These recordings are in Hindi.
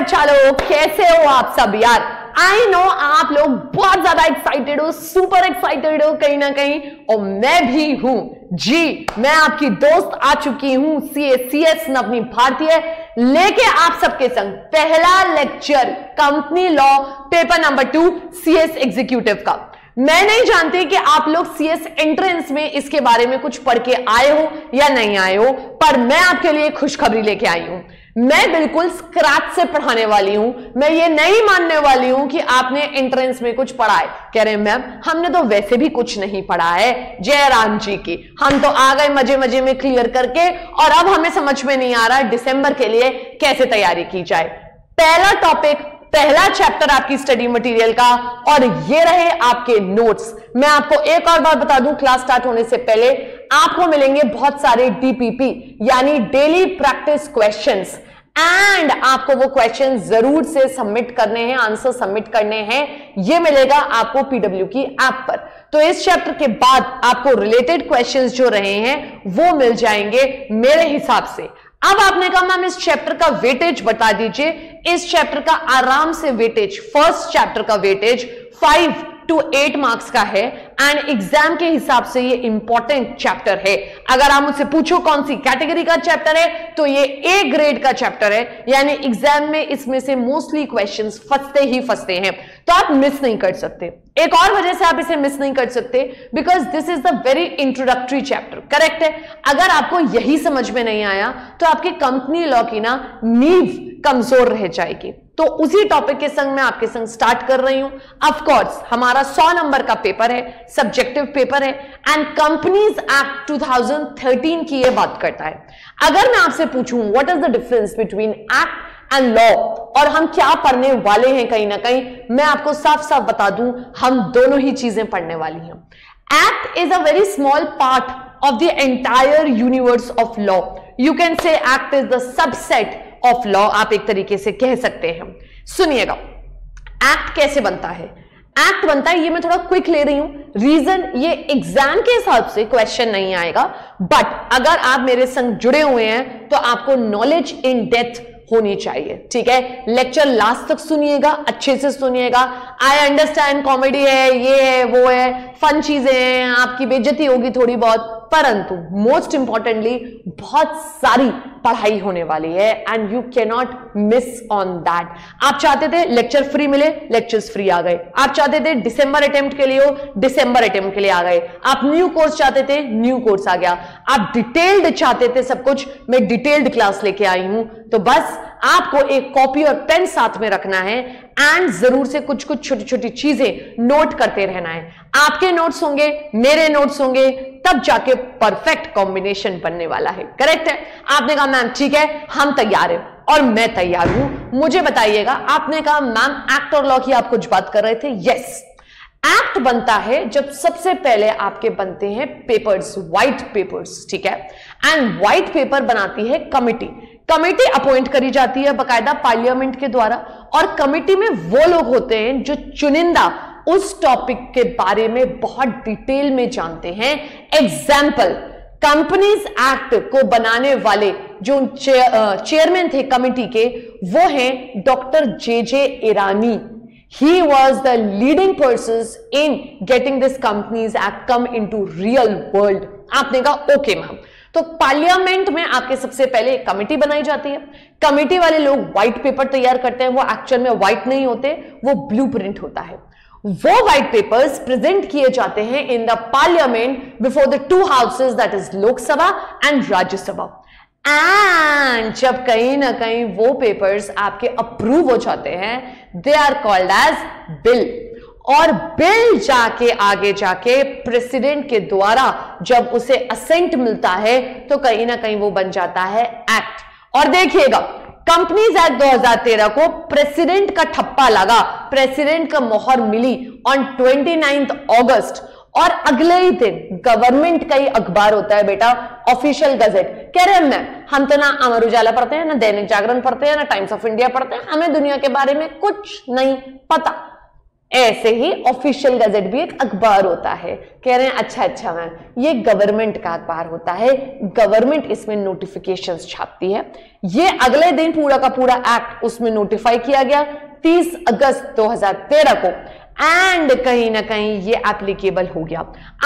बच्चा लोग, कैसे हो आप सब यार। आई नो आप लोग बहुत ज्यादा एक्साइटेड हो, सुपर एक्साइटेड हो कहीं ना कहीं, और मैं भी हूं जी। मैं आपकी दोस्त आ चुकी हूं CACS नवनी भारतीय लेके आप सबके संग। पहला lecture company law paper number 2 CS executive का। मैं नहीं जानती कि आप लोग CS एंट्रेंस में इसके बारे में कुछ पढ़ के आए हो या नहीं आए हो, पर मैं आपके लिए खुशखबरी लेके आई हूं। मैं बिल्कुल स्क्रैच से पढ़ाने वाली हूं। मैं ये नहीं मानने वाली हूं कि आपने एंट्रेंस में कुछ पढ़ा है। कह रहे हैं मैम हमने तो वैसे भी कुछ नहीं पढ़ा है, जय राम जी की, हम तो आ गए मजे मजे में क्लियर करके, और अब हमें समझ में नहीं आ रहा दिसंबर के लिए कैसे तैयारी की जाए। पहला टॉपिक, पहला चैप्टर आपकी स्टडी मटेरियल का, और ये रहे आपके नोट्स। मैं आपको एक और बार बता दूं, क्लास स्टार्ट होने से पहले आपको मिलेंगे बहुत सारे DPP यानी डेली प्रैक्टिस क्वेश्चंस, एंड आपको वो क्वेश्चन जरूर से सबमिट करने हैं, आंसर सबमिट करने हैं। ये मिलेगा आपको PW की ऐप पर। तो इस चैप्टर के बाद आपको रिलेटेड क्वेश्चंस जो रहे हैं वो मिल जाएंगे मेरे हिसाब से। अब आपने कहा मैम इस चैप्टर का वेटेज बता दीजिए। इस चैप्टर का आराम से वेटेज, फर्स्ट चैप्टर का वेटेज 5 to 8 मार्क्स का है, एंड एग्जाम के हिसाब से ये इंपॉर्टेंट चैप्टर है। अगर आप मुझसे पूछो कौन सी कैटेगरी का चैप्टर है तो ये A ग्रेड का चैप्टर है, यानी एग्जाम में इसमें से मोस्टली क्वेश्चंस फंसते ही फंसते हैं, तो आप मिस नहीं कर सकते। एक और वजह से आप इसे मिस नहीं कर सकते, because this is the very introductory chapter, correct है। अगर आपको यही समझ में नहीं आया तो आपकी कंपनी लॉ की ना नींव कमजोर रह जाएगी। तो उसी टॉपिक के संग मैं आपके संग स्टार्ट कर रही हूं। ऑफ कोर्स हमारा 100 नंबर का पेपर है, सब्जेक्टिव पेपर है, एंड कंपनीज एक्ट 2013 की ये बात करता है। अगर मैं आपसे पूछूं what is the difference between act and law, और हम क्या पढ़ने वाले हैं, कहीं ना कहीं मैं आपको साफ साफ बता दूं हम दोनों ही चीजें पढ़ने वाली हैं। Act is a very small part of the entire universe of law. You can say act is the subset of law, आप एक तरीके से कह सकते हैं। सुनिएगा एक्ट कैसे बनता है। एक्ट बनता है, ये मैं थोड़ा क्विक ले रही हूं, रीजन ये एग्जाम के हिसाब से क्वेश्चन नहीं आएगा, बट अगर आप मेरे संग जुड़े हुए हैं तो आपको नॉलेज इन डेप्थ होनी चाहिए, ठीक है। लेक्चर लास्ट तक सुनिएगा, अच्छे से सुनिएगा। आई अंडरस्टैंड कॉमेडी है, ये है, वो है, फन चीजें हैं, आपकी बेइज्जती होगी थोड़ी बहुत, परंतु मोस्ट इंपॉर्टेंटली बहुत सारी पढ़ाई होने वाली है, and you can not miss on that. आप चाहते थे लेक्चर फ्री मिले, लेक्चर्स फ्री आ गए। आप चाहते थे दिसंबर अटेम्प्ट के लिए हो, दिसंबर अटेम्प्ट के लिए आ गए। आप न्यू कोर्स चाहते थे, न्यू कोर्स आ गया। आप डिटेल्ड चाहते थे सब कुछ, मैं डिटेल्ड क्लास लेके आई हूं। तो बस आपको एक कॉपी और पेन साथ में रखना है, एंड जरूर से कुछ कुछ छोटी छोटी चीजें नोट करते रहना है। आपके नोट्स होंगे, मेरे नोट्स होंगे, तब जाके परफेक्ट कॉम्बिनेशन बनने वाला है, करेक्ट है। आपने कहा मैम ठीक है हम तैयार हैं, और मैं तैयार हूं। मुझे बताइएगा, आपने कहा मैम एक्ट और लॉ की आप कुछ बात कर रहे थे। यस, एक्ट बनता है जब सबसे पहले आपके बनते हैं पेपर्स, व्हाइट पेपर्स, ठीक है। एंड व्हाइट पेपर बनाती है कमिटी। कमेटी अपॉइंट करी जाती है बकायदा पार्लियामेंट के द्वारा, और कमेटी में वो लोग होते हैं जो चुनिंदा उस टॉपिक के बारे में बहुत डिटेल में जानते हैं। एग्जाम्पल, कंपनीज एक्ट को बनाने वाले जो चेयरमैन थे कमेटी के, वो हैं doctor J.J. Irani. He was the leading person in getting this Companies Act come into real world। आपने कहा ओके मैम। तो पार्लियामेंट में आपके सबसे पहले एक कमेटी बनाई जाती है। कमेटी वाले लोग व्हाइट पेपर तैयार करते हैं। वो एक्चुअल में व्हाइट नहीं होते, वो ब्लूप्रिंट होता है। वो व्हाइट पेपर्स प्रेजेंट किए जाते हैं in the parliament before the 2 houses, that is Lok Sabha and Rajya Sabha. And जब कहीं ना कहीं वो पेपर्स आपके अप्रूव हो जाते हैं, they are called as bill. और बिल जाके आगे जाके प्रेसिडेंट के द्वारा जब उसे असेंट मिलता है तो कहीं ना कहीं वो बन जाता है एक्ट। और देखिएगा कंपनीज एक्ट 2013 को प्रेसिडेंट का ठप्पा लगा, प्रेसिडेंट का मोहर मिली ऑन 29 अगस्त, और अगले ही दिन गवर्नमेंट का ही अखबार होता है बेटा, ऑफिशियल गजेट। कह रहे हैं मैम हम तो ना अमर उजाला पढ़ते हैं, ना दैनिक जागरण पढ़ते हैं, ना टाइम्स ऑफ इंडिया पढ़ते हैं, हमें दुनिया के बारे में कुछ नहीं पता। ऐसे ही ऑफिशियल गजेट भी एक अखबार होता है। कह रहे हैं अच्छा मैम ये गवर्नमेंट का अखबार होता है, गवर्नमेंट इसमें नोटिफिकेशंस छापती है। ये अगले दिन पूरा का पूरा एक्ट उसमें नोटिफाई किया गया 30 अगस्त 2013 को, एंड कहीं ना कहीं ये एप्लीकेबल हो गया।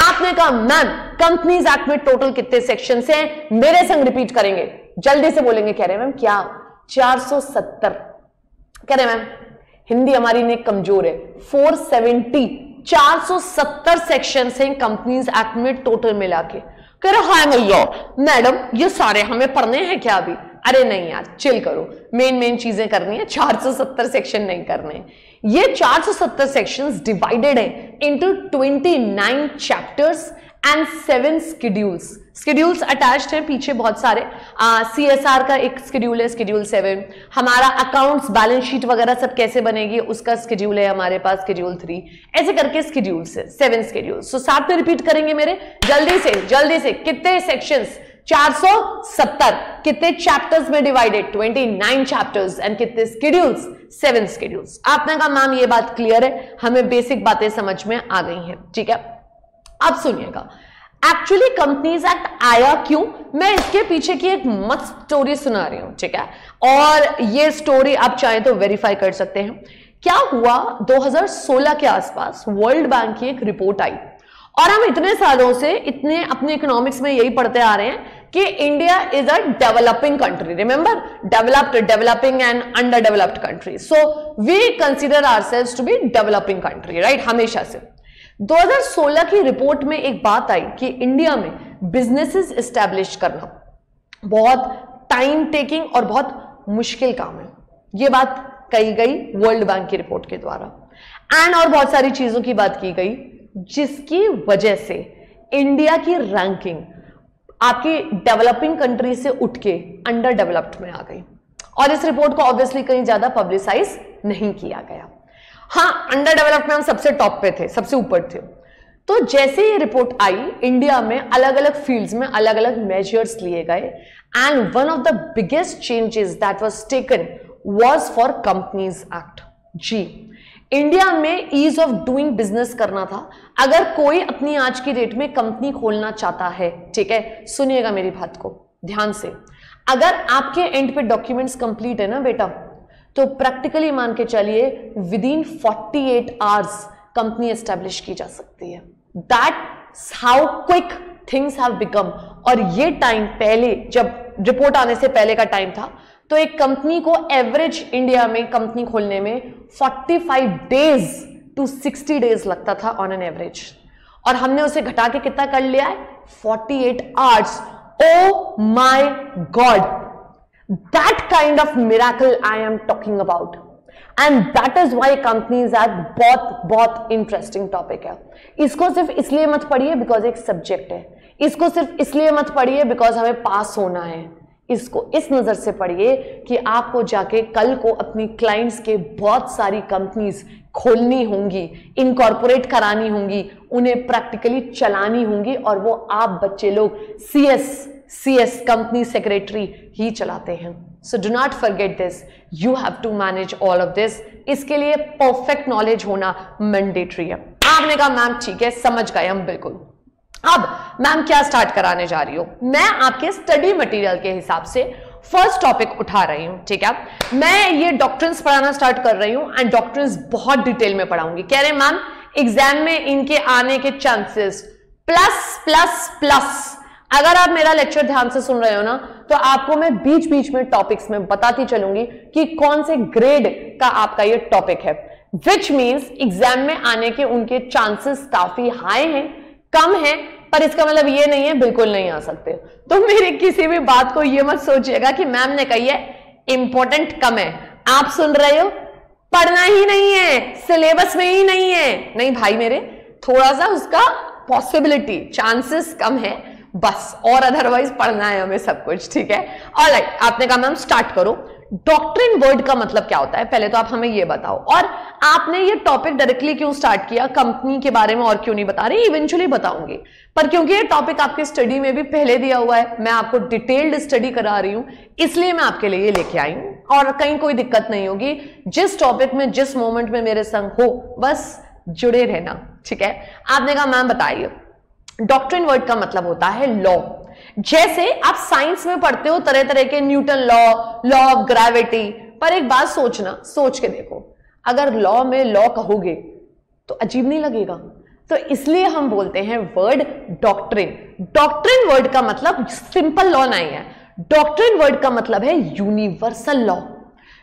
आपने कहा मैम कंपनीज एक्ट में टोटल कितने सेक्शन हैं? मेरे संग रिपीट करेंगे, जल्दी से बोलेंगे। कह रहे हैं मैम क्या 470? कह रहे हैं मैम हिंदी हमारी ने कमजोर है, 470, 470 सेक्शन हैं कंपनीज एक्ट में टोटल मिला के। कह रहे हाय मल्ला मैडम ये सारे हमें पढ़ने हैं क्या अभी? अरे नहीं यार चिल करो, मेन चीजें करनी है, 470 सेक्शन नहीं करने। ये 470 सेक्शंस डिवाइडेड हैं into 29 chapters and 7 schedules. Schedules attached हैं पीछे बहुत सारे, CSR का एक स्केड्यूल है स्केड्यूल 7, हमारा अकाउंट्स बैलेंस शीट वगैरह सब कैसे बनेगी उसका स्केड्यूल है हमारे पास स्केड्यूल 3, ऐसे करके स्केड्यूल्स है 7 स्केड्यूल्स। तो साथ में रिपीट करेंगे मेरे, जल्दी से कितने सेक्शंस? 470। कितने चैप्टर्स में डिवाइडेड? 29 चैप्टर्स एंड कितने स्केड्यूल्स? 7 स्केड्यूल्स। आपने कहा मैम ये बात क्लियर है, हमें बेसिक बातें समझ में आ गई हैं, ठीक है। अब सुनिएगा एक्चुअली कंपनीज एक्ट आया क्यों, मैं इसके पीछे की एक मस्त स्टोरी सुना रही हूं, ठीक है, और ये स्टोरी आप चाहे तो वेरीफाई कर सकते हैं। क्या हुआ 2016 के आसपास वर्ल्ड बैंक की एक रिपोर्ट आई, और हम इतने सालों से इतने अपने इकोनॉमिक्स में यही पढ़ते आ रहे हैं कि India is a developing country, remember developed, developing and under developed country, so we consider ourselves to be developing country, right, हमेशा से। 2016 की रिपोर्ट में एक बात आई कि इंडिया में बिजनेसेस एस्टेब्लिश करना बहुत टाइम टेकिंग और बहुत मुश्किल काम है, ये बात कही गई वर्ल्ड बैंक की रिपोर्ट के द्वारा, एंड और बहुत सारी चीजों की बात की गई जिसकी वजह से इंडिया की रैंकिंग आपकी डेवलपिंग कंट्री से उठ के अंडर डेवलप्ड में आ गई, और इस रिपोर्ट को ऑब्वियसली कहीं ज्यादा पब्लिसाइज नहीं किया गया। हाँ अंडर डेवलप्ड में हम सबसे टॉप पे थे, सबसे ऊपर थे। तो जैसे ये रिपोर्ट आई इंडिया में अलग अलग फील्ड्स में अलग अलग मेजर्स लिए गए, and one of the biggest changes that was taken was for companies act. जी इंडिया में ईज ऑफ डूइंग बिजनेस करना था, अगर कोई अपनी आज की डेट में कंपनी खोलना चाहता है, ठीक है, सुनिएगा मेरी बात को ध्यान से, अगर आपके एंड पे डॉक्यूमेंट्स कंप्लीट है ना बेटा, तो प्रैक्टिकली मान के चलिए विदिन 48 आवर्स कंपनी एस्टेब्लिश की जा सकती है। That's how quick things have become. और ये टाइम पहले, जब रिपोर्ट आने से पहले का टाइम था, तो एक कंपनी को एवरेज इंडिया में कंपनी खोलने में 45 डेज टू 60 डेज लगता था ऑन एन एवरेज, और हमने उसे घटा के कितना कर लिया है? 48 hours. Oh my God, that kind of miracle I am talking about, and that is why companies act बहुत इंटरेस्टिंग टॉपिक है। इसको सिर्फ इसलिए मत पढ़िए बिकॉज एक सब्जेक्ट है, इसको सिर्फ इसलिए मत पढ़िए बिकॉज हमें पास होना है, इसको इस नज़र से पढ़िए कि आपको जाके कल को अपनी क्लाइंट्स के बहुत सारी कंपनीज खोलनी होंगी, इनकॉर्पोरेट करानी होंगी, उन्हें प्रैक्टिकली चलानी होंगी, और वो आप बच्चे लोग CS कंपनी सेक्रेटरी ही चलाते हैं। So do not forget this, you have to manage all of this. इसके लिए परफेक्ट नॉलेज होना मैंडेटरी है। आपने कहा मैम ठीक है समझ गए हम बिल्कुल। अब मैम क्या स्टार्ट कराने जा रही हूं, मैं आपके स्टडी मटेरियल के हिसाब से फर्स्ट टॉपिक उठा रही हूं, ठीक है, मैं ये डॉक्ट्रिन्स पढ़ाना स्टार्ट कर रही हूं, एंड डॉक्ट्रिन्स बहुत डिटेल में पढ़ाऊंगी। कह रहे मैम एग्जाम में इनके आने के चांसेस +++। अगर आप मेरा लेक्चर ध्यान से सुन रहे हो ना, तो आपको मैं बीच में टॉपिक्स में बताती चलूंगी कि कौन से ग्रेड का आपका ये टॉपिक है, विच मीन्स एग्जाम में आने के उनके चांसेस काफी हाई हैं, कम है, पर इसका मतलब ये नहीं है बिल्कुल नहीं आ सकते। तो मेरी किसी भी बात को ये मत सोचिएगा कि मैम ने कही है इंपॉर्टेंट कम है, आप सुन रहे हो पढ़ना ही नहीं है, सिलेबस में ही नहीं है। नहीं भाई मेरे, थोड़ा सा उसका पॉसिबिलिटी चांसेस कम है बस, और अदरवाइज पढ़ना है हमें सब कुछ, ठीक है। ऑलराइट, आपने कहा मैम स्टार्ट करो। डॉक्ट्रिन वर्ड का मतलब क्या होता है पहले तो आप हमें ये बताओ, और आपने ये टॉपिक डायरेक्टली क्यों स्टार्ट किया, कंपनी के बारे में और क्यों नहीं बता रही, इवेंचुअली बताऊंगी, पर क्योंकि ये टॉपिक आपके स्टडी में भी पहले दिया हुआ है, मैं आपको डिटेल्ड स्टडी करा रही हूं, इसलिए मैं आपके लिए लेके आई हूं और कहीं कोई दिक्कत नहीं होगी। जिस टॉपिक में जिस मोमेंट में मेरे संग हो बस जुड़े रहना, ठीक है। आपने कहा मैम बताइए, डॉक्ट्रिन वर्ड का मतलब होता है लॉ। जैसे आप साइंस में पढ़ते हो तरह तरह के Newton law, law of gravity, पर एक बात सोचना, सोच के देखो, अगर लॉ में लॉ कहोगे तो अजीब नहीं लगेगा, तो इसलिए हम बोलते हैं वर्ड डॉक्ट्रिन। डॉक्ट्रिन वर्ड का मतलब सिंपल लॉ नहीं है, डॉक्ट्रिन वर्ड का मतलब है यूनिवर्सल लॉ,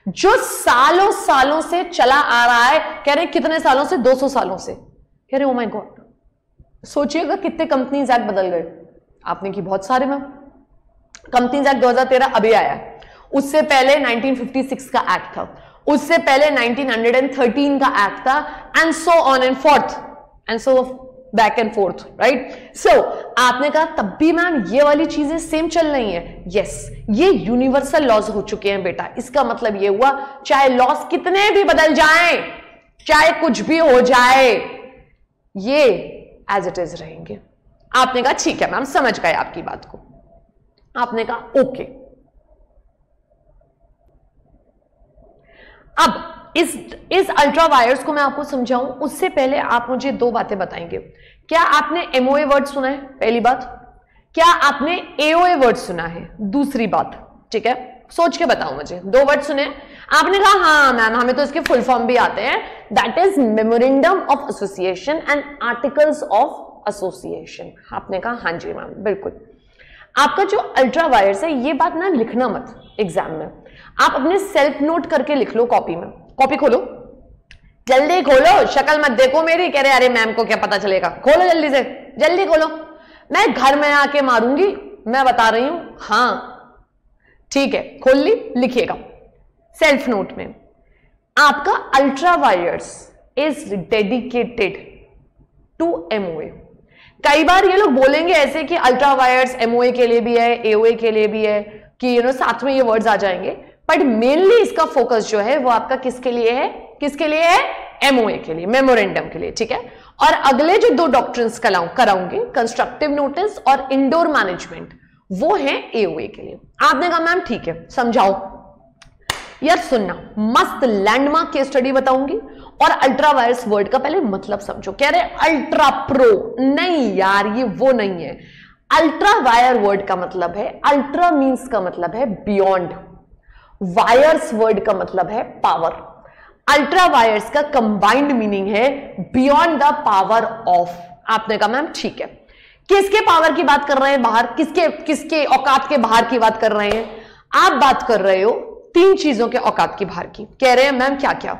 जो सालों सालों से चला आ रहा है। कह रहे कितने सालों से, 200 सालों से। कह रहे ओ माय गॉड, सोचिएगा कितने कंपनीज एक्ट बदल गए। आपने की बहुत सारे मैम, कंपनीज एक्ट 2013 अभी आया, उससे पहले 1956 का एक्ट था, उससे पहले 1913 का एक्ट था, and so on and forth and so back and forth, right. So आपने कहा तब भी मैम ये वाली चीजें सेम चल रही हैं। यस, ये यूनिवर्सल लॉज हो चुके हैं बेटा। इसका मतलब ये हुआ चाहे लॉज कितने भी बदल जाएं, चाहे कुछ भी हो जाए, ये एज इट इज रहेंगे। आपने कहा ठीक है मैम, समझ गए आपकी बात को। आपने कहा ओके। अब इस अल्ट्रा वायर्स को मैं आपको समझाऊं उससे पहले आप मुझे दो बातें बताएंगे। क्या आपने एमओए वर्ड सुना है? पहली बात। क्या आपने एओए वर्ड सुना है? दूसरी बात, ठीक है। सोच के बताओ मुझे, दो वर्ड सुने, आपने कहा हाँ मैम हमें तो इसके फुल फॉर्म भी आते हैं, that is memorandum of association and articles of association. आपने कहा हाँ जी मैम बिल्कुल। आपका जो अल्ट्रा वायर्स है, ये बात ना लिखना मत एग्जाम में, आप अपने सेल्फ नोट करके लिख लो कॉपी में। कॉपी खोलो, जल्दी खोलो, शक्ल मत देखो मेरी, कह रहे अरे मैम को क्या पता चलेगा, खोलो जल्दी से, जल्दी खोलो, मैं घर में आके मारूंगी, मैं बता रही हूं। हाँ ठीक है, खोल ली, लिखिएगा सेल्फ नोट में, आपका ultra vires is dedicated to MOA. कई बार ये लोग बोलेंगे ऐसे कि अल्ट्रा वायर्स एमओए के लिए भी है, एओए के लिए भी है, कि यू नो साथ में ये वर्ड्स आ जाएंगे, बट मेनली इसका फोकस जो है वो आपका किसके लिए है, किसके लिए है, एमओए के लिए, मेमोरेंडम के लिए, ठीक है। और अगले जो दो डॉक्ट्रिन्स कराऊंगी, कंस्ट्रक्टिव नोटिस और इंडोर मैनेजमेंट, वो है एओए के लिए। आपने कहा मैम ठीक है समझाओ। यार सुनना, मस्त लैंडमार्क की स्टडी बताऊंगी और अल्ट्रा वायर्स वर्ड का पहले मतलब समझो। कह रहे अल्ट्रा प्रो, नहीं यार ये वो नहीं है। अल्ट्रा वायर वर्ड का मतलब है, अल्ट्रा मींस का मतलब है बियॉन्ड, वायर्स वर्ड का मतलब है पावर। अल्ट्रा वायर्स का कंबाइंड मीनिंग है बियॉन्ड द पावर ऑफ। आपने कहा मैम ठीक है, किसके पावर की बात कर रहे हैं बाहर, किसके औकात के बाहर की बात कर रहे हैं। आप बात कर रहे हो तीन चीजों के औकात की बाहर की। कह रहे हैं मैम क्या क्या,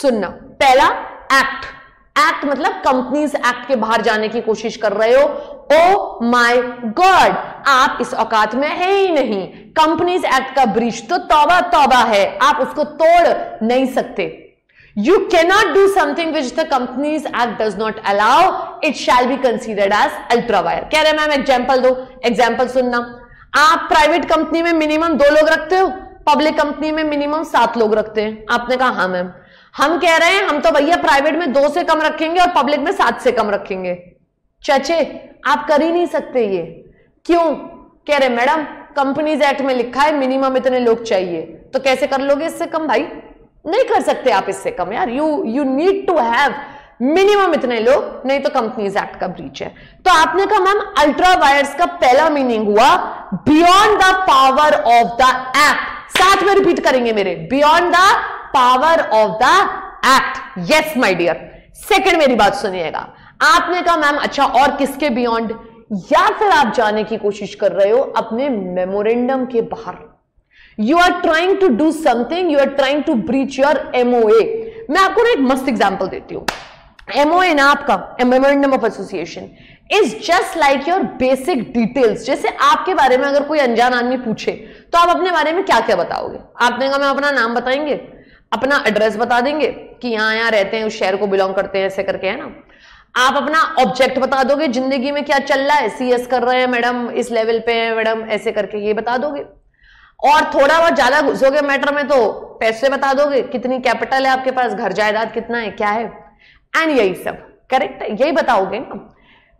सुनना। पहला एक्ट, एक्ट मतलब कंपनीज एक्ट के बाहर जाने की कोशिश कर रहे हो। ओ माय गॉड, आप इस औकात में है ही नहीं, कंपनीज एक्ट का ब्रीच तो तौबा तौबा है, आप उसको तोड़ नहीं सकते। You cannot do something which the companies act does not allow, it shall be considered as ultra vires. कह रहे हैं मैम एग्जाम्पल दो। एग्जाम्पल सुनना, आप प्राइवेट कंपनी में मिनिमम 2 लोग रखते हो, पब्लिक कंपनी में मिनिमम 7 लोग रखते हैं। आपने कहा हाँ मैम। हम कह रहे हैं हम तो भैया प्राइवेट में 2 से कम रखेंगे और पब्लिक में 7 से कम रखेंगे। चाचे आप कर ही नहीं सकते ये, क्यों? कह रहे मैडम कंपनीज एक्ट में लिखा है मिनिमम इतने लोग चाहिए, तो कैसे कर लोगे इससे कम? भाई नहीं कर सकते आप इससे कम यार, you need to have minimum इतने लोग, नहीं तो कंपनीज एक्ट का ब्रीच है। तो आपने कहा मैम अल्ट्रा वायर्स का पहला मीनिंग हुआ beyond the power of the act. साथ में रिपीट करेंगे मेरे, beyond the power of the act. Yes my dear. Second मेरी बात सुनिएगा, आपने कहा मैम अच्छा और किसके बियॉन्ड, या फिर आप जाने की कोशिश कर रहे हो अपने मेमोरेंडम के बाहर। You are trying to do something, you are trying to breach your MOA. मैं आपको ना एक मस्त एग्जांपल देती हूँ। एमओए ना आपका memorandum of association is just like your basic details. जैसे आपके बारे में अगर कोई अनजान आदमी पूछे तो आप अपने बारे में क्या क्या बताओगे? आपने कहा मैं अपना नाम बताएंगे, अपना एड्रेस बता देंगे कि यहाँ यहाँ रहते हैं, उस शहर को बिलोंग करते हैं, ऐसे करके, है ना। आप अपना ऑब्जेक्ट बता दोगे, जिंदगी में क्या चल रहा है, सीएस कर रहे हैं मैडम, इस लेवल पे है मैडम, ऐसे करके ये बता दोगे। और थोड़ा बहुत ज्यादा घुसोगे मैटर में तो पैसे बता दोगे, कितनी कैपिटल है आपके पास, घर जायदाद कितना है, क्या है, एंड यही सब, करेक्ट, यही बताओगे ना।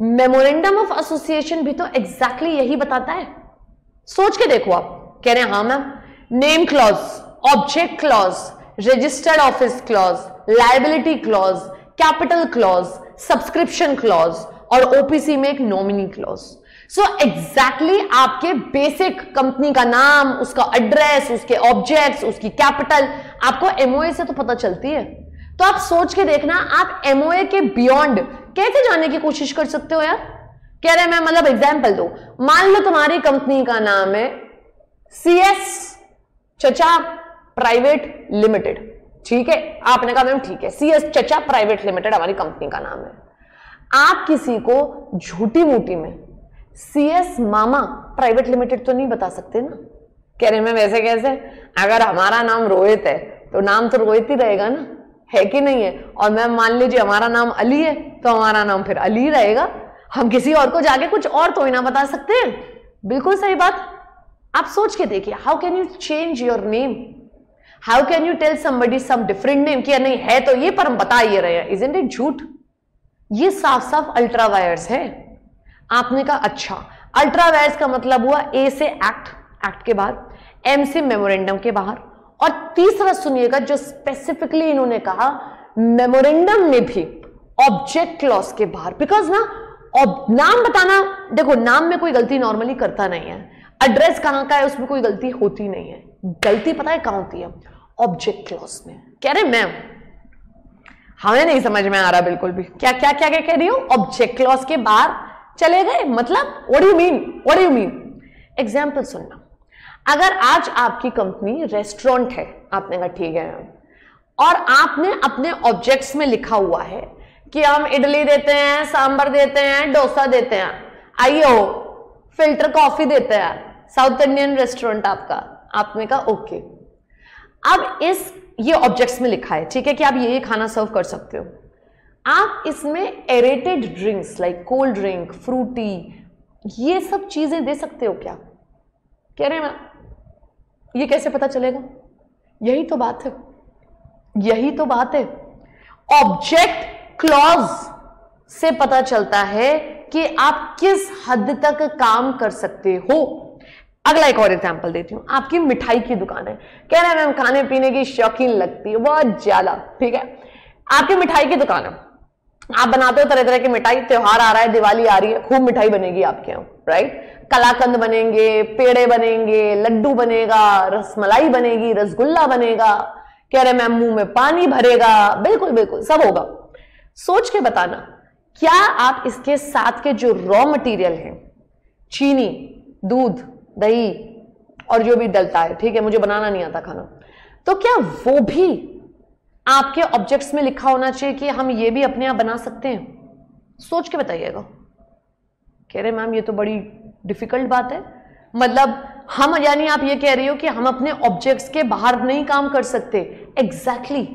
मेमोरेंडम ऑफ एसोसिएशन भी तो एग्जैक्टली यही बताता है। सोच के देखो आप, कह रहे हैं हाँ ma'am, name clause, object clause, registered office clause, liability clause, capital clause, subscription clause और ओपीसी में एक नॉमिनी क्लॉज। सो एग्जैक्टली आपके बेसिक कंपनी का नाम, उसका एड्रेस, उसके ऑब्जेक्ट्स, उसकी कैपिटल आपको एमओए से तो पता चलती है। तो आप सोच के देखना, आप एमओए के बियॉन्ड कैसे जाने की कोशिश कर सकते हो यार। कह रहे हैं मैं, मतलब एग्जाम्पल दो, मान लो तुम्हारी कंपनी का नाम है CS चचा प्राइवेट लिमिटेड, ठीक है, आपने कहा मैम ठीक है CS चचा प्राइवेट लिमिटेड हमारी कंपनी का नाम है। आप किसी को झूठी मूठी में CS मामा प्राइवेट लिमिटेड तो नहीं बता सकते ना। कह रहे हैं मैम ऐसे कैसे, अगर हमारा नाम रोहित है तो नाम तो रोहित ही रहेगा ना, है कि नहीं है, और मैम मान लीजिए हमारा नाम अली है तो हमारा नाम फिर अली रहेगा, हम किसी और को जाके कुछ और तो ही ना बता सकते हैं। बिल्कुल सही बात। आप सोच के देखिए, how can you change your name, how can you tell somebody some different name कि नहीं है तो ये पर हम बता ये रहे हैं, इजंट इट झूठ। ये साफ साफ अल्ट्रावायर्स है। आपने कहा अच्छा, अल्ट्रावायर्स का मतलब हुआ ए से एक्ट, एक्ट के बाहर, एम से मेमोरेंडम के बाहर, और तीसरा सुनिएगा जो स्पेसिफिकली इन्होंने कहा, मेमोरेंडम में भी ऑब्जेक्ट क्लॉज के बाहर। बिकॉज ना, और नाम बताना, देखो नाम में कोई गलती नॉर्मली करता नहीं है, एड्रेस कहां का है उसमें कोई गलती होती नहीं है, गलती पता है कहां होती है, ऑब्जेक्ट क्लॉज में। कह रहे मैम हमें नहीं समझ में आ रहा बिल्कुल भी, क्या क्या क्या क्या कह रही हो, ऑब्जेक्ट क्लॉज के बाहर चले गए, मतलब what do you mean, what do you mean. Example सुनना, अगर आज आपकी कंपनी रेस्टोरेंट है, आपने कहा ठीक है, और आपने अपने ऑब्जेक्ट्स में लिखा हुआ है कि हम इडली देते हैं, सांभर देते हैं, डोसा देते हैं, आइयो फिल्टर कॉफी देते हैं, साउथ इंडियन रेस्टोरेंट आपका, आपने कहा ओके। अब इस ये ऑब्जेक्ट्स में लिखा है ठीक है कि आप ये खाना सर्व कर सकते हो। आप इसमें aerated drinks like cold drink, Frooti, ये सब चीजें दे सकते हो क्या? कह रहे हैं ये कैसे पता चलेगा, यही तो बात है, यही तो बात है, ऑब्जेक्ट क्लॉज से पता चलता है कि आप किस हद तक काम कर सकते हो। अगला एक और एग्जाम्पल देती हूँ, आपकी मिठाई की दुकान है, कह रहे हैं मैम खाने पीने की शौकीन लगती है बहुत ज्यादा, ठीक है, आपकी मिठाई की दुकान है, आप बनाते हो तरह तरह की मिठाई, त्योहार आ रहा है, दिवाली आ रही है, खूब मिठाई बनेगी आपके यहाँ, राइट, कलाकंद बनेंगे, पेड़े बनेंगे, लड्डू बनेगा, रसमलाई बनेगी, रसगुल्ला बनेगा, कह रहे मैम मुंह में पानी भरेगा, बिल्कुल बिल्कुल सब होगा। सोच के बताना, क्या आप इसके साथ के जो रॉ मटेरियल है, चीनी, दूध, दही और जो भी डलता है, ठीक है मुझे बनाना नहीं आता खाना, तो क्या वो भी आपके ऑब्जेक्ट्स में लिखा होना चाहिए कि हम ये भी अपने आप बना सकते हैं? सोच के बताइएगा। कह रहे मैम ये तो बड़ी डिफिकल्ट बात है, मतलब हम, यानी आप ये कह रही हो कि हम अपने ऑब्जेक्ट्स के बाहर नहीं काम कर सकते। एग्जैक्टली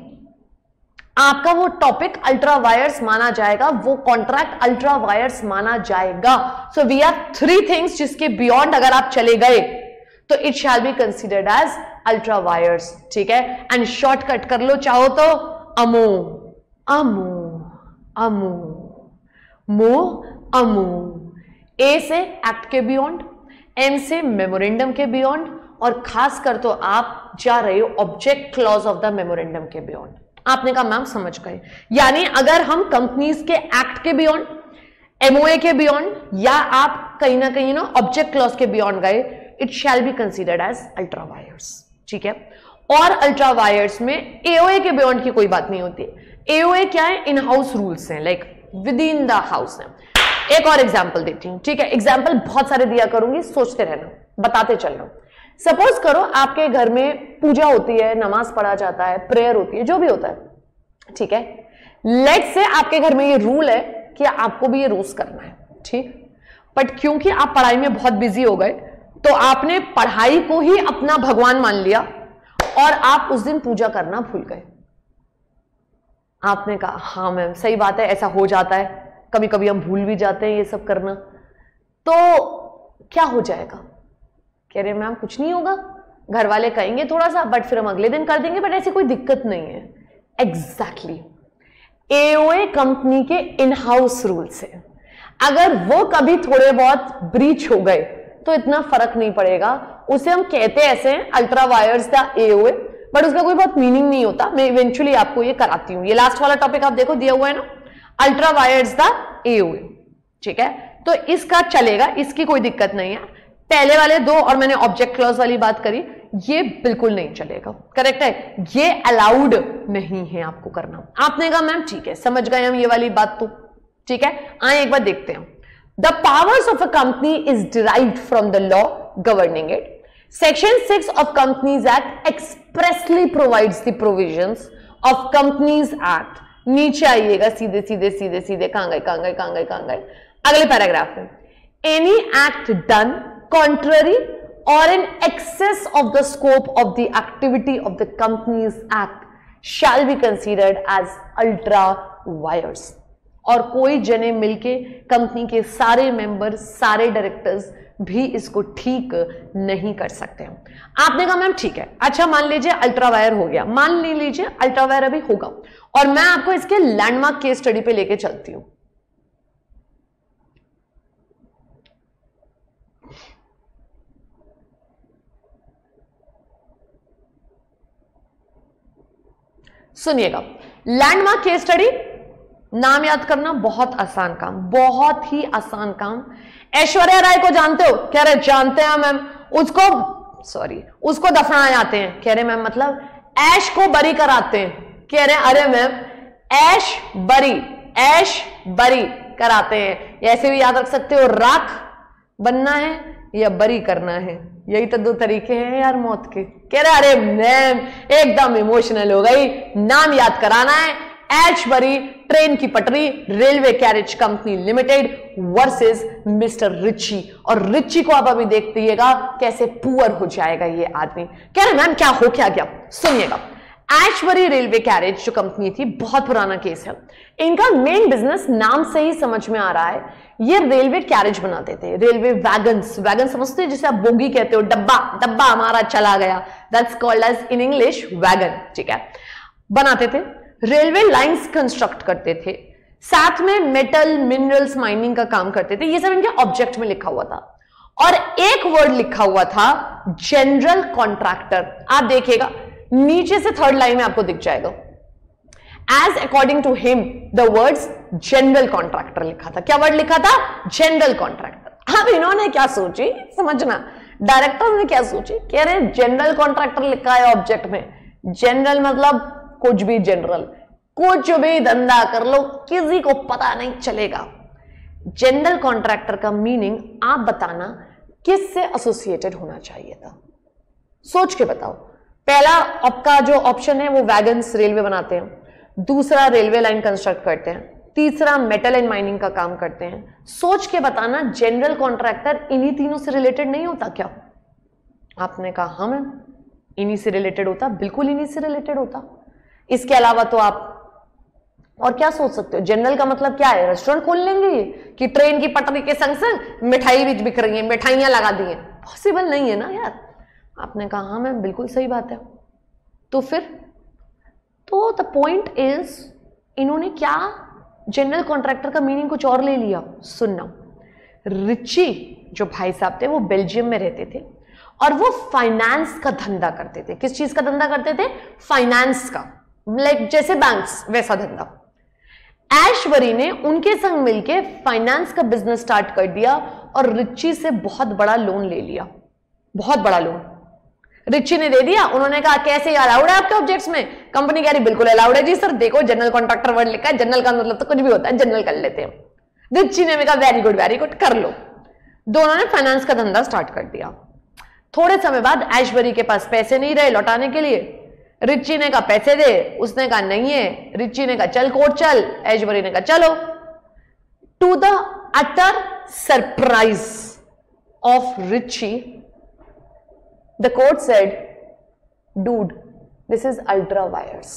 आपका वो टॉपिक अल्ट्रावायर्स माना जाएगा, वो कॉन्ट्रैक्ट अल्ट्रावायर्स माना जाएगा। So we have three things जिसके बियॉन्ड अगर आप चले गए तो it shall be considered as ultra vires, ठीक है। एंड शॉर्टकट कर लो चाहो तो अमू अमू अमू, मो अमू, ए से एक्ट के बियॉन्ड, एम से मेमोरेंडम के बियॉन्ड, और खासकर तो आप जा रहे हो object clause of the memorandum के बियॉन्ड। आपने कहा मैम समझ गए, यानी अगर हम कंपनीज के एक्ट के बियॉन्ड, एमओए के बियॉन्ड, या आप कहीं ना ऑब्जेक्ट क्लॉज के बियॉन्ड गए, it shall be considered as ultra vires, ठीक है। और अल्ट्रावायर्स में एओए के बियॉन्ड की कोई बात नहीं होती। एओए क्या है, इन हाउस रूल्स हैं, like within the house है। एक और एग्जाम्पल देती हूँ, ठीक है, एग्जाम्पल बहुत सारे दिया करूंगी, सोचते रहना, बताते चलना। सपोज करो आपके घर में पूजा होती है, नमाज पढ़ा जाता है, प्रेयर होती है, जो भी होता है, ठीक है। लेट्स से आपके घर में ये रूल है कि आपको भी ये रोज करना है, ठीक, बट क्योंकि आप पढ़ाई में बहुत बिजी हो गए तो आपने पढ़ाई को ही अपना भगवान मान लिया और आप उस दिन पूजा करना भूल गए। आपने कहा हाँ मैम सही बात है, ऐसा हो जाता है, कभी कभी हम भूल भी जाते हैं ये सब करना, तो क्या हो जाएगा? कह रहे मैम कुछ नहीं होगा, घर वाले कहेंगे थोड़ा सा, बट फिर हम अगले दिन कर देंगे, बट ऐसी कोई दिक्कत नहीं है। एग्जैक्टली एओए कंपनी के इन हाउस रूल से अगर वो कभी थोड़े बहुत ब्रीच हो गए तो इतना फर्क नहीं पड़ेगा। उसे हम कहते ऐसे हैं ultra vires the AOA, but उसका कोई बहुत मीनिंग नहीं होता। मैं इवेंचुअली आपको ये कराती हूँ। ये लास्ट वाला टॉपिक आप देखो दिया हुआ है ना, अल्ट्रा वायर्स द एओए, ठीक है, तो इसका चलेगा, इसकी कोई दिक्कत नहीं है। पहले वाले दो और मैंने ऑब्जेक्ट क्लॉज वाली बात करी, ये बिल्कुल नहीं चलेगा, करेक्ट है, ये अलाउड नहीं है आपको करना। आपने कहा मैम ठीक है समझ गए हम ये वाली बात तो, ठीक है। आए एक बार देखते हैं। The powers of a company is derived from the law governing it. Section 6 of companies act expressly provides the provisions of companies act. नीचे आइएगा सीधे सीधे सीधे सीधे, कहां गए, अगले पैराग्राफ में, एनी एक्ट डन कॉन्ट्ररी और in excess of the scope of the activity of the companies act shall be considered as ultra vires. और कोई जने मिलके कंपनी के सारे मेंबर, सारे डायरेक्टर्स भी इसको ठीक नहीं कर सकते हैं। आपने कहा मैम ठीक है, अच्छा मान लीजिए अल्ट्रावायर हो गया, मान लीजिए अल्ट्रावायर अभी होगा, और मैं आपको इसके लैंडमार्क केस स्टडी पे लेके चलती हूं। सुनिएगा, लैंडमार्क केस स्टडी, नाम याद करना बहुत आसान काम, बहुत ही आसान काम। ऐश्वर्या राय को जानते हो? कह रहे जानते हैं मैम। उसको दफनाए आते हैं। कह रहे मैम मतलब? ऐश को बरी कराते हैं। कह रहे अरे मैम ऐश बरी कराते हैं। ऐसे भी याद रख सकते हो, राख बनना है या बरी करना है, यही तो दो तरीके हैं यार मौत के। कह रहे अरे मैम एकदम इमोशनल हो गई, नाम याद कराना है। एशबरी ट्रेन की पटरी, railway carriage company limited versus mister Riche. और रिची को आप अभी देखतीएगा कैसे पुअर हो जाएगा ये आदमी। कह रहे मैम क्या हो क्या गया? सुनिएगा, एशबरी रेलवे कैरेज जो कंपनी थी, बहुत पुराना केस है। इनका मेन बिजनेस नाम से ही समझ में आ रहा है, ये रेलवे कैरेज बनाते थे, रेलवे वैगन समझते हैं, जिसे आप बोगी कहते हो, डब्बा हमारा चला गया, that's called as in English wagon, ठीक है, बनाते थे। रेलवे लाइंस कंस्ट्रक्ट करते थे, साथ में मेटल मिनरल्स माइनिंग का काम करते थे। ये सब इनके ऑब्जेक्ट में लिखा हुआ था। और एक वर्ड लिखा हुआ था जनरल कॉन्ट्रैक्टर। आप देखिएगा नीचे से थर्ड लाइन में आपको दिख जाएगा, as according to him the words general contractor लिखा था। क्या वर्ड लिखा था? General contractor. अब इन्होंने क्या सोची समझना, डायरेक्टर्स ने क्या सोची, कह रहे जनरल कॉन्ट्रैक्टर लिखा है ऑब्जेक्ट में, जनरल मतलब कुछ भी, जनरल कुछ भी धंधा कर लो, किसी को पता नहीं चलेगा। जनरल कॉन्ट्रैक्टर का मीनिंग आप बताना किस से एसोसिएटेड होना चाहिए था, सोच के बताओ। पहला आपका जो ऑप्शन है वो वैगन्स रेलवे बनाते हैं, दूसरा रेलवे लाइन कंस्ट्रक्ट करते हैं, तीसरा मेटल एंड माइनिंग का काम करते हैं। सोच के बताना जनरल कॉन्ट्रैक्टर इन्हीं तीनों से रिलेटेड नहीं होता क्या? आपने कहा हाँ मैम इन्हीं से रिलेटेड होता, बिल्कुल इन्हीं से रिलेटेड होता। इसके अलावा तो आप और क्या सोच सकते हो? जनरल का मतलब क्या है? रेस्टोरेंट खोल लेंगे कि ट्रेन की पटरी के संग संग मिठाई भी बिक रही है, मिठाइयां लगा दी हैं, पॉसिबल नहीं है ना यार। आपने कहा हाँ मैम बिल्कुल सही बात है। तो फिर तो द पॉइंट इज इन्होंने क्या, जनरल कॉन्ट्रैक्टर का मीनिंग कुछ और ले लिया। सुनना, रिची जो भाई साहब थे वो बेल्जियम में रहते थे और वो फाइनेंस का धंधा करते थे। किस चीज का धंधा करते थे? फाइनेंस का, लाइक जैसे बैंक्स वैसा धंधा। ऐशबरी ने उनके संग मिलके फाइनेंस का बिजनेस स्टार्ट कर दिया और रिची से बहुत बड़ा लोन ले लिया, बहुत बड़ा लोन रिची ने दे दिया। उन्होंने कहा कैसे अलाउड है आपके ऑब्जेक्ट्स में? कंपनी कह रही बिल्कुल अलाउड है जी सर, देखो जनरल कॉन्ट्रैक्टर वर्ड लिखा है, जनरल का मतलब तो कुछ भी होता है, जनरल कर लेते हैं। रिची ने कहा वेरी गुड कर लो। दोनों ने फाइनेंस का धंधा स्टार्ट कर दिया। थोड़े समय बाद ऐशबरी के पास पैसे नहीं रहे लौटाने के लिए। रिची ने कहा पैसे दे, उसने कहा नहीं है। रिची ने कहा चल कोर्ट चल, ऐशबरी ने कहा चलो। To the utter surprise of Riche the court said dude this is ultra vires.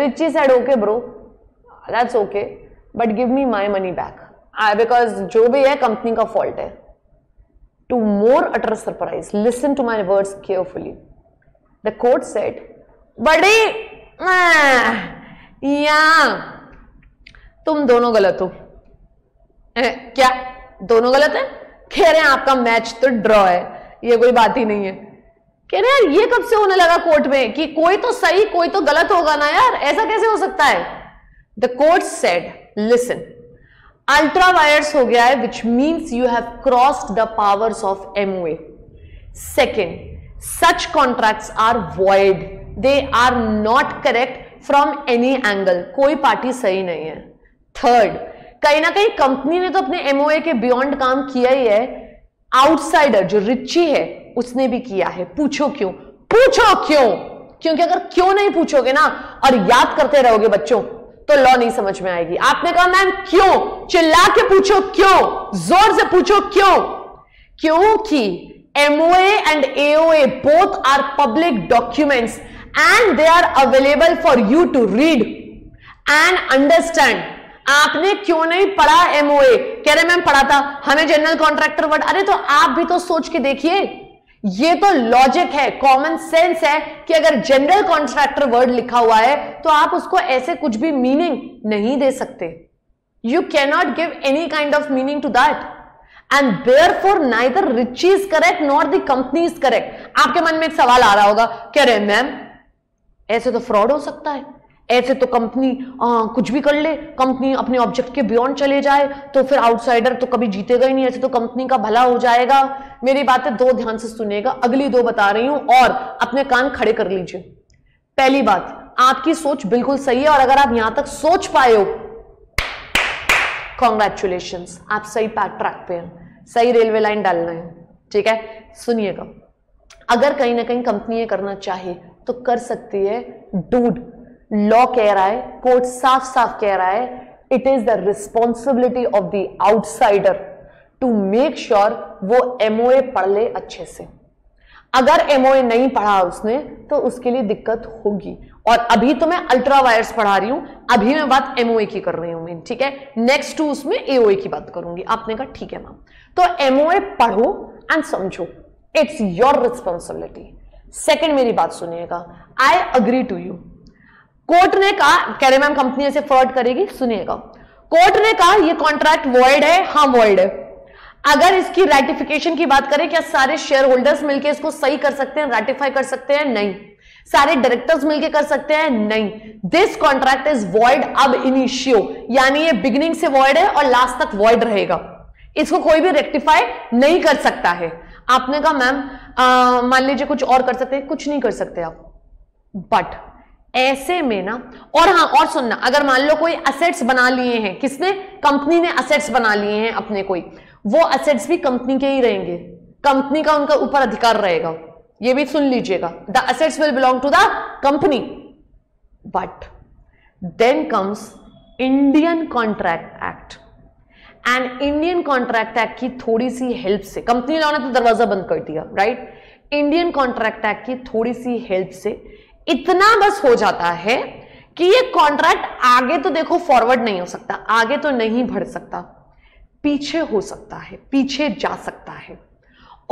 Riche said okay bro that's okay but give me my money back, because जो भी है कंपनी का फॉल्ट है। To more utter surprise, listen to my words carefully. The court said, बड़ी या तुम दोनों गलत हो। क्या दोनों गलत है? कह रहे हैं आपका मैच तो ड्रॉ है, ये कोई बात ही नहीं है। कह रहे यार ये कब से होने लगा कोर्ट में कि कोई तो सही कोई तो गलत होगा ना यार, ऐसा कैसे हो सकता है? The court said listen, ultra vires हो गया है which means you have crossed the powers of MOA. Second, such contracts are void, they are not correct from any angle, कोई पार्टी सही नहीं है। थर्ड, कहीं ना कहीं कंपनी ने तो अपने एमओए के बियॉन्ड काम किया ही है, आउटसाइडर जो रिची है उसने भी किया है। पूछो क्यों? पूछो क्यों, क्योंकि अगर क्यों नहीं पूछोगे ना और याद करते रहोगे बच्चों तो लॉ नहीं समझ में आएगी। आपने कहा मैम क्यों, चिल्ला के पूछो क्यों, जोर से पूछो क्यों, क्योंकि MOA and AOA both are public documents and they are available for you to read and understand. आपने क्यों नहीं पढ़ा एमओए? कह रहे मैम पढ़ा था, हमें जनरल कॉन्ट्रैक्टर वर्ड। अरे तो आप भी तो सोच के देखिए, ये तो लॉजिक है, कॉमन सेंस है कि अगर जनरल कॉन्ट्रैक्टर वर्ड लिखा हुआ है तो आप उसको ऐसे कुछ भी मीनिंग नहीं दे सकते। You can not give any kind of meaning to that and therefore neither Riche is correct not the company is correct. आपके मन में एक सवाल आ रहा होगा, कह रहे मैम ऐसे तो फ्रॉड हो सकता है, ऐसे तो कंपनी कुछ भी कर ले, कंपनी अपने ऑब्जेक्ट के बियॉन्ड चले जाए तो फिर आउटसाइडर तो कभी जीतेगा ही नहीं, ऐसे तो कंपनी का भला हो जाएगा। मेरी बातें दो ध्यान से सुनिएगा, अगली दो बता रही हूं और अपने कान खड़े कर लीजिए। पहली बात, आपकी सोच बिल्कुल सही है और अगर आप यहां तक सोच पाए हो कॉन्ग्रेचुलेशंस, आप सही ट्रैक पे हैं, सही रेलवे लाइन डालना है। ठीक है, सुनिएगा, अगर कहीं ना कहीं कंपनी ये करना चाहे तो कर सकती है। डूड, लॉ कह रहा है, कोर्ट साफ साफ कह रहा है, it is the responsibility of the outsider to make sure वो एमओए पढ़ ले अच्छे से। अगर एमओए नहीं पढ़ा उसने तो उसके लिए दिक्कत होगी। और अभी तो मैं अल्ट्रा वायर्स पढ़ा रही हूं, अभी मैं बात एमओए की कर रही हूं मैं। ठीक है, नेक्स्ट टू उसमें एओए की बात करूंगी। आपने कहा ठीक है मैम, तो एमओए पढ़ो एंड समझो, इट्स योर रिस्पॉन्सिबिलिटी। सेकेंड, मेरी बात सुनिएगा, I agree to you. Court ने कहा, कह रहे मैम कंपनी ऐसे फ्रॉड करेगी। सुनिएगा, कोर्ट ने कहा ये कॉन्ट्रैक्ट वॉइड है। हाँ वॉइड है। अगर इसकी रैटिफिकेशन की बात करें, क्या सारे शेयर होल्डर्स मिलकर इसको सही कर सकते हैं, रैटिफाई कर सकते हैं? नहीं। सारे डायरेक्टर्स मिलकर कर सकते हैं? नहीं। This contract is void ab initio, यानी ये बिगिनिंग से वॉइड है और लास्ट तक वॉइड रहेगा, इसको कोई भी रेक्टिफाई नहीं कर सकता है। आपने कहा मैम मान लीजिए कुछ और कर सकते हैं? कुछ नहीं कर सकते आप। बट ऐसे में ना, और हाँ और सुनना, अगर मान लो कोई असेट्स बना लिए हैं, किसने? कंपनी ने असेट्स बना लिए हैं अपने, कोई वो असेट्स भी कंपनी के ही रहेंगे, कंपनी का उनका ऊपर अधिकार रहेगा। ये भी सुन लीजिएगा, the assets will belong to the company. But then comes Indian contract act and Indian contract act की थोड़ी सी हेल्प से, कंपनी लॉ ने तो दरवाजा बंद कर दिया राइट, इंडियन कॉन्ट्रैक्ट एक्ट की थोड़ी सी हेल्प से इतना बस हो जाता है कि ये कॉन्ट्रैक्ट आगे तो देखो फॉरवर्ड नहीं हो सकता, आगे तो नहीं बढ़ सकता, पीछे हो सकता है, पीछे जा सकता है।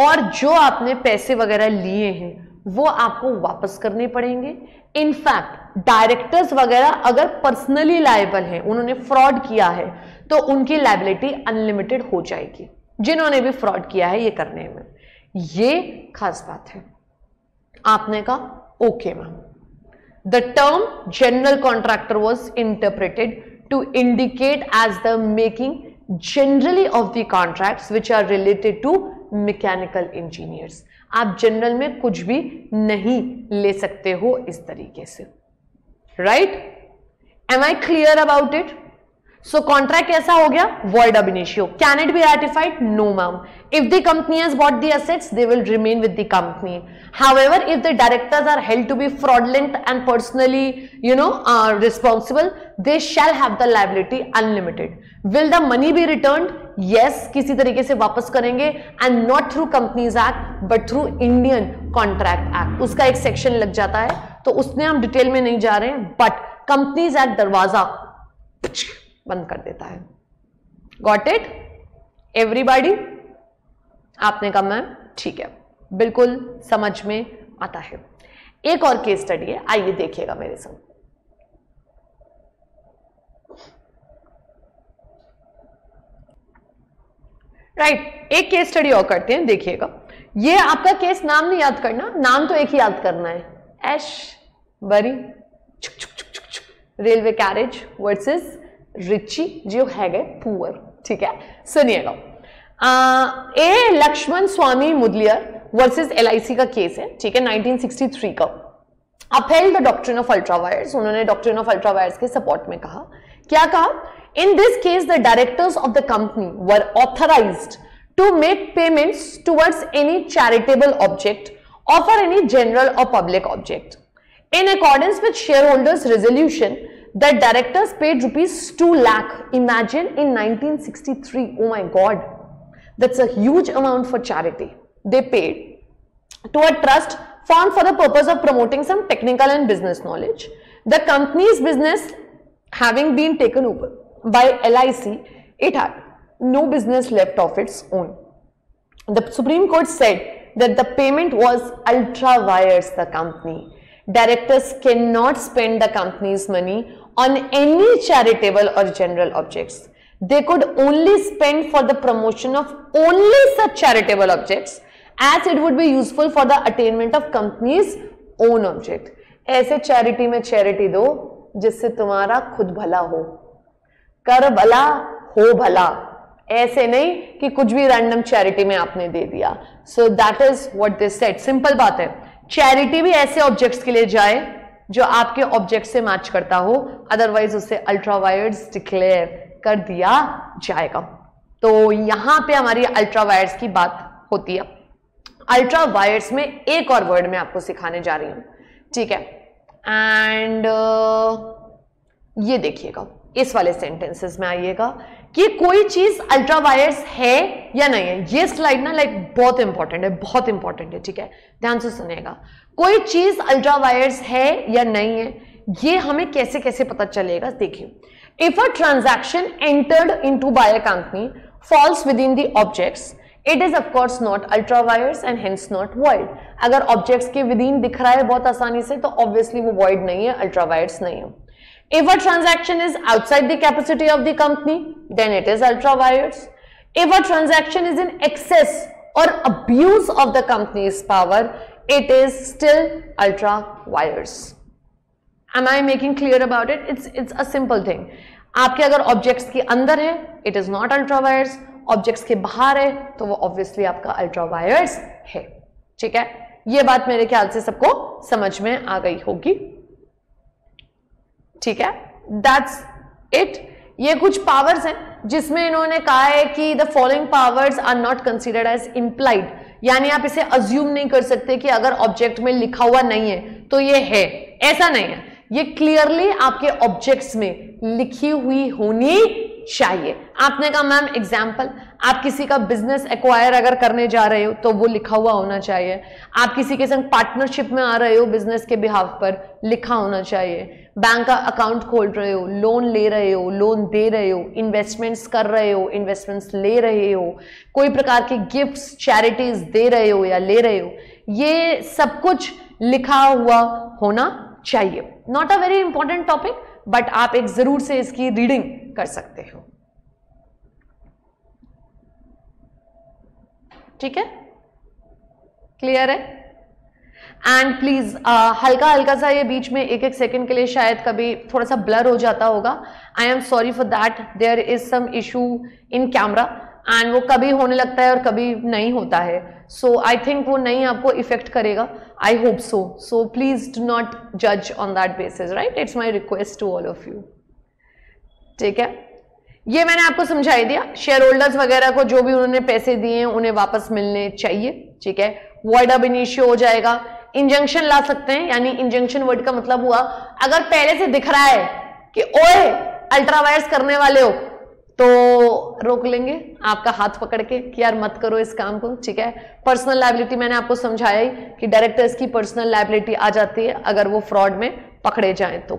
और जो आपने पैसे वगैरह लिए हैं वो आपको वापस करने पड़ेंगे। इनफैक्ट डायरेक्टर्स वगैरह अगर पर्सनली लायबल हैं, उन्होंने फ्रॉड किया है, तो उनकी लायबिलिटी अनलिमिटेड हो जाएगी, जिन्होंने भी फ्रॉड किया है ये करने में। ये खास बात है। आपने कहा okay ma'am, the term general contractor was interpreted to indicate as the making generally of the contracts which are related to mechanical engineers. आप जनरल में कुछ भी नहीं ले सकते हो इस तरीके से, right? Am I clear about it? So contract कैसा हो गया? Void ab initio. Can it be ratified? No ma'am. If the company has bought the assets, they will remain with the company. However, if the directors are held to be fraudulent and personally, responsible, they shall have the liability unlimited. Will the money be returned? Yes, किसी तरीके से वापस करेंगे and not through Companies Act, but through Indian Contract Act. उसका एक section लग जाता है, तो उसने हम detail में नहीं जा रहे हैं, but Companies Act दरवाजा बंद कर देता है। Got it? Everybody? आपने कहा मैम ठीक है, बिल्कुल समझ में आता है। एक और केस स्टडी है, आइए देखिएगा मेरे साथ। राइट, एक केस स्टडी और करते हैं, देखिएगा। ये आपका केस, नाम नहीं याद करना, नाम तो एक ही याद करना है, Ashbury railway carriage versus Riche जो है गए पुअर। ठीक है, सुनिएगा। A Lakshman Swami Mudaliar versus LIC का केस है, ठीक है, 1963 का। Upheld the doctrine of ultra vires, उन्होंने डॉक्ट्रिन ऑफ अल्ट्रावायर्स के सपोर्ट में कहा, क्या कहा, in this case the directors of the company were authorised to make payments towards any charitable object offer any general और public object. In accordance with shareholders' resolution, the directors paid rupees 2 lakh. Imagine in 1963. Oh my God, that's a huge amount for charity. They paid to a trust formed for the purpose of promoting some technical and business knowledge. The company's business having been taken over by LIC, it had no business left of its own. The Supreme Court said that the payment was ultravires the company. Directors cannot spend the company's money on any charitable or general objects. They could only spend for the promotion of only such charitable objects as it would be useful for the attainment of company's own object. ऐसे charity में charity दो जिससे तुम्हारा खुद भला हो, कर भला हो भला, ऐसे नहीं कि कुछ भी random charity में आपने दे दिया. So that is what they said. Simple बात है, चैरिटी भी ऐसे ऑब्जेक्ट्स के लिए जाए जो आपके ऑब्जेक्ट से मैच करता हो, अदरवाइज उसे अल्ट्रावायर्स डिक्लेयर कर दिया जाएगा। तो यहां पे हमारी अल्ट्रावायर्स की बात होती है। अल्ट्रावायर्स में एक और वर्ड में आपको सिखाने जा रही हूं, ठीक है, एंड ये देखिएगा, इस वाले सेंटेंसेस में आइएगा कि कोई चीज अल्ट्रावायर्स है या नहीं है। ये स्लाइड ना लाइक बहुत इंपॉर्टेंट है, बहुत इंपॉर्टेंट है, ठीक है, ध्यान से सुनिएगा। कोई चीज अल्ट्रावायर्स है या नहीं है, ये हमें कैसे कैसे पता चलेगा, देखिए। If a transaction entered into by a company falls within the objects, it is of course not ultra vires and hence not void. अगर ऑब्जेक्ट्स के विद इन दिख रहा है बहुत आसानी से, तो ऑब्वियसली वो वॉइड नहीं है, अल्ट्रावायर्स नहीं है। If a transaction is outside the capacity of the company, then it is ultra-virus. If a transaction is in excess or abuse of the company's power, it is still ultra-virus. Am I making clear about it? It's a simple thing. आपके अगर objects के अंदर है, it is not ultra-virus. Objects के बाहर है, तो वो obviously आपका ultra-virus है, ठीक है? ये बात मेरे ख्याल से सबको समझ में आ गई होगी, ठीक है, that's it. ये कुछ powers हैं जिसमें इन्होंने कहा है कि the following powers are not considered as implied, यानी आप इसे assume नहीं कर सकते कि अगर object में लिखा हुआ नहीं है तो ये है, ऐसा नहीं है। ये clearly आपके objects में लिखी हुई होनी चाहिए। आपने कहा मैम एग्जाम्पल, आप किसी का बिजनेस एक्वायर अगर करने जा रहे हो तो वो लिखा हुआ होना चाहिए। आप किसी के संग पार्टनरशिप में आ रहे हो बिजनेस के बिहाफ पर, लिखा होना चाहिए। बैंक का अकाउंट खोल रहे हो, लोन ले रहे हो, लोन दे रहे हो, इन्वेस्टमेंट्स कर रहे हो, इन्वेस्टमेंट्स ले रहे हो, कोई प्रकार के गिफ्ट्स चैरिटीज दे रहे हो या ले रहे हो, ये सब कुछ लिखा हुआ होना चाहिए। Not a very important topic, but आप एक जरूर से इसकी रीडिंग कर सकते हो, ठीक है, क्लियर है? एंड प्लीज हल्का हल्का सा ये बीच में एक एक सेकंड के लिए शायद कभी थोड़ा सा ब्लर हो जाता होगा, I am sorry for that, there is some issue in camera and वो कभी होने लगता है और कभी नहीं होता है, सो आई थिंक वो नहीं आपको इफेक्ट करेगा, I hope so, so please do not जज on that basis, right, it's my request to all of you, ठीक है। ये मैंने आपको समझाई दिया, शेयर होल्डर्स वगैरह को जो भी उन्होंने पैसे दिए उन्हें वापस मिलने चाहिए, ठीक है, वॉइड अब इनिशियो हो जाएगा। इंजंक्शन ला सकते हैं, यानी इंजंक्शन वर्ड का मतलब हुआ अगर पहले से दिख रहा है कि ओए अल्ट्रावायर्स करने वाले हो, तो रोक लेंगे आपका हाथ पकड़ के कि यार मत करो इस काम को, ठीक है। पर्सनल लायबिलिटी मैंने आपको समझाया ही कि डायरेक्टर्स की पर्सनल लायबिलिटी आ जाती है अगर वो फ्रॉड में पकड़े जाए तो,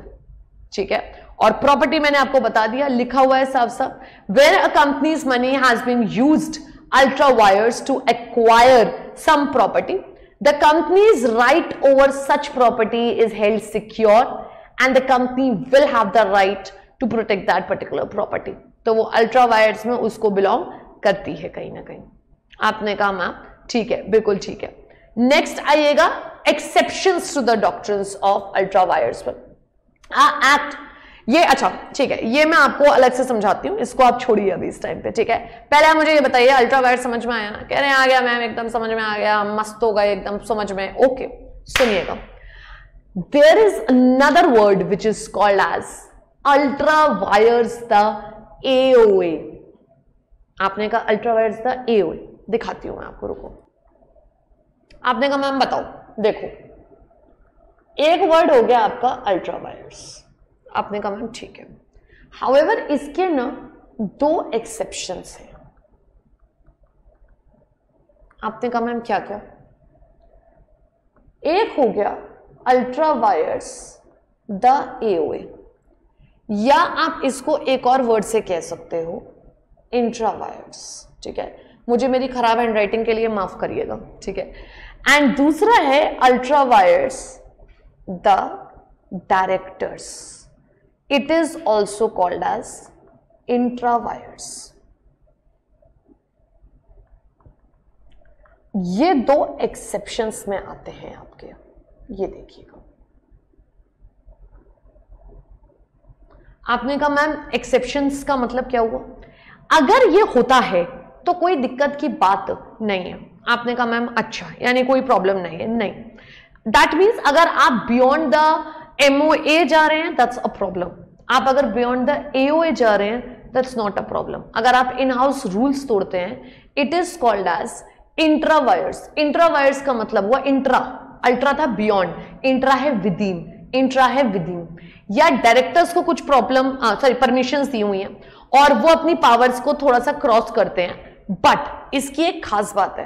ठीक है। और प्रॉपर्टी मैंने आपको बता दिया, लिखा हुआ है साफ साफ, where a company's money has been used Ultra Wires to acquire some property. The company's right over such property is held secure and the company will have the right to protect that particular property. तो वो अल्ट्रा वायर्स में उसको बिलोंग करती है कहीं ना कहीं. आपने कहा मैम ठीक है, बिल्कुल ठीक है. नेक्स्ट आइएगा exceptions to the doctrines of ultra vires पर एक्ट. ये अच्छा ठीक है, ये मैं आपको अलग से समझाती हूँ, इसको आप छोड़िए अभी इस टाइम पे. ठीक है, पहले आप मुझे ये बताइए अल्ट्रा वायर समझ में आया ना? कह रहे हैं आ गया मैम, एकदम समझ में आ गया, मस्त हो गए एकदम समझ में. ओके, सुनिएगा, there is another word which is called as ultra vires the AOA. आपने कहा अल्ट्रा वायर्स द AOA, दिखाती हूं मैं आपको, रुको. आपने कहा मैम बताओ, देखो एक वर्ड हो गया आपका अल्ट्रा वायर्स. आपने कहा मैम ठीक है, हाउएवर इसके ना दो एक्सेप्शंस हैं. आपने कहा मैम क्या क्या? एक हो गया अल्ट्रा वायर्स द AOA, या आप इसको एक और वर्ड से कह सकते हो इंट्रा वायर्स. ठीक है, मुझे मेरी खराब हैंडराइटिंग के लिए माफ करिएगा. ठीक है, एंड दूसरा है ultra vires the directors, it is also called as intra vires. ये दो एक्सेप्शंस में आते हैं आपके, ये देखिएगा. आपने कहा मैम एक्सेप्शंस का मतलब क्या हुआ? अगर ये होता है तो कोई दिक्कत की बात नहीं है. आपने कहा मैम अच्छा, यानी कोई प्रॉब्लम नहीं है. नहीं, दैट मीन्स अगर आप बियॉन्ड द MOA जा रहे हैं दैट्स अ प्रॉब्लम. आप अगर बियॉन्ड द AOA जा रहे हैं दैट्स नॉट अ प्रॉब्लम. अगर आप इन हाउस रूल्स तोड़ते हैं it is called as intra vires. Intra vires का मतलब हुआ इंट्रा, अल्ट्रा था बियॉन्ड, इंट्रा है विदिन, इंट्रा है विदिन. या डायरेक्टर्स को कुछ प्रॉब्लम सॉरी परमिशंस दी हुई हैं और वो अपनी पावर्स को थोड़ा सा क्रॉस करते हैं. बट इसकी एक खास बात है,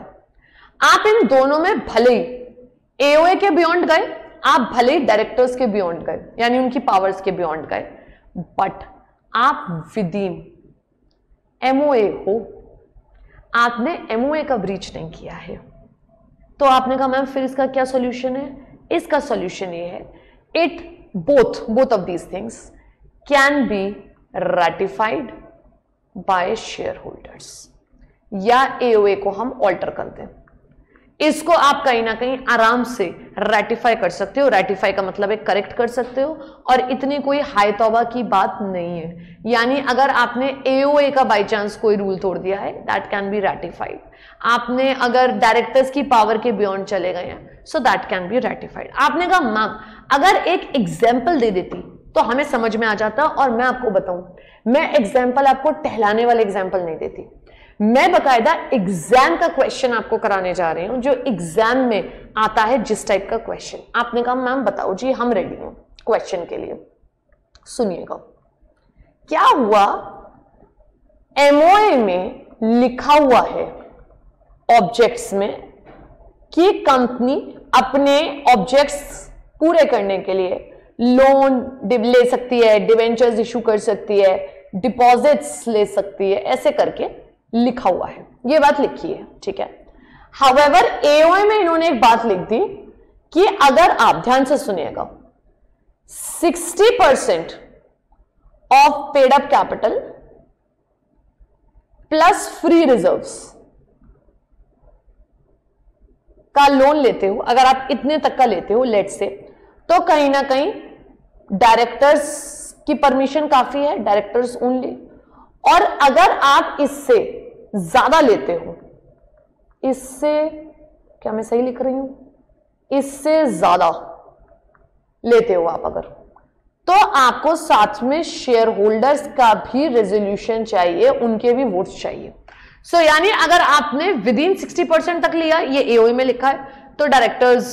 आप इन दोनों में भले ही AOA के बियॉन्ड गए, आप भले ही डायरेक्टर्स के बियॉन्ड गए यानी उनकी पावर्स के बियॉन्ड गए, बट आप विदिन MOA हो, आपने MOA का ब्रीच नहीं किया है. तो आपने कहा मैम फिर इसका क्या सॉल्यूशन है? इसका सॉल्यूशन ये है, it both of these things can be ratified by shareholders. या AOA को हम alter करते हैं, इसको आप कहीं ना कहीं आराम से ratify कर सकते हो. ratify का मतलब एक correct कर सकते हो और इतनी कोई हाय तौबा की बात नहीं है. यानी अगर आपने AOA का by chance कोई रूल तोड़ दिया है that can be ratified. आपने अगर डायरेक्टर्स की पावर के बियॉन्ड चले गए हैं so that can be ratified. आपने कहा मैम अगर एक एग्जाम्पल दे देती तो हमें समझ में आ जाता, और मैं आपको बताऊं मैं एग्जाम्पल आपको टहलाने वाले एग्जाम्पल नहीं देती, मैं बकायदा एग्जाम का क्वेश्चन आपको कराने जा रही हूं जो एग्जाम में आता है, जिस टाइप का क्वेश्चन. आपने कहा मैम बताओ जी, हम रेडी हूं क्वेश्चन के लिए. सुनिएगा क्या हुआ, MOA में लिखा हुआ है ऑब्जेक्ट्स में कि कंपनी अपने ऑब्जेक्ट्स पूरे करने के लिए लोन ले सकती है, डिवेंचर्स इशू कर सकती है, डिपॉजिट्स ले सकती है, ऐसे करके लिखा हुआ है. ये बात लिखी है, ठीक है. हाउएवर AOA में इन्होंने एक बात लिख दी कि अगर आप ध्यान से सुनिएगा 60% of paid up capital plus free reserves का लोन लेते हो, अगर आप इतने तक का लेते हो लेट से, तो कहीं ना कहीं डायरेक्टर्स की परमिशन काफी है, डायरेक्टर्स ओनली. और अगर आप इससे ज्यादा लेते हो, इससे, क्या मैं सही लिख रही हूं, इससे ज्यादा लेते हो आप अगर, तो आपको साथ में शेयर होल्डर्स का भी रेजोल्यूशन चाहिए, उनके भी वोट्स चाहिए. सो यानी अगर आपने विदिन 60% तक लिया, ये AOA में लिखा है, तो डायरेक्टर्स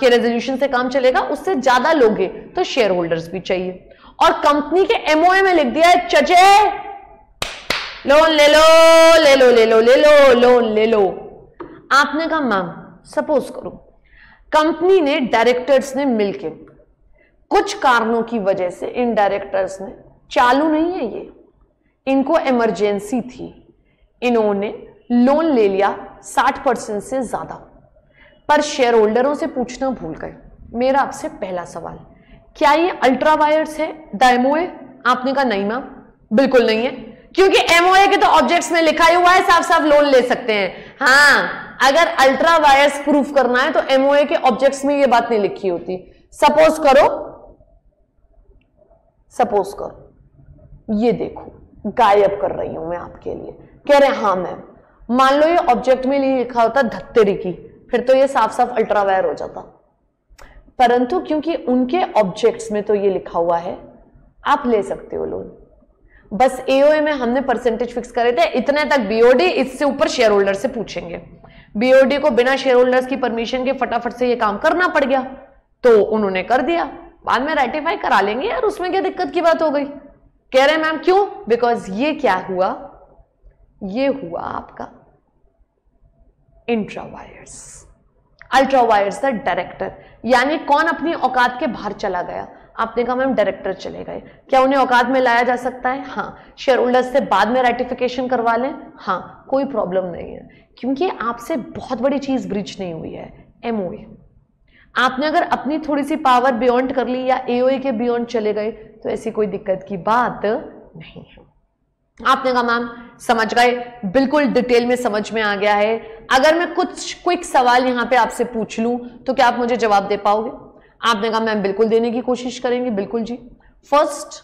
के रेजोल्यूशन से काम चलेगा. उससे ज्यादा लोगे तो शेयर होल्डर्स भी चाहिए. और कंपनी के MOA में लिख दिया है चचे लोन ले लो ले लो ले लो ले लो लोन ले लो. आपने कहा मैम सपोज करो कंपनी ने डायरेक्टर्स ने मिलके कुछ कारणों की वजह से, इन डायरेक्टर्स ने, चालू नहीं है ये, इनको इमरजेंसी थी, इन्होंने लोन ले लिया 60% से ज्यादा, पर शेयर होल्डरों से पूछना भूल गए। मेरा आपसे पहला सवाल, क्या ये अल्ट्रा वायर्स है, दायमोए? आपने कहा नहीं मैम, बिल्कुल नहीं है, क्योंकि एमओए के तो ऑब्जेक्ट्स में लिखा ही हुआ है साफ साफ लोन ले सकते हैं। हाँ, अगर अल्ट्रा वायर्स प्रूफ करना है तो एमओए के ऑब्जेक्ट्स में ये बात नहीं लिखी होती। सपोज करो ये देखो, गायब कर रही हूं मैं आपके लिए, कह रहे हाँ मैम, मान लो ये ऑब्जेक्ट में लिखा होता धत्तेरी की, फिर तो ये साफ साफ अल्ट्रा वायर हो जाता, परंतु क्योंकि उनके ऑब्जेक्ट्स में तो ये लिखा हुआ है आप ले सकते हो लोन। बस एओए में हमने परसेंटेज फिक्स करे थे, इतने तक बीओडी, इससे ऊपर शेयर होल्डर से पूछेंगे। बीओडी को बिना शेयर होल्डर्स की परमिशन के फटाफट से ये काम करना पड़ गया, तो उन्होंने कर दिया, बाद में रेटिफाई करा लेंगे यार, उसमें क्या दिक्कत की बात हो गई। कह रहे मैम क्यों, बिकॉज ये क्या हुआ, ये हुआ आपका इंट्रावायर्स। अल्ट्रावायर्स था डायरेक्टर, यानी कौन अपनी औकात के बाहर चला गया। आपने कहा मैम डायरेक्टर चले गए, क्या उन्हें औकात में लाया जा सकता है? हाँ, शेयर होल्डर्स से बाद में रेटिफिकेशन करवा लें, हाँ कोई प्रॉब्लम नहीं है, क्योंकि आपसे बहुत बड़ी चीज ब्रीच नहीं हुई है, एमओए। आपने अगर अपनी थोड़ी सी पावर बियॉन्ड कर ली या एओए के बियॉन्ड चले गए तो ऐसी कोई दिक्कत की बात नहीं है। आपने कहा मैम समझ गए, बिल्कुल डिटेल में समझ में आ गया है, अगर मैं कुछ क्विक सवाल यहाँ पे आपसे पूछ लूँ तो क्या आप मुझे जवाब दे पाओगे? आपने कहा मैम बिल्कुल देने की कोशिश करेंगे, बिल्कुल जी। फर्स्ट,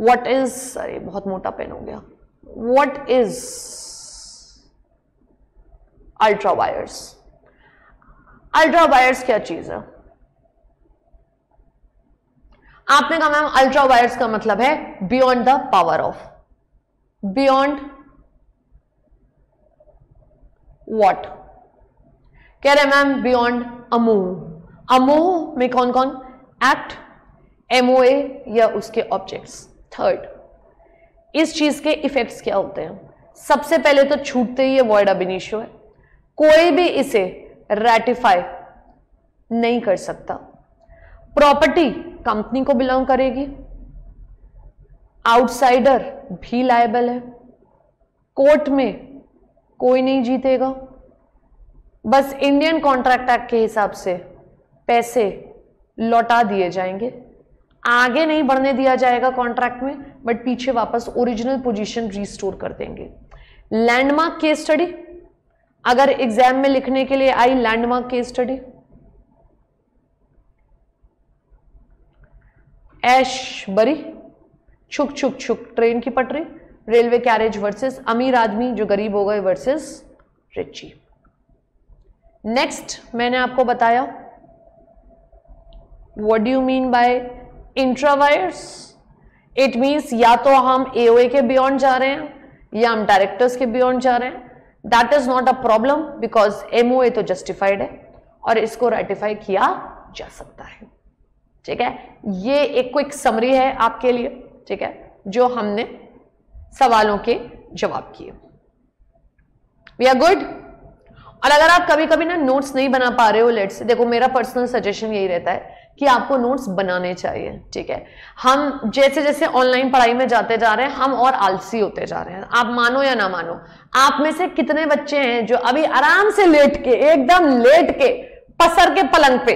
व्हाट इज, अरे बहुत मोटा पेन हो गया, what is ultra vires? Ultra vires क्या चीज है? आपने कहा मैम अल्ट्रा वायर्स का मतलब है beyond the power of. Beyond what? कह रहे मैम बियॉन्ड अमोह। अमोह में कौन कौन? एक्ट, एमओए या उसके ऑब्जेक्ट्स। थर्ड, इस चीज के इफेक्ट्स क्या होते हैं? सबसे पहले तो छूटते ही वॉइड अब इनिशियो है, कोई भी इसे रैटिफाई नहीं कर सकता। प्रॉपर्टी कंपनी को बिलोंग करेगी, आउटसाइडर भी लायबल है, कोर्ट में कोई नहीं जीतेगा। बस इंडियन कॉन्ट्रैक्ट एक्ट के हिसाब से पैसे लौटा दिए जाएंगे, आगे नहीं बढ़ने दिया जाएगा कॉन्ट्रैक्ट में, बट पीछे वापस ओरिजिनल पोजीशन रिस्टोर कर देंगे। लैंडमार्क केस स्टडी, अगर एग्जाम में लिखने के लिए आई लैंडमार्क केस स्टडी, ऐशबरी, छुक छुक छुक ट्रेन की पटरी, रेलवे कैरेज वर्सेस अमीर आदमी जो गरीब हो गए वर्सेस रिची। नेक्स्ट, मैंने आपको बताया what do you mean by intra vires. It means या तो हम एओए के बियॉन्ड जा रहे हैं या हम डायरेक्टर्स के बियॉन्ड जा रहे हैं। That is not a problem because MOA तो justified है और इसको ratify किया जा सकता है। ठीक है, ये एक क्विक समरी है आपके लिए, ठीक है, जो हमने सवालों के जवाब किए। We are good. और अगर आप कभी कभी ना नोट्स नहीं बना पा रहे हो, लेट्स से देखो, मेरा पर्सनल सजेशन यही रहता है कि आपको नोट्स बनाने चाहिए। ठीक है, हम जैसे जैसे ऑनलाइन पढ़ाई में जाते जा रहे हैं हम और आलसी होते जा रहे हैं। आप मानो या ना मानो, आप में से कितने बच्चे हैं जो अभी आराम से लेट के, एकदम लेट के, पसर के पलंग पे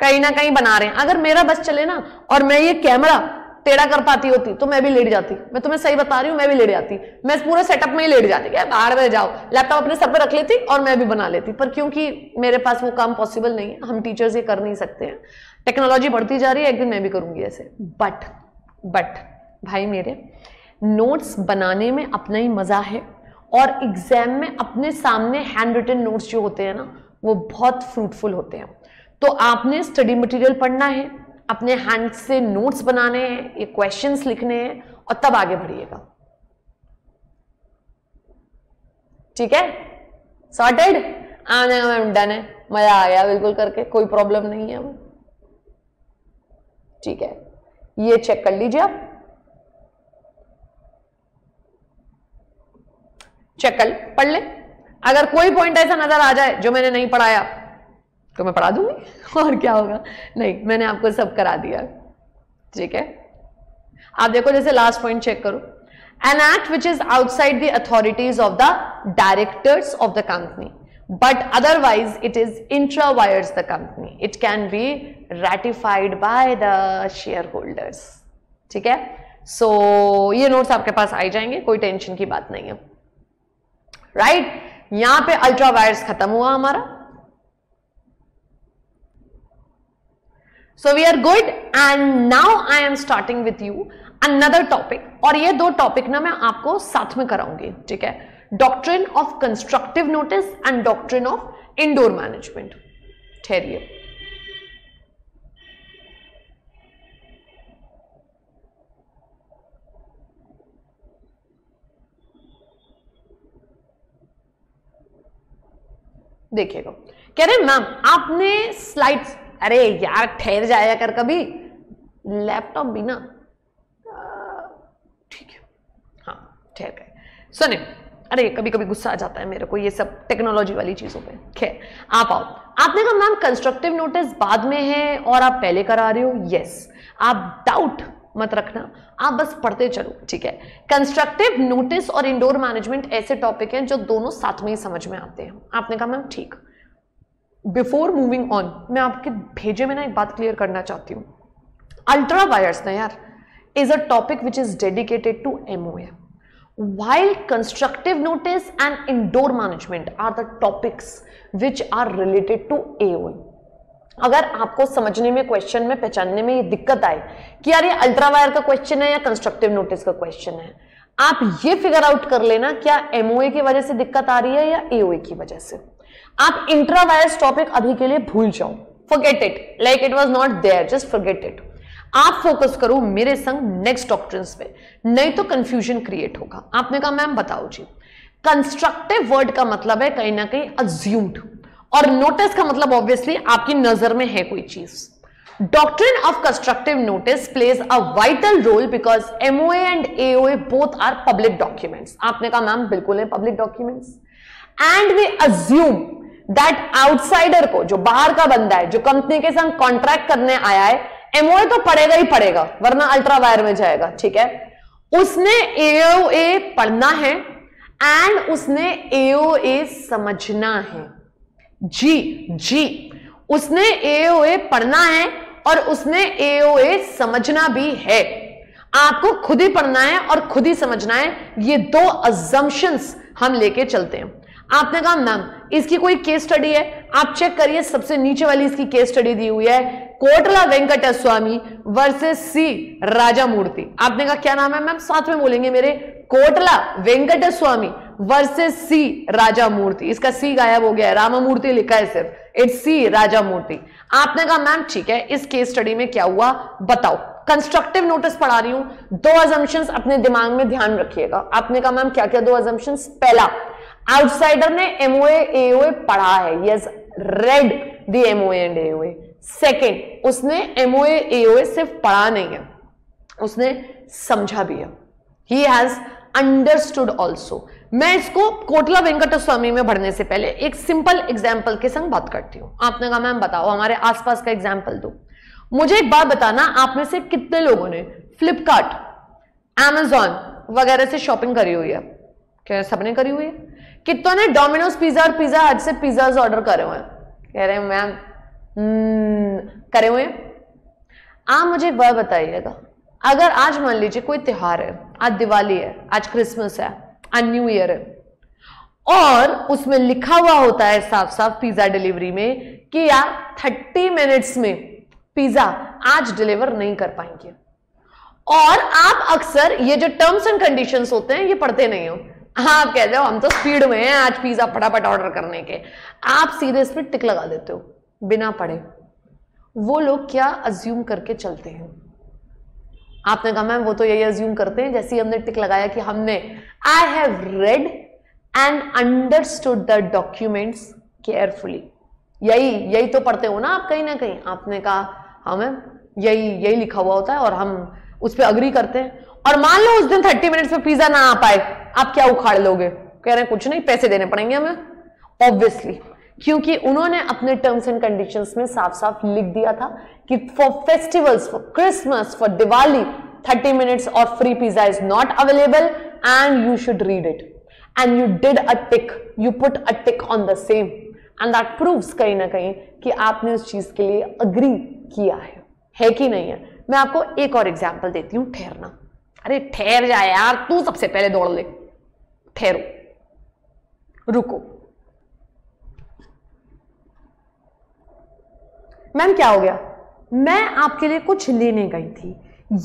कहीं ना कहीं बना रहे हैं? अगर मेरा बस चले ना और मैं ये कैमरा टेढ़ा कर पाती होती तो मैं भी लेट जाती। मैं तुम्हें सही बता रही हूँ, मैं भी लेट जाती, मैं पूरे सेटअप में ही लेट जाती। क्या बाहर में जाओ, लैपटॉप अपने सर पे रख लेती और मैं भी बना लेती, पर क्योंकि मेरे पास वो काम पॉसिबल नहीं है, हम टीचर्स ये कर नहीं सकते हैं, टेक्नोलॉजी बढ़ती जा रही है, एक दिन मैं भी करूंगी ऐसे। बट भाई मेरे, नोट्स बनाने में अपना ही मजा है और एग्जाम में अपने सामने हैंड रिटन नोट्स जो होते हैं ना वो बहुत फ्रूटफुल होते हैं। तो आपने स्टडी मटेरियल पढ़ना है, अपने हैंड से नोट्स बनाने हैं, ये क्वेश्चंस लिखने हैं और तब आगे बढ़िएगा। ठीक है, सॉर्टेड? आने में डन है, मजा आ गया बिल्कुल करके, कोई प्रॉब्लम नहीं है। ठीक है, ये चेक कर लीजिए आप, चेक कर पढ़ ले। अगर कोई पॉइंट ऐसा नजर आ जाए जो मैंने नहीं पढ़ाया तो मैं पढ़ा दूंगी और क्या होगा, नहीं मैंने आपको सब करा दिया। ठीक है, आप देखो, जैसे लास्ट पॉइंट चेक करो, an act which is outside the authorities of the directors of the company, but otherwise it is intra vires the company. It can be ratified by the shareholders. ठीक है, so ये notes आपके पास आ जाएंगे, कोई tension की बात नहीं है, right? यहाँ पे ultra vires खत्म हुआ हमारा. So we are good, and now I am starting with you another topic. और ये दो topic ना मैं आपको साथ में कराऊंगी, ठीक है? Doctrine of constructive notice and doctrine of indoor management. ठहरिए. देखिएगा, कह रहे मैम आपने स्लाइड्स, अरे यार ठहर जाया कर कभी, लैपटॉप भी ना, ठीक है, हाँ ठहर गए. सुने, अरे कभी कभी गुस्सा आ जाता है मेरे को ये सब टेक्नोलॉजी वाली चीजों पे. खैर आप आओ, आपने कहा मैम कंस्ट्रक्टिव नोटिस बाद में है और आप पहले करा रहे हो. यस, आप डाउट मत रखना, आप बस पढ़ते चलो, ठीक है? कंस्ट्रक्टिव नोटिस और इंडोर मैनेजमेंट ऐसे टॉपिक हैं जो दोनों साथ में ही समझ में आते हैं. आपने कहा मैम ठीक. बिफोर मूविंग ऑन मैं आपके भेजे में ना एक बात क्लियर करना चाहती हूँ. अल्ट्रा वायर्स ना यार is a topic which is dedicated to MOA, while constructive notice and indoor management are the topics which are related to AOA. अगर आपको समझने में, क्वेश्चन में पहचानने में ये दिक्कत आए कि यार ये अल्ट्रावायर का क्वेश्चन है या कंस्ट्रक्टिव नोटिस का क्वेश्चन है, आप ये फिगर आउट कर लेना क्या MOA की वजह से दिक्कत आ रही है या AOA की वजह से. आप इंट्रावायर्स टॉपिक अभी के लिए भूल जाओ, forget it, like it was not there, just forget it. आप फोकस करो मेरे संग नेक्स्ट डॉक्ट्रिन्स पे, नहीं तो कंफ्यूजन क्रिएट होगा. आपने कहा मैम बताओ जी, कंस्ट्रक्टिव वर्ड का मतलब है कहीं ना कहीं अज्यूम्ड, और नोटिस का मतलब ऑब्वियसली आपकी नजर में है कोई चीज. Doctrine of constructive notice plays a vital role because MOA and AOA both are public documents. आपने कहा मैम बिल्कुल है public documents, and we assume that outsider को, जो बाहर का बंदा है, जो कंपनी के संग कॉन्ट्रैक्ट करने आया है, MOA तो पढ़ेगा ही पढ़ेगा, वरना अल्ट्रा वायर में जाएगा, ठीक है? उसने AOA पढ़ना है एंड उसने AOA समझना है. जी जी, उसने AOA पढ़ना है और उसने AOA समझना भी है. आपको खुद ही पढ़ना है और खुद ही समझना है. ये दो अजम्पशंस हम लेके चलते हैं. आपने कहा मैम इसकी कोई केस स्टडी है? आप चेक करिए, सबसे नीचे वाली इसकी केस स्टडी दी हुई है, कोटला वेंकटस्वामी वर्सेस सी राजामूर्ति. आपने कहा क्या नाम है मैम? साथ में बोलेंगे मेरे, कोटला वेंकटस्वामी वर्सेस सी राजामूर्ति. इसका सी गायब हो गया है, रामामूर्ति लिखा है सिर्फ, इट्स सी राजामूर्ति. आपने कहा मैम ठीक है, इस केस स्टडी में क्या हुआ बताओ. कंस्ट्रक्टिव नोटिस पढ़ा रही हूं, दो अजम्पशंस अपने दिमाग में ध्यान रखिएगा. आपने कहा मैम क्या क्या दो अजम्पशंस? पहला, आउटसाइडर ने MOA AOA पढ़ा है, yes, read the MOA and AOA. Second, उसने MOA AOA सिर्फ पढ़ा नहीं है, उसने समझा भी है, ही हैज अंडरस्टूड ऑल्सो. मैं इसको कोटला वेंकटस्वामी में भरने से पहले एक सिंपल एग्जाम्पल के संग बात करती हूँ. आपने कहा मैम बताओ, हमारे आसपास का एग्जाम्पल दो. मुझे एक बात बताना, आप में से कितने लोगों ने फ्लिपकार्ट, Amazon वगैरह से शॉपिंग करी हुई है? क्या सबने करी हुई है? कितनों ने डोमिनोज पिज्जा और पिज्जा हट से पिज्जाज ऑर्डर करे हुए हैं? कह रहे हैं मैम करे हुए हैं. आप मुझे एक बात बताइएगा, अगर आज मान लीजिए कोई त्योहार है, आज दिवाली है, आज क्रिसमस है, न्यू ईयर है, और उसमें लिखा हुआ होता है साफ साफ पिज्जा डिलीवरी में कि यार 30 मिनट्स में पिज्जा आज डिलीवर नहीं कर पाएंगे, और आप अक्सर ये जो टर्म्स एंड कंडीशंस होते हैं ये पढ़ते नहीं हो. आप कहते हो हम तो स्पीड में हैं, आज पिज्जा फटाफट ऑर्डर करने के, आप सीधे इस पर टिक लगा देते हो बिना पढ़े. वो लोग क्या अज्यूम करके चलते हैं? आपने कहा मैम वो तो यही अज्यूम करते हैं, जैसे ही हमने टिक लगाया कि हमने I have read and understood the documents carefully, यही तो पढ़ते हो ना आप कहीं ना कहीं. आपने कहा हाँ मैम यही लिखा हुआ होता है और हम उस पर अग्री करते हैं, और मान लो उस दिन 30 मिनट्स में पिज्जा ना आ पाए, आप क्या उखाड़ लोगे? कह रहे हैं कुछ नहीं, पैसे देने पड़ेंगे हमें. ऑब्वियसली, क्योंकि उन्होंने अपने टर्म्स एंड कंडीशंस में साफ साफ लिख दिया था कि for festivals, for Christmas, for Diwali 30 minutes और free pizza is not available, and you should read it. And you did a tick, you put a tick on the same, and that proves कहीं ना कहीं कि आपने उस चीज़ के लिए agree किया है कि नहीं है। मैं आपको एक और example देती हूँ, ठहरना। अरे ठहर जाए यार, तू सबसे पहले दौड़ ले, ठहरो, रुको। मैम क्या हो गया? मैं आपके लिए कुछ लेने गई थी,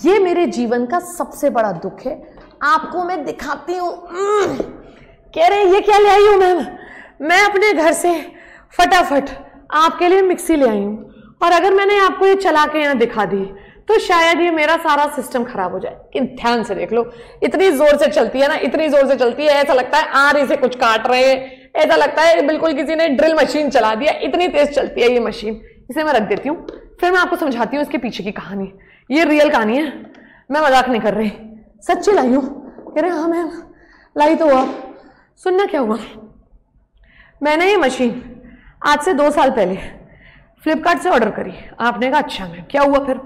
ये मेरे जीवन का सबसे बड़ा दुख है, आपको मैं दिखाती हूँ। कह रहे हैं ये क्या ले आई हूँ मैम? मैं अपने घर से फटाफट आपके लिए मिक्सी ले आई हूँ, और अगर मैंने आपको ये चला के यहाँ दिखा दी तो शायद ये मेरा सारा सिस्टम खराब हो जाए। ध्यान से देख लो, इतनी जोर से चलती है ना, इतनी जोर से चलती है, ऐसा लगता है आरी से कुछ काट रहे हैं, ऐसा लगता है बिल्कुल किसी ने ड्रिल मशीन चला दिया, इतनी तेज चलती है ये मशीन। इसे मैं रख देती हूँ, फिर मैं आपको समझाती हूँ इसके पीछे की कहानी। ये रियल कहानी है, मैं मजाक नहीं कर रही, सच्ची लाई हूँ। कह रहे हाँ मैम लाई तो हुआ। सुनना क्या हुआ, मैंने ये मशीन आज से 2 साल पहले फ्लिपकार्ट से ऑर्डर करी। आपने कहा अच्छा मैम क्या हुआ फिर?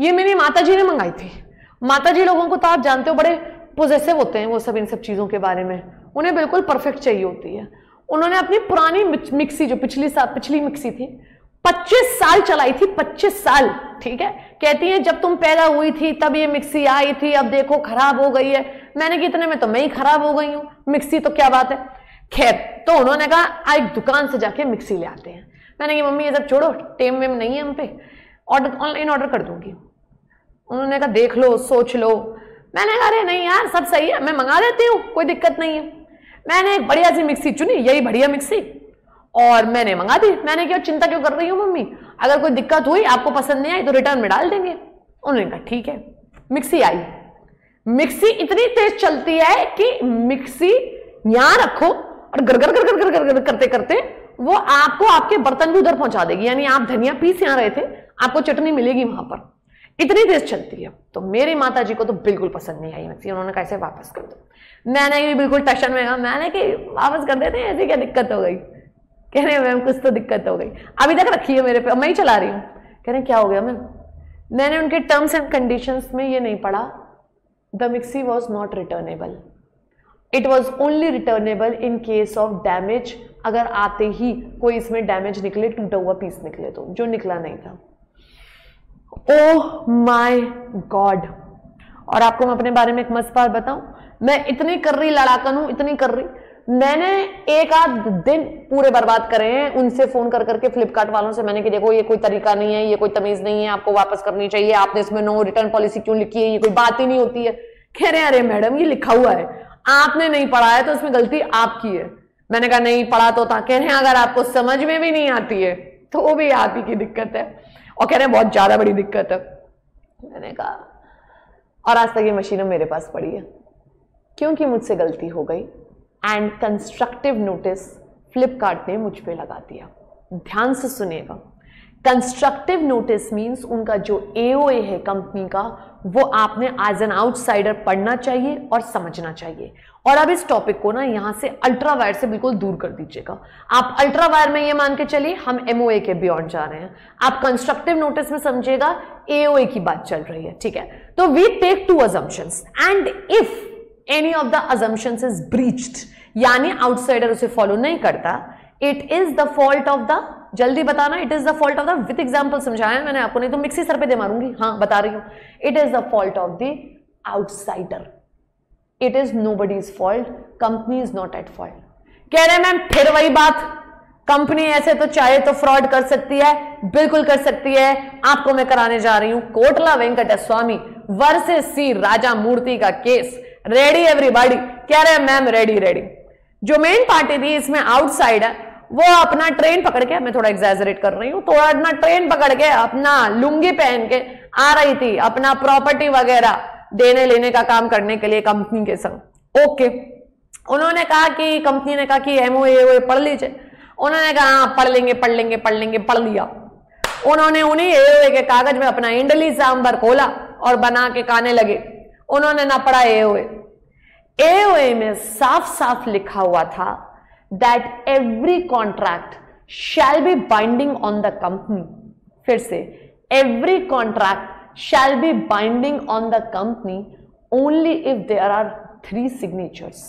ये मेरी माताजी ने मंगाई थी। माताजी लोगों को तो आप जानते हो बड़े पोजेसिव होते हैं, वो सब इन सब चीज़ों के बारे में, उन्हें बिल्कुल परफेक्ट चाहिए होती है। उन्होंने अपनी पुरानी मिक्सी जो पिछली मिक्सी थी 25 साल चलाई थी, 25 साल, ठीक है। कहती हैं जब तुम पैदा हुई थी तब ये मिक्सी आई थी, अब देखो खराब हो गई है। मैंने कि इतने में तो मैं ही खराब हो गई हूँ, मिक्सी तो क्या बात है। खैर तो उन्होंने कहा आज दुकान से जाके मिक्सी ले आते हैं। मैंने कि मम्मी ये सब छोड़ो, टेम वेम नहीं है हम पे, ऑर्डर ऑनलाइन ऑर्डर कर दूंगी। उन्होंने कहा देख लो, सोच लो। मैंने कहा अरे नहीं यार सब सही है, मैं मंगा देती हूँ, कोई दिक्कत नहीं है। मैंने एक बढ़िया सी मिक्सी चुनी, यही बढ़िया मिक्सी, और मैंने मंगा दी। मैंने क्या चिंता क्यों कर रही हूँ मम्मी, अगर कोई दिक्कत हुई आपको पसंद नहीं आई तो रिटर्न में डाल देंगे। उन्होंने कहा ठीक है। मिक्सी आई, मिक्सी इतनी तेज चलती है कि मिक्सी यहाँ रखो और गरगर गरगर गरगर गरगर करते करते वो आपको आपके बर्तन भी उधर पहुंचा देगी। यानी आप धनिया पीस यहाँ रहे थे, आपको चटनी मिलेगी वहां पर, इतनी तेज चलती है। तो मेरी माता जी को तो बिल्कुल पसंद नहीं आई मिक्सी, उन्होंने कहा इसे वापस कर दो। मैंने भी बिल्कुल टेंशन में कहा, मैंने कि वापस कर देते, ऐसी क्या दिक्कत हो गई? कह रहे हैं मैम कुछ तो दिक्कत हो गई, अभी तक रखी है मेरे पे, मैं ही चला रही हूँ। कह रहे हैं क्या हो गया मैम? मैंने उनके टर्म्स एंड कंडीशंस में ये नहीं पढ़ा, the mixie was not returnable, it was only returnable in case of damage, अगर आते ही कोई इसमें डैमेज निकले, टूटा हुआ पीस निकले तो, जो निकला नहीं था। Oh my God. और आपको मैं अपने बारे में एक मस्त बात बताऊं, मैं इतनी कर रही लड़ाकन हूँ, इतनी कर रही, मैंने एक आध दिन पूरे बर्बाद करे हैं उनसे फ़ोन कर करके, फ्लिपकार्ट वालों से। मैंने कि देखो ये कोई तरीका नहीं है, ये कोई तमीज़ नहीं है, आपको वापस करनी चाहिए, आपने इसमें नो रिटर्न पॉलिसी क्यों लिखी है, ये कोई बात ही नहीं होती है। कह रहे हैं अरे मैडम ये लिखा हुआ है, आपने नहीं पढ़ा है तो इसमें गलती आपकी है। मैंने कहा नहीं पढ़ा तो था। कह रहे हैं अगर आपको समझ में भी नहीं आती है तो वो भी आप ही की दिक्कत है, और कह रहे हैं बहुत ज़्यादा बड़ी दिक्कत है। मैंने कहा और आज तक ये मशीन मेरे पास पड़ी है क्योंकि मुझसे गलती हो गई एंड कंस्ट्रक्टिव नोटिस फ्लिपकार्ट ने मुझ पे लगा दिया। ध्यान से सुनेगा, कंस्ट्रक्टिव नोटिस मीन्स उनका जो AOA है कंपनी का, वो आपने एज एन आउटसाइडर पढ़ना चाहिए और समझना चाहिए। और अब इस टॉपिक को ना यहाँ से अल्ट्रावायर से बिल्कुल दूर कर दीजिएगा। आप अल्ट्रावायर में ये मान के चलिए हम MOA के बियॉन्ड जा रहे हैं, आप कंस्ट्रक्टिव नोटिस में समझिएगा AOA की बात चल रही है, ठीक है। तो we take 2 assumptions and if any of the assumptions is breached, यानी आउटसाइडर उसे फॉलो नहीं करता, it is the fault of the, जल्दी बताना, it is the fault of the, with example समझाया मैंने आपको, नहीं तो मिक्सी सर पे दे मारूंगी। हाँ बता रही हूँ, it is the fault of the outsider, it is nobody's fault, company is not at fault. कह रहे हैं मैम फिर वही बात, कंपनी ऐसे तो चाहे तो फ्रॉड कर सकती है, बिल्कुल कर सकती है। आपको मैं कराने जा रही हूँ कोटला वेंकटस्वामी वर्सेस सी राजा मूर्ति का केस। Ready everybody? कह रहे हैं मैम रेडी रेडी। जो मेन पार्टी थी इसमें आउटसाइड है, वो अपना ट्रेन पकड़ के, मैं थोड़ा एग्जैजरेट कर रही हूँ, थोड़ा अपना ट्रेन पकड़ के, अपना लुंगी पहन के आ रही थी, अपना प्रॉपर्टी वगैरह देने लेने का काम करने के लिए कंपनी के संग। ओके, उन्होंने कहा कि, कंपनी ने कहा कि MOA पढ़ लीजिए। उन्होंने कहा हाँ पढ़ लेंगे, पढ़ लिया। उन्होंने उन्हीं AOA के कागज में अपना इंडली सांबर खोला और बना के खाने लगे। उन्होंने ना पढ़ा AOA में साफ साफ लिखा हुआ था that every contract shall be binding on the company. फिर से, every contract shall be binding on the company only if there are three signatures,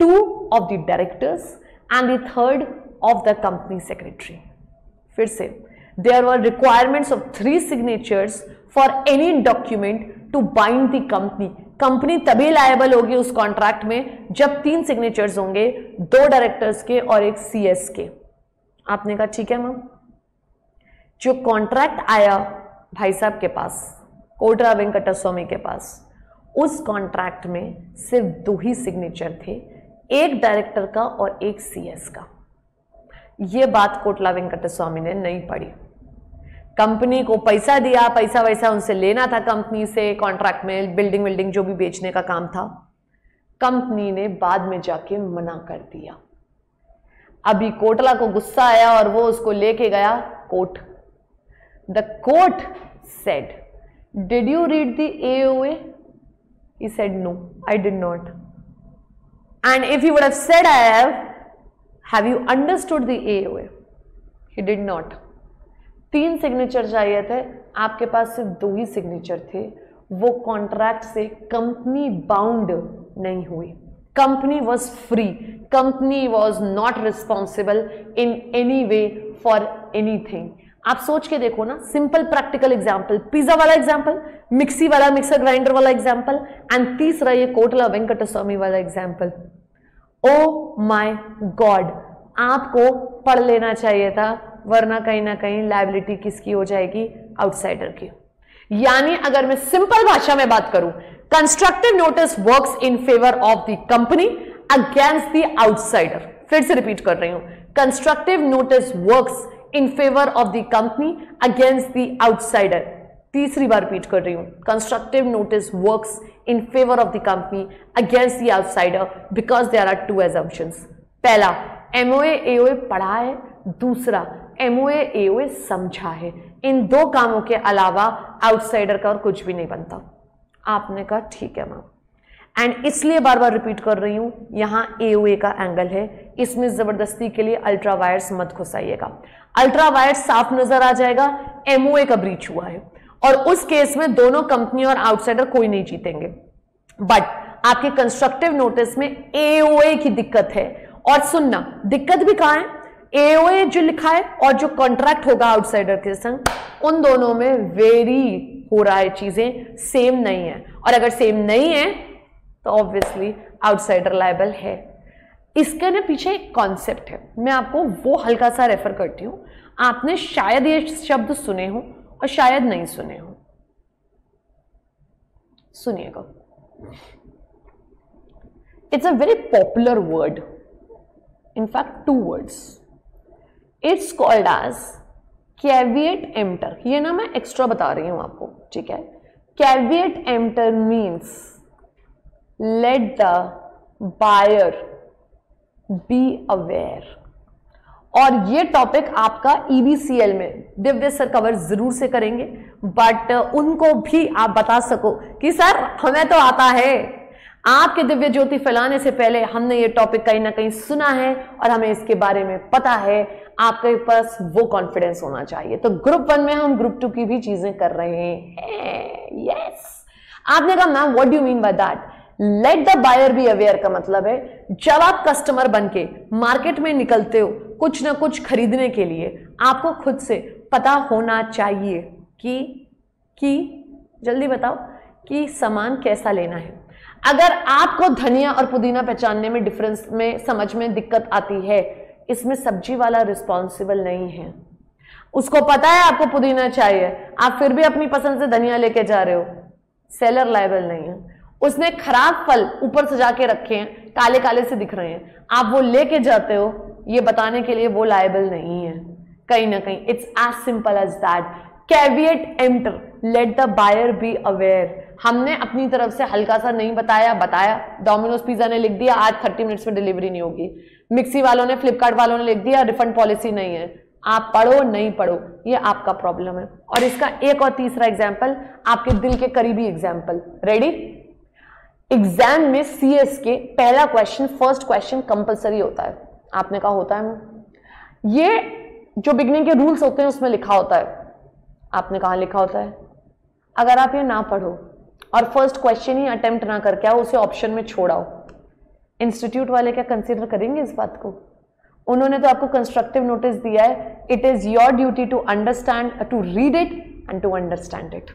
two of the directors and the third of the company secretary. फिर से there were requirements of three signatures for any document to bind the company. Company तभी लायबल होगी उस कॉन्ट्रैक्ट में जब तीन सिग्नेचर्स होंगे, दो डायरेक्टर्स के और एक सीएस के. आपने कहा ठीक है मैम. जो कॉन्ट्रैक्ट आया भाई साहब के पास, कोटला वेंकटस्वामी के पास, उस कॉन्ट्रैक्ट में सिर्फ दो ही सिग्नेचर थे, एक डायरेक्टर का और एक सीएस का. ये बात कोटला वेंकटस्वामी ने नहीं पढ़ी. कंपनी को पैसा दिया, पैसा वैसा उनसे लेना था कंपनी से, कॉन्ट्रैक्ट में बिल्डिंग विल्डिंग जो भी बेचने का काम था. कंपनी ने बाद में जाके मना कर दिया. अभी कोटला को गुस्सा आया और वो उसको लेके गया court. The court said, did you read the AOA? He said no, I did not. And if he would have said I have you understood the AOA? He did not. तीन सिग्नेचर चाहिए थे, आपके पास सिर्फ दो ही सिग्नेचर थे. वो कॉन्ट्रैक्ट से कंपनी बाउंड नहीं हुई. Company was free, company was not responsible in any way for anything. आप सोच के देखो ना, सिंपल प्रैक्टिकल एग्जाम्पल, पिज्जा वाला एग्जाम्पल, मिक्सी वाला, मिक्सर ग्राइंडर वाला एग्जाम्पल, एंड तीसरा ये कोटला वेंकटस्वामी वाला एग्जाम्पल. ओ माय गॉड, आपको पढ़ लेना चाहिए था, वरना कहीं ना कहीं लायबिलिटी किसकी हो जाएगी? आउटसाइडर की. यानी अगर मैं सिंपल भाषा में बात करूं, constructive notice works in favour of the company against the outsider. फिर से रिपीट कर रही हूं, constructive notice works in favour of the company against the outsider. तीसरी बार रिपीट कर रही हूं, constructive notice works in favour of the company against the outsider because there are two assumptions. पहला, MOA AOA पढ़ा है, दूसरा MOA AOA समझा है. इन दो कामों के अलावा आउटसाइडर का और कुछ भी नहीं बनता. आपने कहा ठीक है मैम. एंड इसलिए बार बार रिपीट कर रही हूं, यहां AOA का एंगल है, इसमें जबरदस्ती के लिए अल्ट्रा वायर्स मत घुसाइएगा. अल्ट्रा वायर्स साफ नजर आ जाएगा, MOA का ब्रीच हुआ है और उस केस में दोनों कंपनी और आउटसाइडर कोई नहीं जीतेंगे. बट आपके कंस्ट्रक्टिव नोटिस में AOA की दिक्कत है. और सुनना, दिक्कत भी कहां है, AOA जो लिखा है और जो कॉन्ट्रैक्ट होगा आउटसाइडर के संग, उन दोनों में वेरी हो रहा है, चीजें सेम नहीं है. और अगर सेम नहीं है तो ऑब्वियसली आउटसाइडर लायबल है. इसके ना पीछे एक कॉन्सेप्ट है, मैं आपको वो हल्का सा रेफर करती हूं. आपने शायद ये शब्द सुने हो और शायद नहीं सुने हो. सुनिएगा, it's a very popular word, in fact two words, it's called as caveat emptor. ये ना मैं एक्स्ट्रा बता रही हूं आपको, ठीक है. caveat emptor means let the buyer be aware. और ये टॉपिक आपका EBCL में दिव्य सर कवर जरूर से करेंगे, बट उनको भी आप बता सको कि सर हमें तो आता है. आपके दिव्य ज्योति फैलाने से पहले हमने ये टॉपिक कहीं ना कहीं सुना है और हमें इसके बारे में पता है. आपके पास वो कॉन्फिडेंस होना चाहिए. तो ग्रुप 1 में हम ग्रुप 2 की भी चीजें कर रहे हैं. यस, आपने कहा ma'am what do you mean by that? Let the buyer be aware का मतलब है जब आप कस्टमर बनके मार्केट में निकलते हो कुछ ना कुछ खरीदने के लिए, आपको खुद से पता होना चाहिए कि जल्दी बताओ कि सामान कैसा लेना है. अगर आपको धनिया और पुदीना पहचानने में डिफरेंस में समझ में दिक्कत आती है, इसमें सब्जी वाला रिस्पॉन्सिबल नहीं है. उसको पता है आपको पुदीना चाहिए, आप फिर भी अपनी पसंद से धनिया लेके जा रहे हो, सेलर लायबल नहीं है. उसने खराब फल ऊपर सजा के रखे हैं, काले काले से दिख रहे हैं, आप वो लेके जाते हो, ये बताने के लिए वो लायबल नहीं है. कहीं ना कहीं it's as simple as that, caveat emptor, let the buyer be aware. हमने अपनी तरफ से हल्का सा नहीं बताया, बताया. डोमिनोज पिज्जा ने लिख दिया आज 30 मिनट्स में डिलीवरी नहीं होगी. मिक्सी वालों ने, फ्लिपकार्ट वालों ने लिख दिया रिफंड पॉलिसी नहीं है. आप पढ़ो नहीं पढ़ो ये आपका प्रॉब्लम है. और इसका एक और तीसरा एग्जाम्पल, आपके दिल के करीबी एग्जाम्पल, रेडी. एग्जाम में CS के पहला क्वेश्चन, फर्स्ट क्वेश्चन कंपल्सरी होता है. आपने कहा होता है मैम? ये जो बिगनिंग के रूल्स होते हैं उसमें लिखा होता है. आपने कहा लिखा होता है? अगर आप ये ना पढ़ो और फर्स्ट क्वेश्चन ही अटेम्प्ट ना करके आओ, उसे ऑप्शन में छोड़ाओ। इंस्टीट्यूट वाले क्या कंसीडर करेंगे इस बात को? उन्होंने तो आपको कंस्ट्रक्टिव नोटिस दिया है, it is your duty to understand, to read it and to understand it.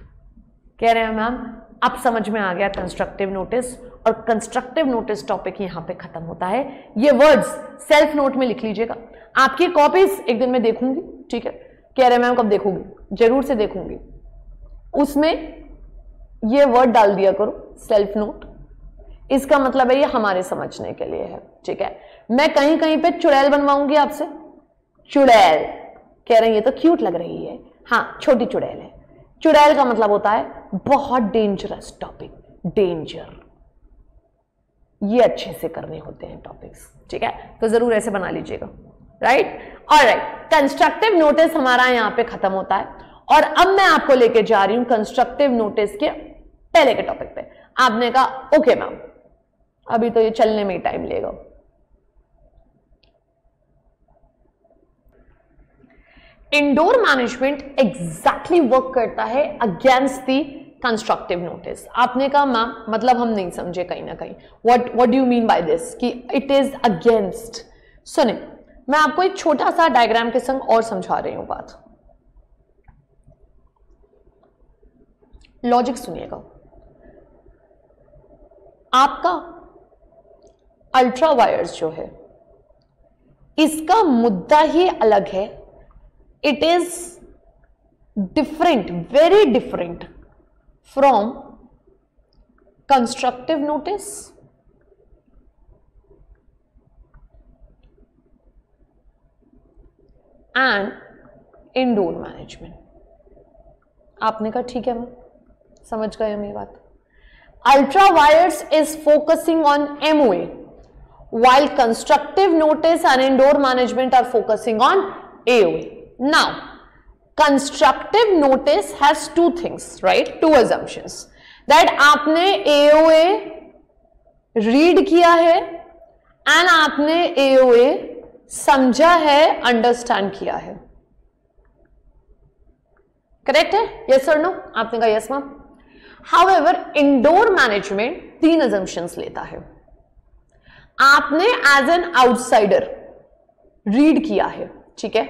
कह रहे हैं मैम अब समझ में आ गया कंस्ट्रक्टिव नोटिस, और कंस्ट्रक्टिव नोटिस टॉपिक यहाँ पे खत्म होता है। ये वर्ड्स सेल्फ नोट में लिख लीजिएगा, आपकी कॉपीज एक दिन मैं देखूंगी, ठीक है। कह रहे हैं मैम कब देखूंगी? जरूर से देखूंगी। उसमें ये वर्ड डाल दिया करो, सेल्फ नोट, इसका मतलब है ये हमारे समझने के लिए है, ठीक है। मैं कहीं कहीं पे चुड़ैल बनवाऊंगी आपसे, चुड़ैल कह रहे हैं ये तो क्यूट लग रही है, हाँ छोटी चुड़ैल है। चुड़ैल का मतलब होता है बहुत डेंजरस टॉपिक, डेंजर, ये अच्छे से करने होते हैं टॉपिक्स, ठीक है। तो जरूर ऐसे बना लीजिएगा, राइट। ऑलराइट, कंस्ट्रक्टिव नोटिस हमारा यहाँ पे खत्म होता है, और अब मैं आपको लेके जा रही हूं कंस्ट्रक्टिव नोटिस के पहले के टॉपिक पे। आपने कहा ओके मैम अभी तो ये चलने में ही टाइम लेगा। इंडोर मैनेजमेंट एग्जैक्टली वर्क करता है अगेंस्ट दी कंस्ट्रक्टिव नोटिस। आपने कहा मैम मतलब हम नहीं समझे कहीं ना कहीं, what do you mean by this कि इट इज अगेंस्ट। सुने, मैं आपको एक छोटा सा डायग्राम के संग और समझा रही हूं बात, लॉजिक सुनिएगा। आपका अल्ट्रा वायर्स जो है इसका मुद्दा ही अलग है, it is different, very different from constructive notice and indoor management. आपने कहा ठीक है मैम समझ गए हम ये बात। Ultra vires is focusing on MOA while constructive notice and indoor management are focusing on AOA. Now constructive notice has two things, right, two assumptions that आपने AOA read किया है and आपने AOA समझा है, understand किया है, करेक्ट है, यस और नो? आपने कहा yes ma'am. However indoor management तीन अजम्पशंस लेता है। आपने एज एन आउटसाइडर रीड किया है, ठीक है,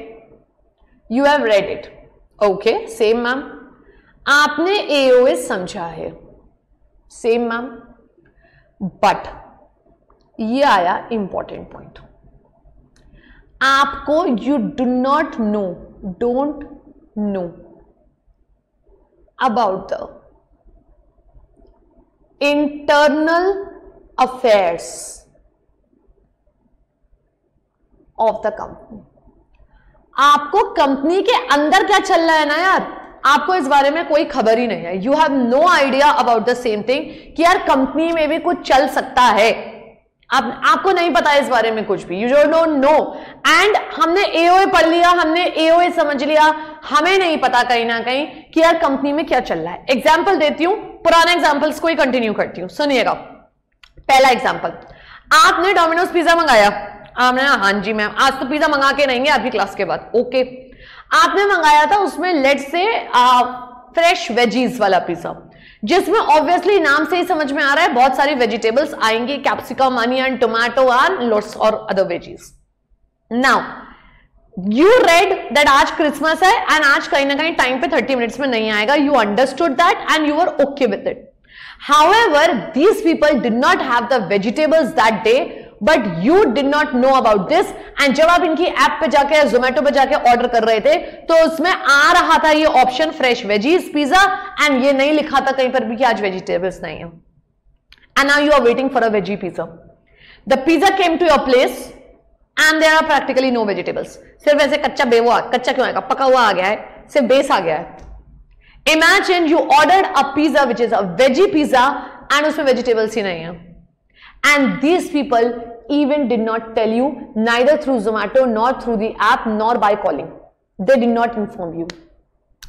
you have read it, okay same ma'am. आपने AOA समझा है, सेम मैम। बट ये आया इंपॉर्टेंट पॉइंट, आपको you do not know, don't know about the internal affairs of the company. आपको कंपनी के अंदर क्या चल रहा है ना यार, आपको इस बारे में कोई खबर ही नहीं है। You have no idea about the same thing कि यार कंपनी में भी कुछ चल सकता है, आपको नहीं पता इस बारे में कुछ भी, यू डोंट नो। एंड हमने AOA पढ़ लिया, हमने AOA समझ लिया, हमें नहीं पता कहीं ना कहीं कि यार कंपनी में क्या चल रहा है। एग्जाम्पल देती हूं, पुराने एग्जाम्पल्स को ही कंटिन्यू करती हूं, सुनिएगा। पहला एग्जाम्पल, आपने डोमिनोज पिज्जा मंगाया, आपने हाँ जी मैम आज तो पिज्जा मंगा के रहेंगे आपकी क्लास के बाद, ओके। आपने मंगाया था उसमें लेट्स से फ्रेश वेजीज वाला पिज्जा, जिसमें ऑब्वियसली नाम से ही समझ में आ रहा है बहुत सारी वेजिटेबल्स आएंगी, capsicum, onion, tomato and lots और other veggies. Now you read that आज क्रिसमस है एंड आज कहीं ना कहीं टाइम पे 30 मिनट्स में नहीं आएगा, you understood that and you are okay with it. However these people did not have the vegetables that day, but you did not know about this. And जब आप इनकी ऐप पे जाके, जोमेटो पे जाके ऑर्डर कर रहे थे, तो उसमें आ रहा था ये option fresh veggies pizza, and ये नहीं लिखा था कहीं पर भी कि आज वेजिटेबल्स नहीं है। And now you are waiting for a veggie pizza, the pizza came to your place and there are practically no vegetables, सिर्फ ऐसे कच्चा बेवा, कच्चा क्यों आएगा, पका हुआ आ गया है, सिर्फ बेस आ गया है। Imagine you ordered a pizza which is a veggie pizza and उसमें वेजिटेबल्स ही नहीं है। And these people even did not tell you, neither through Zomato nor through the app nor by calling, they did not inform you.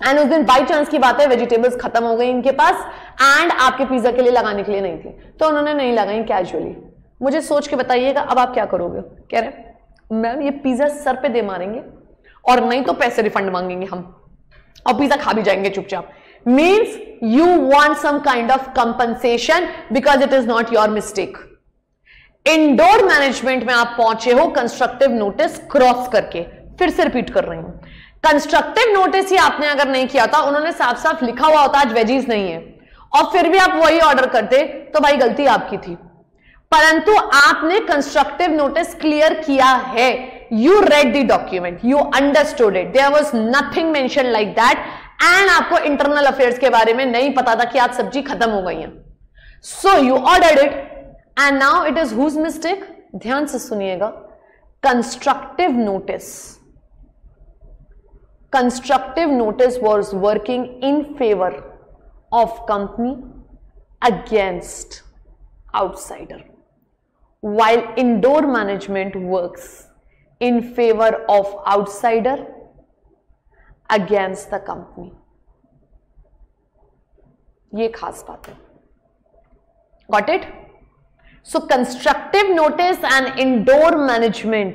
And उस दिन by chance की बात है, vegetables खत्म हो गई इनके पास and आपके पिज्जा के लिए लगाने के लिए नहीं थी, तो उन्होंने नहीं लगाई casually। मुझे सोच के बताइएगा अब आप क्या करोगे? कह रहे मैम ये पिज्जा सर पे दे मारेंगे और नहीं तो पैसे रिफंड मांगेंगे हम, और पिज्जा खा भी जाएंगे चुपचाप। means you want some kind of compensation because it is not your mistake. Indoor management में आप पहुंचे हो कंस्ट्रक्टिव नोटिस क्रॉस करके, फिर से रिपीट कर रही हूं, कंस्ट्रक्टिव नोटिस ही आपने अगर नहीं किया था, उन्होंने साफ साफ लिखा हुआ होता आज वेजीज नहीं है और फिर भी आप वही ऑर्डर करते तो भाई गलती आपकी थी, परंतु आपने कंस्ट्रक्टिव नोटिस क्लियर किया है, you read the document, you understood it, there was nothing mention like that and आपको इंटरनल अफेयर्स के बारे में नहीं पता था कि आज सब्जी खत्म हो गई है, so you ordered it and now it is whose mistake? ध्यान से सुनिएगा, constructive notice, constructive notice was working in favor of company against outsider, while indoor management works in favor of outsider against the company. ये खास बात है, got it? So constructive notice and indoor management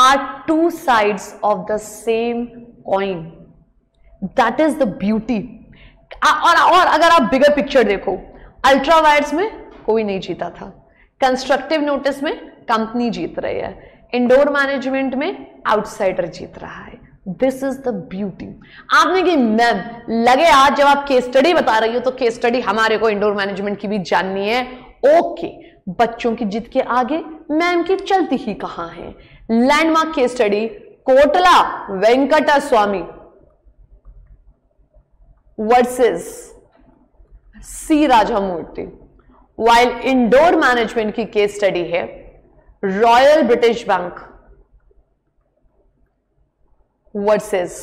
are two sides of the same coin. That is the beauty. और अगर आप bigger picture देखो, ultra wires में कोई नहीं जीता था, constructive notice में company जीत रही है, indoor management में outsider जीत रहा है. This is the beauty. आपने कि मैम लगे आज जब आप case study बता रही हो तो case study हमारे को indoor management की भी जाननी है. Okay, बच्चों की जिद के आगे मैम की चलती ही कहां है. Landmark case study Kotla Venkataswamy versus C Rajamurthy, while indoor management की केस स्टडी है royal British Bank versus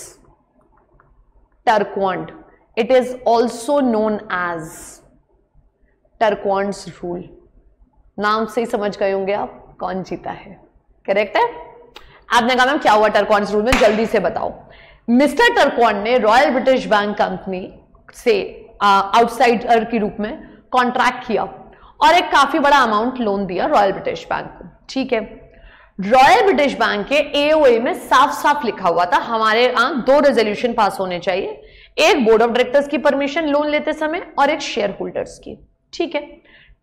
Turquand. It is also known as Turquand's rule. नाम से ही समझ गए होंगे आप कौन जीता है, करेक्ट है? आपने कहा मैम क्या हुआ टर्क्वांड्स रूल में, जल्दी से बताओ. मिस्टर टर्क्वांड ने रॉयल ब्रिटिश बैंक कंपनी से आउटसाइडर के रूप में कॉन्ट्रैक्ट किया और एक काफी बड़ा अमाउंट लोन दिया रॉयल ब्रिटिश बैंक को, ठीक है? रॉयल ब्रिटिश बैंक के एओए में साफ साफ लिखा हुआ था हमारे यहाँ दो रेजोल्यूशन पास होने चाहिए, एक बोर्ड ऑफ डायरेक्टर्स की परमिशन लोन लेते समय और एक शेयर होल्डर्स की, ठीक है?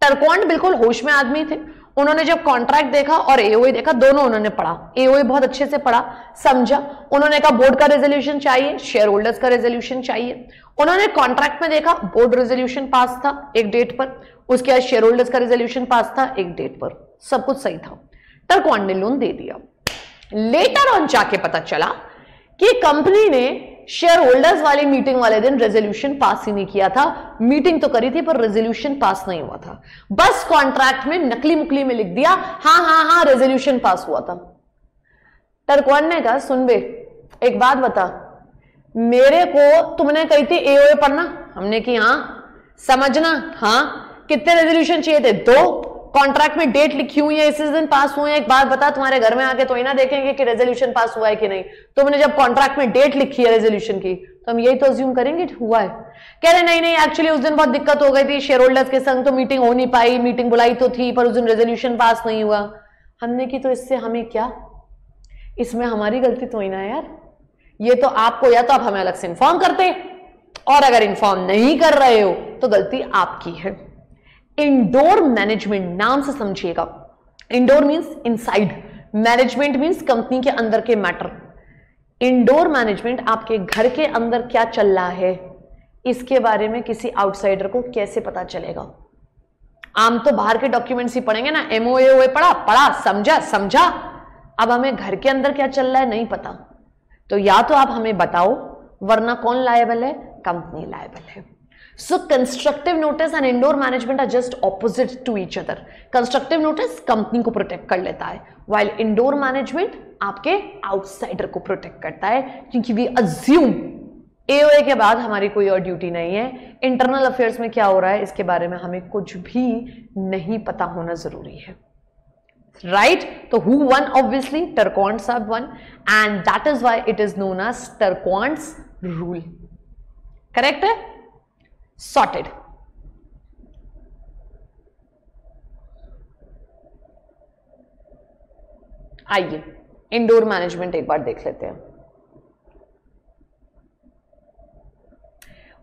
टर्क्वांड बिल्कुल होश में आदमी थे, उन्होंने जब कॉन्ट्रैक्ट देखा और एओए देखा, दोनों उन्होंने पढ़ा, एओए बहुत अच्छे से पढ़ा, समझा. उन्होंने कहा बोर्ड का रेजोल्यूशन चाहिए, शेयर होल्डर्स का रेजोल्यूशन चाहिए. उन्होंने कॉन्ट्रैक्ट में देखा बोर्ड रेजोल्यूशन पास था एक डेट पर, उसके बाद शेयर होल्डर्स का रेजोल्यूशन पास था एक डेट पर, सब कुछ सही था. टर्क्वांड ने लोन दे दिया. लेटर ऑन जाके पता चला कि कंपनी ने शेयर होल्डर्स वाली मीटिंग वाले दिन रेजोल्यूशन पास ही नहीं किया था, मीटिंग तो करी थी पर रेजोल्यूशन पास नहीं हुआ था, बस कॉन्ट्रैक्ट में नकली मुकली में लिख दिया हाँ हाँ हाँ रेजोल्यूशन पास हुआ था. टर्क्वांड ने कहा सुन बे, एक बात बता, मेरे को तुमने कही थी एओए पढ़ना, हमने कि हाँ, समझना हाँ, कितने रेजोल्यूशन चाहिए थे, दो, कॉन्ट्रैक्ट में डेट लिखी हुई है इस दिन पास हुए हैं, एक बात बता तुम्हारे घर में आके तो ही ना देखेंगे कि रेजोल्यूशन पास हुआ है कि नहीं, तुमने जब कॉन्ट्रैक्ट में डेट लिखी है रेजोल्यूशन की तो हम यही तो अज्यूम करेंगे हुआ है. कह रहे नहीं नहीं एक्चुअली उस दिन बहुत दिक्कत हो गई थी, शेयर होल्डर्स के संग तो मीटिंग हो नहीं पाई, मीटिंग बुलाई तो थी पर उस दिन रेजोल्यूशन पास नहीं हुआ. हमने की तो इससे हमें क्या, इसमें हमारी गलती तो ही ना यार, ये तो आपको या तो आप हमें अलग से इन्फॉर्म करते और अगर इन्फॉर्म नहीं कर रहे हो तो गलती आपकी है. इंडोर मैनेजमेंट, नाम से समझिएगा, indoor means inside, management means company के अंदर के मैटर. इंडोर मैनेजमेंट आपके घर के अंदर क्या चल रहा है इसके बारे में किसी आउटसाइडर को कैसे पता चलेगा? आम तो बाहर के डॉक्यूमेंट्स ही पढ़ेंगे ना, एमओए पढ़ा समझा समझा, अब हमें घर के अंदर क्या चल रहा है नहीं पता, तो या तो आप हमें बताओ वरना कौन लायबल है, कंपनी लायबल है. So constructive notice and indoor management are just opposite to each other. Constructive notice company को प्रोटेक्ट कर लेता है, while indoor management आपके आउटसाइडर को प्रोटेक्ट करता है, क्योंकि we assume AOA के बाद हमारी कोई और ड्यूटी नहीं है, इंटरनल अफेयर्स में क्या हो रहा है इसके बारे में हमें कुछ भी नहीं पता होना जरूरी है, राइट? तो who won? Obviously Turquand's have won and that is why it is known as Turquand's rule, correct है? Sorted. आइए इंडोर मैनेजमेंट एक बार देख लेते हैं.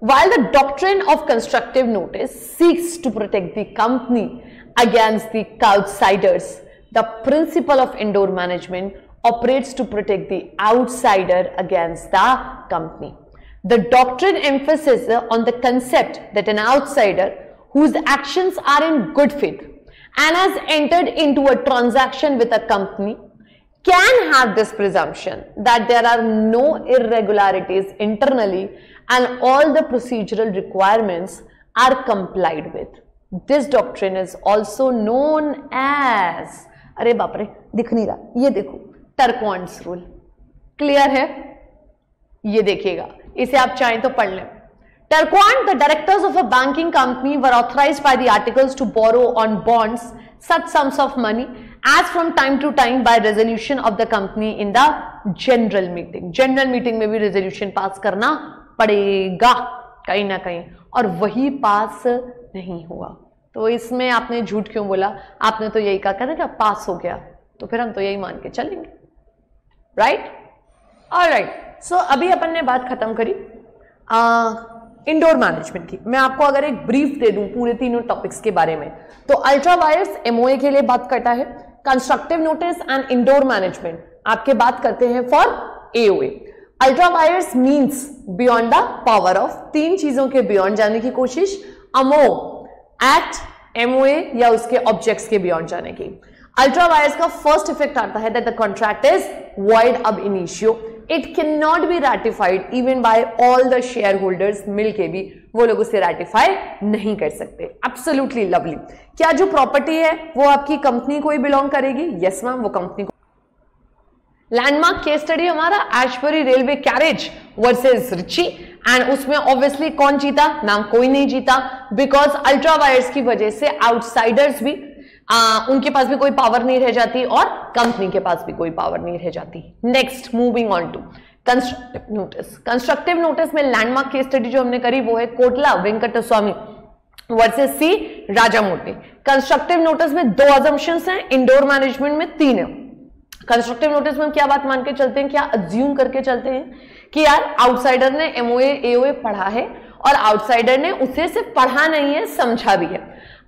While the doctrine of constructive notice seeks to protect the company against the outsiders, the principle of indoor management operates to protect the outsider against the company. The doctrine emphasizes on the concept that an outsider whose actions are in good faith and has entered into a transaction with a company can have this presumption that there are no irregularities internally and all the procedural requirements are complied with. This doctrine is also known as, अरे बाप रे दिख नहीं रहा, ये देखो टर्क्वांड्स रूल, क्लियर है? ये देखिएगा, इसे आप चाहें तो पढ़ लें. Turquand, the directors of a banking company were authorized by the articles to borrow on bonds such sums of money as from time to time by resolution of the company in the general meeting. General meeting में भी resolution पास करना पड़ेगा कहीं ना कहीं, और वही पास नहीं हुआ तो इसमें आपने झूठ क्यों बोला? आपने तो यही कहा था पास हो गया, तो फिर हम तो यही मान के चलेंगे, राइट? ऑलराइट, सो अभी अपन ने बात खत्म करी इंडोर मैनेजमेंट की. मैं आपको अगर एक ब्रीफ दे दूं पूरे तीनों टॉपिक्स के बारे में, तो अल्ट्रावायर्स एमओए के लिए बात करता है, constructive notice and indoor management आपके बात करते हैं for AOA. Ultra vires means beyond the power of, तीन चीजों के बियॉन्ड जाने की कोशिश, अमो एट एमओए या उसके ऑब्जेक्ट्स के बियॉन्ड जाने की. अल्ट्रावायर्स का फर्स्ट इफेक्ट आता है that the contract is void ab initio, it can not be ratified even by all the shareholders, मिल के भी वो लोग उसे रैटिफाई नहीं कर सकते. Absolutely lovely. क्या जो प्रॉपर्टी है वो आपकी कंपनी को ही बिलोंग करेगी? यस मैम, वो कंपनी को. लैंडमार्क केस स्टडी हमारा Ashbury railway carriage versus Riche, and उसमें ऑब्वियसली कौन जीता? नाम कोई नहीं जीता, बिकॉज अल्ट्रावायर्स की वजह से आउटसाइडर्स भी उनके पास भी कोई पावर नहीं रह जाती और कंपनी के पास भी कोई पावर नहीं रह जाती. Next moving on to constructive notice. Constructive notice में लैंडमार्क केस स्टडी जो हमने करी वो है Kotla Venkataswamy versus C Rajamurthy. Constructive notice में दो अजम्पशंस हैं, इंडोर मैनेजमेंट में तीन है. कंस्ट्रक्टिव नोटिस में हम क्या बात मान के चलते हैं, क्या अज्यूम करके चलते हैं कि यार आउटसाइडर ने एमओए एओए पढ़ा है और आउटसाइडर ने उसे सिर्फ पढ़ा नहीं है समझा भी है.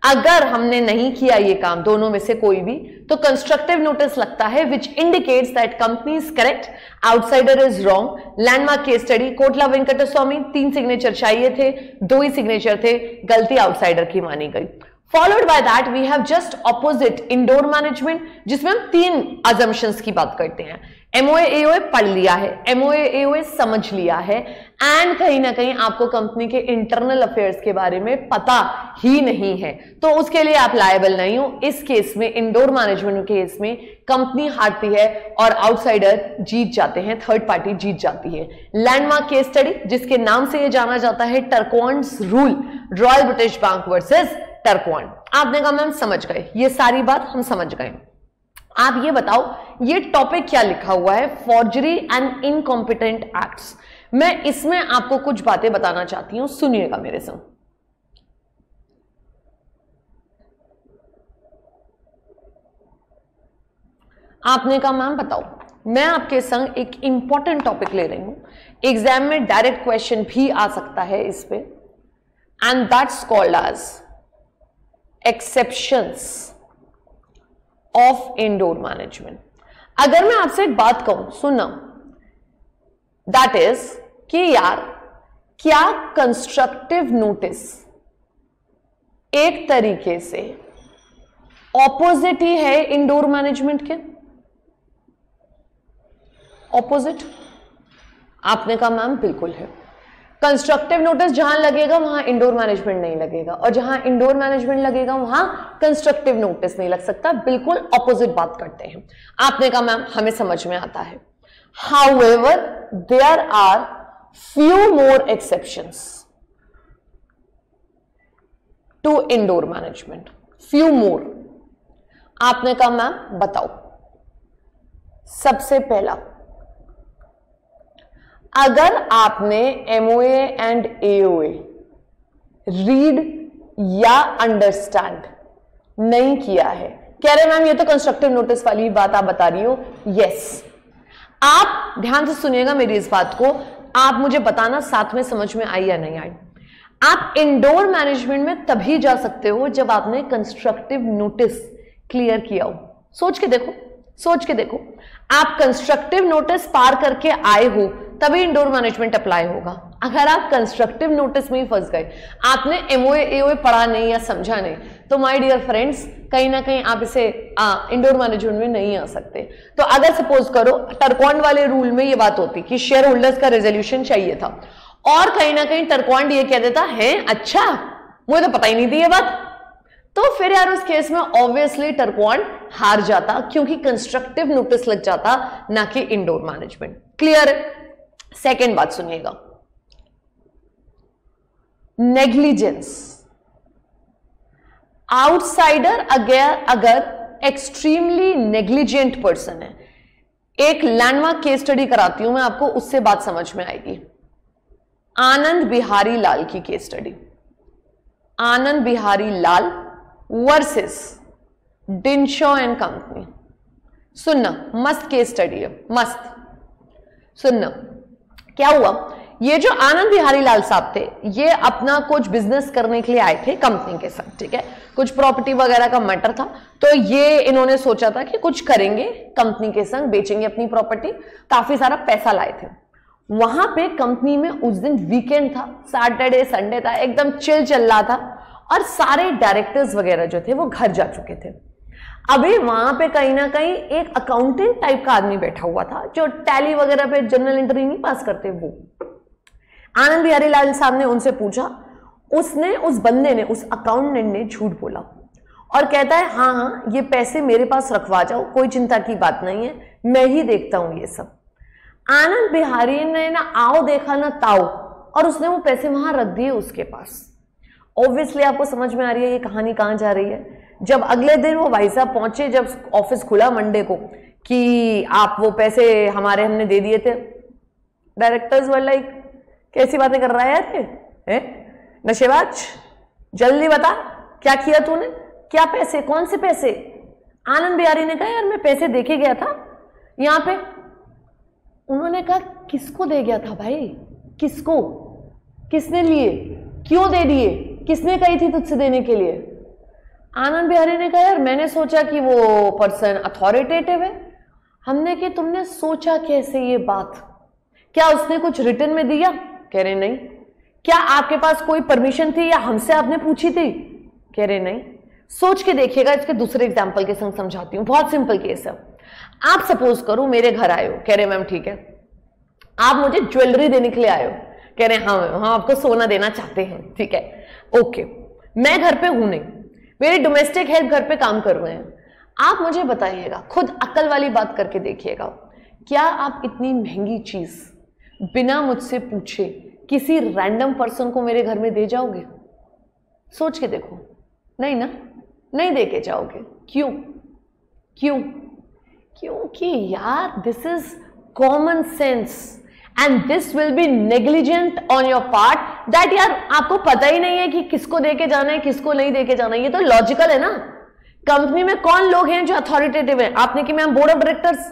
अगर हमने नहीं किया ये काम, दोनों में से कोई भी, तो कंस्ट्रक्टिव नोटिस लगता है which indicates that company is correct, outsider is wrong. Landmark case study Kotla Venkataswamy, तीन सिग्नेचर चाहिए थे, दो ही सिग्नेचर थे, गलती आउटसाइडर की मानी गई. Followed by that we have just opposite indoor management, जिसमें हम तीन अजम्पशंस की बात करते हैं. एमओए एओए पढ़ लिया है, एमओए एओए समझ लिया है, एंड कहीं ना कहीं आपको कंपनी के इंटरनल अफेयर्स के बारे में पता ही नहीं है, तो उसके लिए आप लायबल नहीं हो. इस केस में, इंडोर मैनेजमेंट केस में, कंपनी हारती है और आउटसाइडर जीत जाते हैं, थर्ड पार्टी जीत जाती है. लैंडमार्क केस स्टडी जिसके नाम से यह जाना जाता है Turquand's rule, Royal British Bank versus Turquand. आपने कहा मैम समझ गए, ये सारी बात हम समझ गए, आप ये बताओ ये टॉपिक क्या लिखा हुआ है, फॉर्जरी एंड इनकॉम्पिटेंट एक्ट्स. मैं इसमें आपको कुछ बातें बताना चाहती हूं, सुनिएगा मेरे संग. आपने कहा मैम बताओ, मैं आपके संग एक इंपॉर्टेंट टॉपिक ले रही हूं, एग्जाम में डायरेक्ट क्वेश्चन भी आ सकता है इस पे, and that's called as exceptions of indoor management. अगर मैं आपसे एक बात कहूं, सुना, दैट इज कि यार क्या कंस्ट्रक्टिव नोटिस एक तरीके से ऑपोजिट ही है इंडोर मैनेजमेंट के? ऑपोजिट? आपने कहा मैम बिल्कुल है. कंस्ट्रक्टिव नोटिस जहां लगेगा वहां इंडोर मैनेजमेंट नहीं लगेगा, और जहां इंडोर मैनेजमेंट लगेगा वहां कंस्ट्रक्टिव नोटिस नहीं लग सकता, बिल्कुल ऑपोजिट बात करते हैं. आपने कहा मैम हमें समझ में आता है, however there are few more exceptions to indoor management, few more. आपने कहा मैम बताओ, सबसे पहला, अगर आपने एमओए एंड एओए रीड या अंडरस्टैंड नहीं किया है, कह रहे मैम ये तो कंस्ट्रक्टिव नोटिस वाली बात आप बता रही हो, यस. आप ध्यान से सुनिएगा मेरी इस बात को, आप मुझे बताना साथ में समझ में आई या नहीं आई. आप इंडोर मैनेजमेंट में तभी जा सकते हो जब आपने कंस्ट्रक्टिव नोटिस क्लियर किया हो। सोच के देखो, सोच के देखो, आप कंस्ट्रक्टिव नोटिस पार करके आए हो तभी इंडोर मैनेजमेंट अप्लाई होगा। अगर आप कंस्ट्रक्टिव नोटिस में ही फंस गए, आपने एमओए एओए पढ़ा नहीं या समझा नहीं, तो माय डियर फ्रेंड्स कहीं ना कहीं आप इसे इंडोर मैनेजमेंट में नहीं आ सकते। तो अगर सपोज करो टर्कॉन्ड वाले रूल में ये बात होती कि शेयर होल्डर्स का रेजोल्यूशन चाहिए था और कहीं ना कहीं टर्कॉन्ड ये कह देता है अच्छा मुझे तो पता ही नहीं थी ये बात, तो फिर यार उस केस में ऑब्वियसली टर्कॉन्ड हार जाता क्योंकि कंस्ट्रक्टिव नोटिस लग जाता, ना कि इंडोर मैनेजमेंट। क्लियर है? सेकेंड बात सुनिएगा, नेग्लिजेंस। आउटसाइडर अगर एक्सट्रीमली नेग्लिजेंट पर्सन है, एक लैंडमार्क केस स्टडी कराती हूं मैं आपको, उससे बात समझ में आएगी। आनंद बिहारी लाल की case study, Anand Bihari Lal versus Dinshaw and company. सुनना, मस्त केस स्टडी है, मस्त सुनना। क्या हुआ, ये जो आनंद बिहारी लाल साहब थे ये अपना कुछ बिजनेस करने के लिए आए थे कंपनी के साथ, ठीक है, कुछ प्रॉपर्टी वगैरह का मैटर था, तो ये इन्होंने सोचा था कि कुछ करेंगे कंपनी के संग, बेचेंगे अपनी प्रॉपर्टी, काफी सारा पैसा लाए थे। वहां पे कंपनी में उस दिन वीकेंड था, सैटरडे संडे था, एकदम चिल चल रहा था और सारे डायरेक्टर्स वगैरह जो थे वो घर जा चुके थे। अभी वहां पे कहीं ना कहीं एक अकाउंटेंट टाइप का आदमी बैठा हुआ था जो टैली वगैरह पे जनरल एंट्री नहीं पास करते, वो आनंद बिहारी लाल साहब ने उनसे पूछा, उसने, उस बंदे ने, उस अकाउंटेंट ने झूठ बोला और कहता है हाँ हाँ ये पैसे मेरे पास रखवा जाओ, कोई चिंता की बात नहीं है, मैं ही देखता हूँ ये सब। आनंद बिहारी ने ना आओ देखा ना ताओ, और उसने वो पैसे वहां रख दिए उसके पास। ऑब्वियसली आपको समझ में आ रही है ये कहानी कहाँ जा रही है। जब अगले दिन वो भाई साहब पहुंचे, जब ऑफिस खुला मंडे को, कि आप वो पैसे हमारे हमने दे दिए थे, डायरेक्टर्स वर लाइक कैसी बातें कर रहा है यार ये, नशेबाज, जल्दी बता क्या किया तूने, क्या पैसे, कौन से पैसे। आनंद बिहारी ने कहा यार मैं पैसे दे के गया था यहाँ पे। उन्होंने कहा किसको दे गया था भाई, किसको, किसने लिए, क्यों दे दिए, किसने कही थी तुझसे देने के लिए। आनंद बिहारी ने कहा यार मैंने सोचा कि वो पर्सन अथॉरिटेटिव है। हमने कि तुमने सोचा कैसे ये बात, क्या उसने कुछ रिटर्न में दिया, कह रहे नहीं। क्या आपके पास कोई परमिशन थी या हमसे आपने पूछी थी, कह रहे नहीं। सोच के देखिएगा, इसके दूसरे एग्जाम्पल के संग समझाती हूँ, बहुत सिंपल केस है। आप सपोज करो मेरे घर आए हो, कह रहे मैम ठीक है, आप मुझे ज्वेलरी देने के लिए आए हो, कह रहे हैं हाँ मैम हम आपको सोना देना चाहते हैं, ठीक है ओके। मैं घर पे हूं नहीं, मेरे डोमेस्टिक हेल्प घर पे काम कर रहे हैं। आप मुझे बताइएगा, खुद अक्ल वाली बात करके देखिएगा, क्या आप इतनी महंगी चीज बिना मुझसे पूछे किसी रैंडम पर्सन को मेरे घर में दे जाओगे? सोच के देखो, नहीं ना, नहीं दे के जाओगे। क्यों? क्यों? क्योंकि यार this is common sense and this will be negligent on your part that यार आपको पता ही नहीं है कि किसको देके जाना है किसको नहीं देके जाना है। ये तो लॉजिकल है ना, कंपनी में कौन लोग हैं जो अथॉरिटेटिव हैं? आपने कि मैम बोर्ड ऑफ डायरेक्टर्स,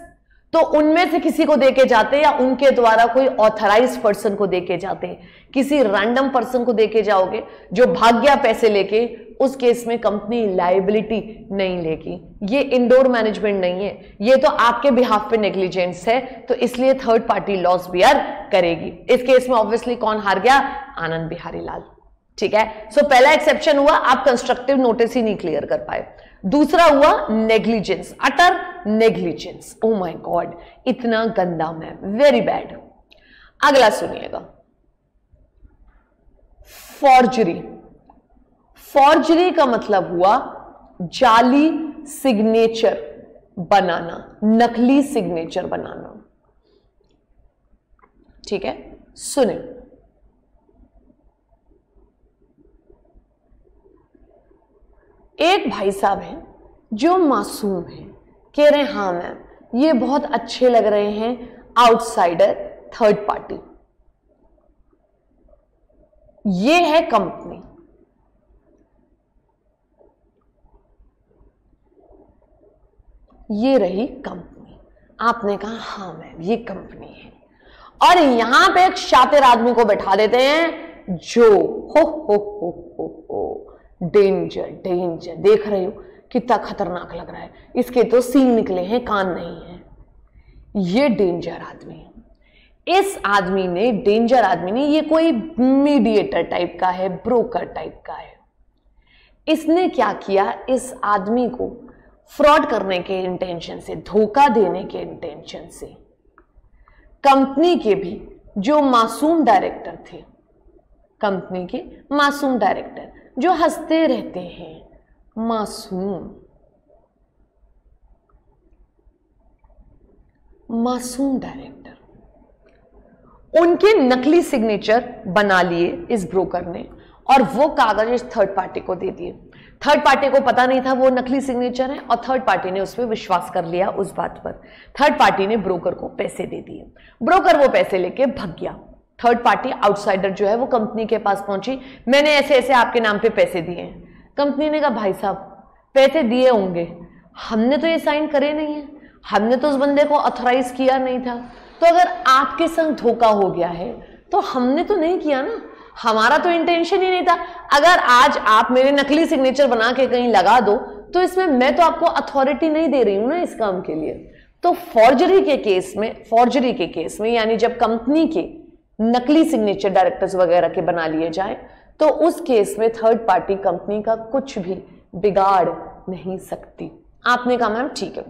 तो उनमें से किसी को देके जाते हैं या उनके द्वारा कोई ऑथराइज्ड पर्सन को देके जाते हैं। किसी रैंडम पर्सन को देके जाओगे जो भाग गया पैसे लेके, उस केस में कंपनी लायबिलिटी नहीं लेगी। ये इंडोर मैनेजमेंट नहीं है, ये तो आपके बिहाफ पे नेग्लिजेंस है, तो इसलिए थर्ड पार्टी लॉस बियर करेगी। इस केस में ऑब्वियसली कौन हार गया? आनंद बिहारी लाल, ठीक है। सो पहला एक्सेप्शन हुआ आप कंस्ट्रक्टिव नोटिस ही नहीं क्लियर कर पाए। दूसरा हुआ negligence, utter negligence. Oh my God इतना गंदा, मैम वेरी बैड। अगला सुनिएगा, फॉर्जरी। फॉर्जरी का मतलब हुआ जाली सिग्नेचर बनाना, नकली सिग्नेचर बनाना, ठीक है। सुने, एक भाई साहब हैं जो मासूम हैं, कह रहे हैं हाँ मैम ये बहुत अच्छे लग रहे हैं, आउटसाइडर थर्ड पार्टी, ये है कंपनी। ये रही कंपनी, आपने कहा हाँ मैम ये कंपनी है, और यहां पे एक शातिर आदमी को बैठा देते हैं जो हो डेंजर डेंजर। देख रहे हो कितना खतरनाक लग रहा है, इसके तो सींग निकले हैं, कान नहीं है। ये डेंजर आदमी है। इस आदमी ने, डेंजर आदमी ने, ये कोई मीडिएटर टाइप का है, ब्रोकर टाइप का है। इसने क्या किया, इस आदमी को फ्रॉड करने के इंटेंशन से, धोखा देने के इंटेंशन से कंपनी के भी जो मासूम डायरेक्टर थे, कंपनी के मासूम डायरेक्टर जो हंसते रहते हैं, मासूम डायरेक्टर, उनके नकली सिग्नेचर बना लिए इस ब्रोकर ने और वो कागज इस थर्ड पार्टी को दे दिए। थर्ड पार्टी को पता नहीं था वो नकली सिग्नेचर है और थर्ड पार्टी ने उस पर विश्वास कर लिया, उस बात पर। थर्ड पार्टी ने ब्रोकर को पैसे दे दिए, ब्रोकर वो पैसे लेके भाग गया। थर्ड पार्टी आउटसाइडर जो है वो कंपनी के पास पहुंची, मैंने ऐसे ऐसे आपके नाम पे पैसे दिए हैं। कंपनी ने कहा भाई साहब पैसे दिए होंगे, हमने तो ये साइन करे नहीं है, हमने तो उस बंदे को ऑथराइज किया नहीं था, तो अगर आपके संग धोखा हो गया है तो हमने तो नहीं किया ना, हमारा तो इंटेंशन ही नहीं था। अगर आज आप मेरे नकली सिग्नेचर बना के कहीं लगा दो तो इसमें मैं तो आपको अथॉरिटी नहीं दे रही हूं ना इस काम के लिए। तो फॉर्जरी के केस में, फॉर्जरी के केस में, यानी जब कंपनी के नकली सिग्नेचर डायरेक्टर्स वगैरह के बना लिए जाए तो उस केस में थर्ड पार्टी कंपनी का कुछ भी बिगाड़ नहीं सकती। आपने कहा मैम ठीक है,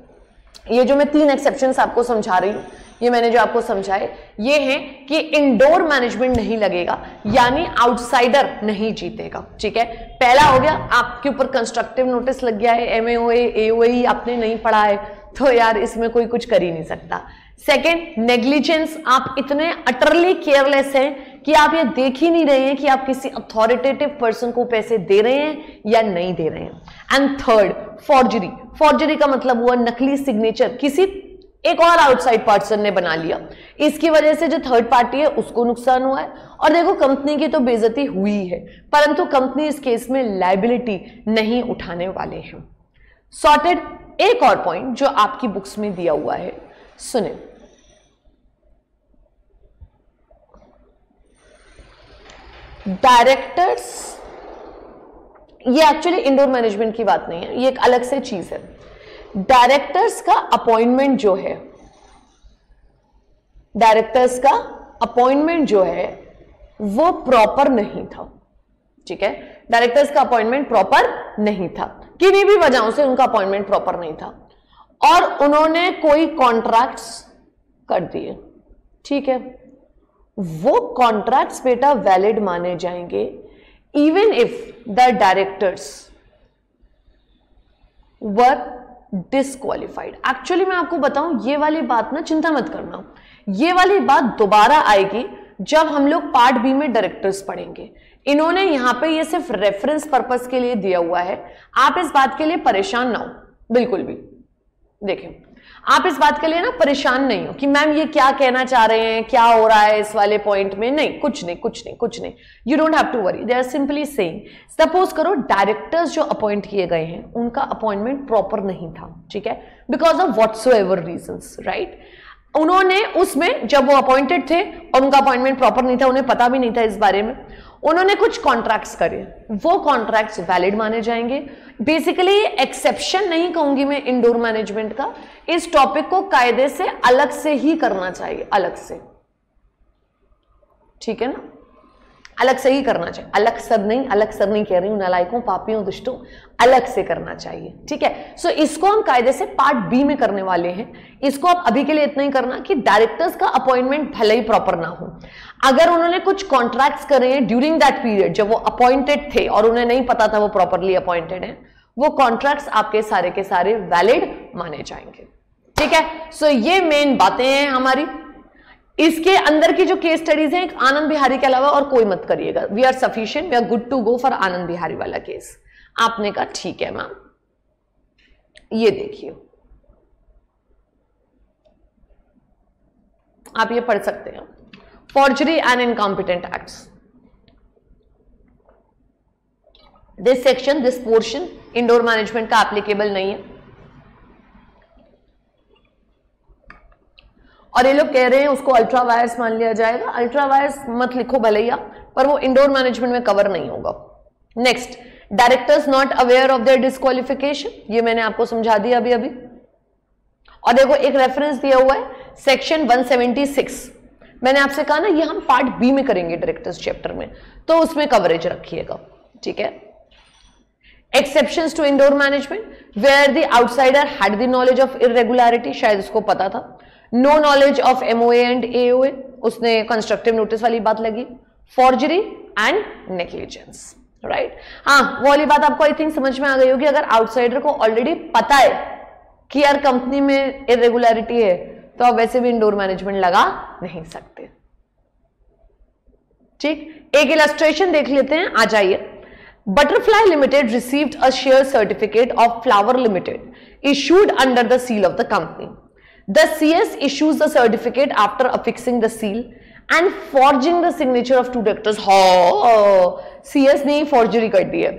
ये जो मैं तीन एक्सेप्शंस आपको समझा रही हूँ, ये मैंने जो आपको समझाए ये है कि इंडोर मैनेजमेंट नहीं लगेगा, यानी आउटसाइडर नहीं जीतेगा। ठीक है, पहला हो गया आपके ऊपर कंस्ट्रक्टिव नोटिस लग गया है, MAOA AOA आपने नहीं पढ़ा है तो यार इसमें कोई कुछ कर ही नहीं सकता। सेकेंड, नेग्लिजेंस, आप इतने अटरली केयरलेस हैं कि आप ये देख ही नहीं रहे हैं कि आप किसी अथॉरिटेटिव पर्सन को पैसे दे रहे हैं या नहीं दे रहे हैं। And third, forgery. फॉर्जरी का मतलब हुआ नकली सिग्नेचर किसी एक और आउटसाइड पर्सन ने बना लिया, इसकी वजह से जो थर्ड पार्टी है उसको नुकसान हुआ है और देखो कंपनी की तो बेइज्जती हुई है, परंतु कंपनी इस केस में लायबिलिटी नहीं उठाने वाले हैं। सॉर्टेड। एक और पॉइंट जो आपकी बुक्स में दिया हुआ है, सुने, डायरेक्टर्स, ये एक्चुअली इंडोर मैनेजमेंट की बात नहीं है, ये एक अलग से चीज है। डायरेक्टर्स का अपॉइंटमेंट जो है, डायरेक्टर्स का अपॉइंटमेंट जो है वो प्रॉपर नहीं था। ठीक है, डायरेक्टर्स का अपॉइंटमेंट प्रॉपर नहीं था, किन्हीं भी वजहों से उनका अपॉइंटमेंट प्रॉपर नहीं था और उन्होंने कोई कॉन्ट्रैक्ट्स कर दिए। ठीक है, वो कॉन्ट्रैक्ट्स बेटा वैलिड माने जाएंगे even if the directors were disqualified. Actually मैं आपको बताऊं, ये वाली बात ना चिंता मत करना, ये वाली बात दोबारा आएगी जब हम लोग पार्ट बी में डायरेक्टर्स पढ़ेंगे। इन्होंने यहाँ पे ये सिर्फ रेफरेंस पर्पस के लिए दिया हुआ है, आप इस बात के लिए परेशान ना हो बिल्कुल भी। देखें, आप इस बात के लिए ना परेशान नहीं हो कि मैम ये क्या कहना चाह रहे हैं, क्या हो रहा है इस वाले पॉइंट में, नहीं, कुछ नहीं, कुछ नहीं, कुछ नहीं। You don't have to worry, they are simply saying, suppose करो डायरेक्टर्स जो अपॉइंट किए गए हैं उनका अपॉइंटमेंट प्रॉपर नहीं था। ठीक है, because of whatsoever reasons, right. उन्होंने उसमें जब वो अपॉइंटेड थे और उनका अपॉइंटमेंट प्रॉपर नहीं था, उन्हें पता भी नहीं था इस बारे में, उन्होंने कुछ कॉन्ट्रैक्ट्स करे, वो कॉन्ट्रैक्ट्स वैलिड माने जाएंगे। बेसिकली एक्सेप्शन नहीं कहूंगी मैं इंडोर मैनेजमेंट का, इस टॉपिक को कायदे से अलग से ही करना चाहिए, अलग से। ठीक है ना, अलग से ही करना चाहिए, अलग सर नहीं, अलग सर नहीं कह रही हूं, नालायकों, पापियों, दुष्टों, अलग से करना चाहिए। ठीक है, सो इसको हम कायदे से पार्ट बी में करने वाले हैं। इसको आप अभी के लिए इतना ही करना कि डायरेक्टर्स का अपॉइंटमेंट भले ही प्रॉपर ना हो, अगर उन्होंने कुछ कॉन्ट्रैक्ट्स करे हैं ड्यूरिंग दैट पीरियड जब वो अपॉइंटेड थे और उन्हें नहीं पता था वो प्रॉपरली अपॉइंटेड है, वो कॉन्ट्रैक्ट्स आपके सारे के सारे वैलिड माने जाएंगे। ठीक है, सो ये मेन बातें हैं हमारी। इसके अंदर की जो केस स्टडीज हैं, आनंद बिहारी के अलावा और कोई मत करिएगा, we are sufficient, we are good to go for Anand Bihari वाला केस। आपने कहा ठीक है मैम, ये देखिए आप ये पढ़ सकते हैं, forgery and incompetent acts, this section, this portion indoor management का एप्लीकेबल नहीं है और ये लोग कह रहे हैं उसको अल्ट्रा वायर्स मान लिया जाएगा। अल्ट्रा वायर्स मत लिखो भले ही आप, पर वो इंडोर मैनेजमेंट में कवर नहीं होगा। Next, directors not aware of their disqualification, ये मैंने आपको समझा दिया अभी अभी। और देखो एक रेफरेंस दिया हुआ है सेक्शन 176, मैंने आपसे कहा ना ये हम पार्ट बी में करेंगे डायरेक्टर्स चैप्टर में, तो उसमें कवरेज रखिएगा, ठीक है। Exceptions to indoor management, where the outsider had the knowledge of irregularity, शायद उसको पता था। No knowledge of MOA and AOA, उसने कंस्ट्रक्टिव नोटिस वाली बात लगी। Forgery and negligence, right. हाँ, वो वाली बात आपको आई थिंक समझ में आ गई होगी। अगर आउटसाइडर को ऑलरेडी पता है कि यार कंपनी में इरेगुलरिटी है, तो आप वैसे भी इंडोर मैनेजमेंट लगा नहीं सकते, ठीक। एक इलस्ट्रेशन देख लेते हैं, आ जाइए। Butterfly limited received a share certificate of flower limited issued under the seal of the company. The CS issues the certificate after affixing the seal and forging the signature of two directors. हाँ, CS ने forgery कर दी है।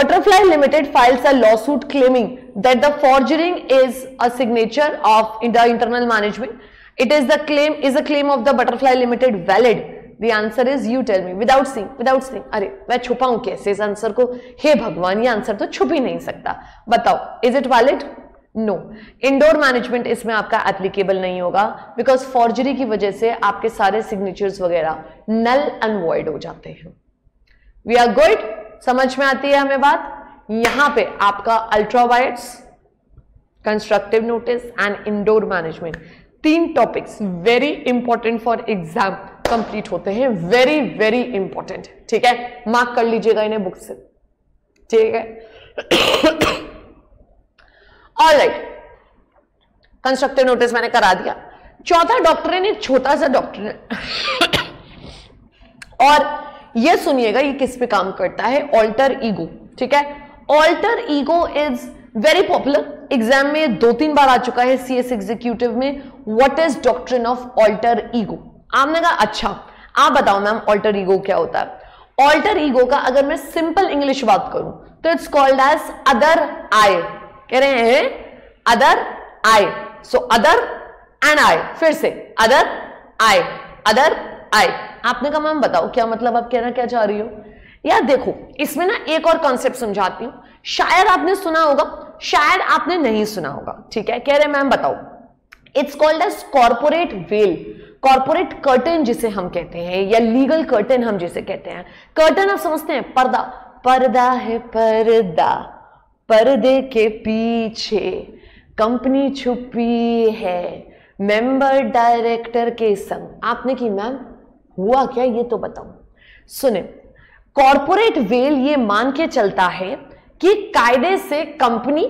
Butterfly Limited files a lawsuit claiming that the forging is a signature of the internal management. It is the claim is a claim of the Butterfly Limited valid? The answer is you tell me without seeing, without seeing. अरे मैं छुपाऊं कैसे इस आंसर को? हे भगवान, ये आंसर तो छुप ही नहीं सकता। बताओ, is it valid? No, indoor management इसमें आपका एप्लीकेबल नहीं होगा, बिकॉज फॉर्जरी की वजह से आपके सारे सिग्नेचर्स वगैरह नल एंड वॉइड हो जाते हैं। वी आर गुड, समझ में आती है हमें बात। यहां पे आपका ultra vires, constructive notice and indoor management, तीन topics very important for exam complete होते हैं। वेरी वेरी इंपॉर्टेंट, ठीक है। मार्क कर लीजिएगा इन्हें बुक से, ठीक है। ऑल राइट, कंस्ट्रक्टिव नोटिस मैंने करा दिया। चौथा डॉक्ट्रिन, एक छोटा सा डॉक्ट्रिन और ये सुनिएगा ये किस पे काम करता है, ऑल्टर ईगो, ठीक है। Alter ego is very popular, exam में 2-3 बार आ चुका है सीएस एग्जीक्यूटिव में। What is doctrine of alter ego? आपने कहा अच्छा आप बताओ मैम ऑल्टर ईगो क्या होता है। ऑल्टर ईगो का अगर मैं सिंपल इंग्लिश बात करूं तो it's called as other I, कह रहे हैं other I, so other and I, फिर से अदर आई, अदर आई। आपने कहा मैम बताओ क्या मतलब, आप कहना क्या चाह रही हो? यार देखो इसमें ना एक और कॉन्सेप्ट समझाती हूँ, शायद आपने सुना होगा शायद आपने नहीं सुना होगा, ठीक है। कह रहे मैम बताओ, it's called as corporate veil, corporate curtain जिसे हम कहते हैं, या लीगल कर्टन हम जिसे कहते हैं। कर्टन आप समझते हैं, पर्दा, पर्दा है पर्दा, पर्दे के पीछे कंपनी छुपी है मेंबर डायरेक्टर के संग। आपने की मैम हुआ क्या ये तो बताओ। सुने, कॉर्पोरेट वेल ये मान के चलता है कि कायदे से company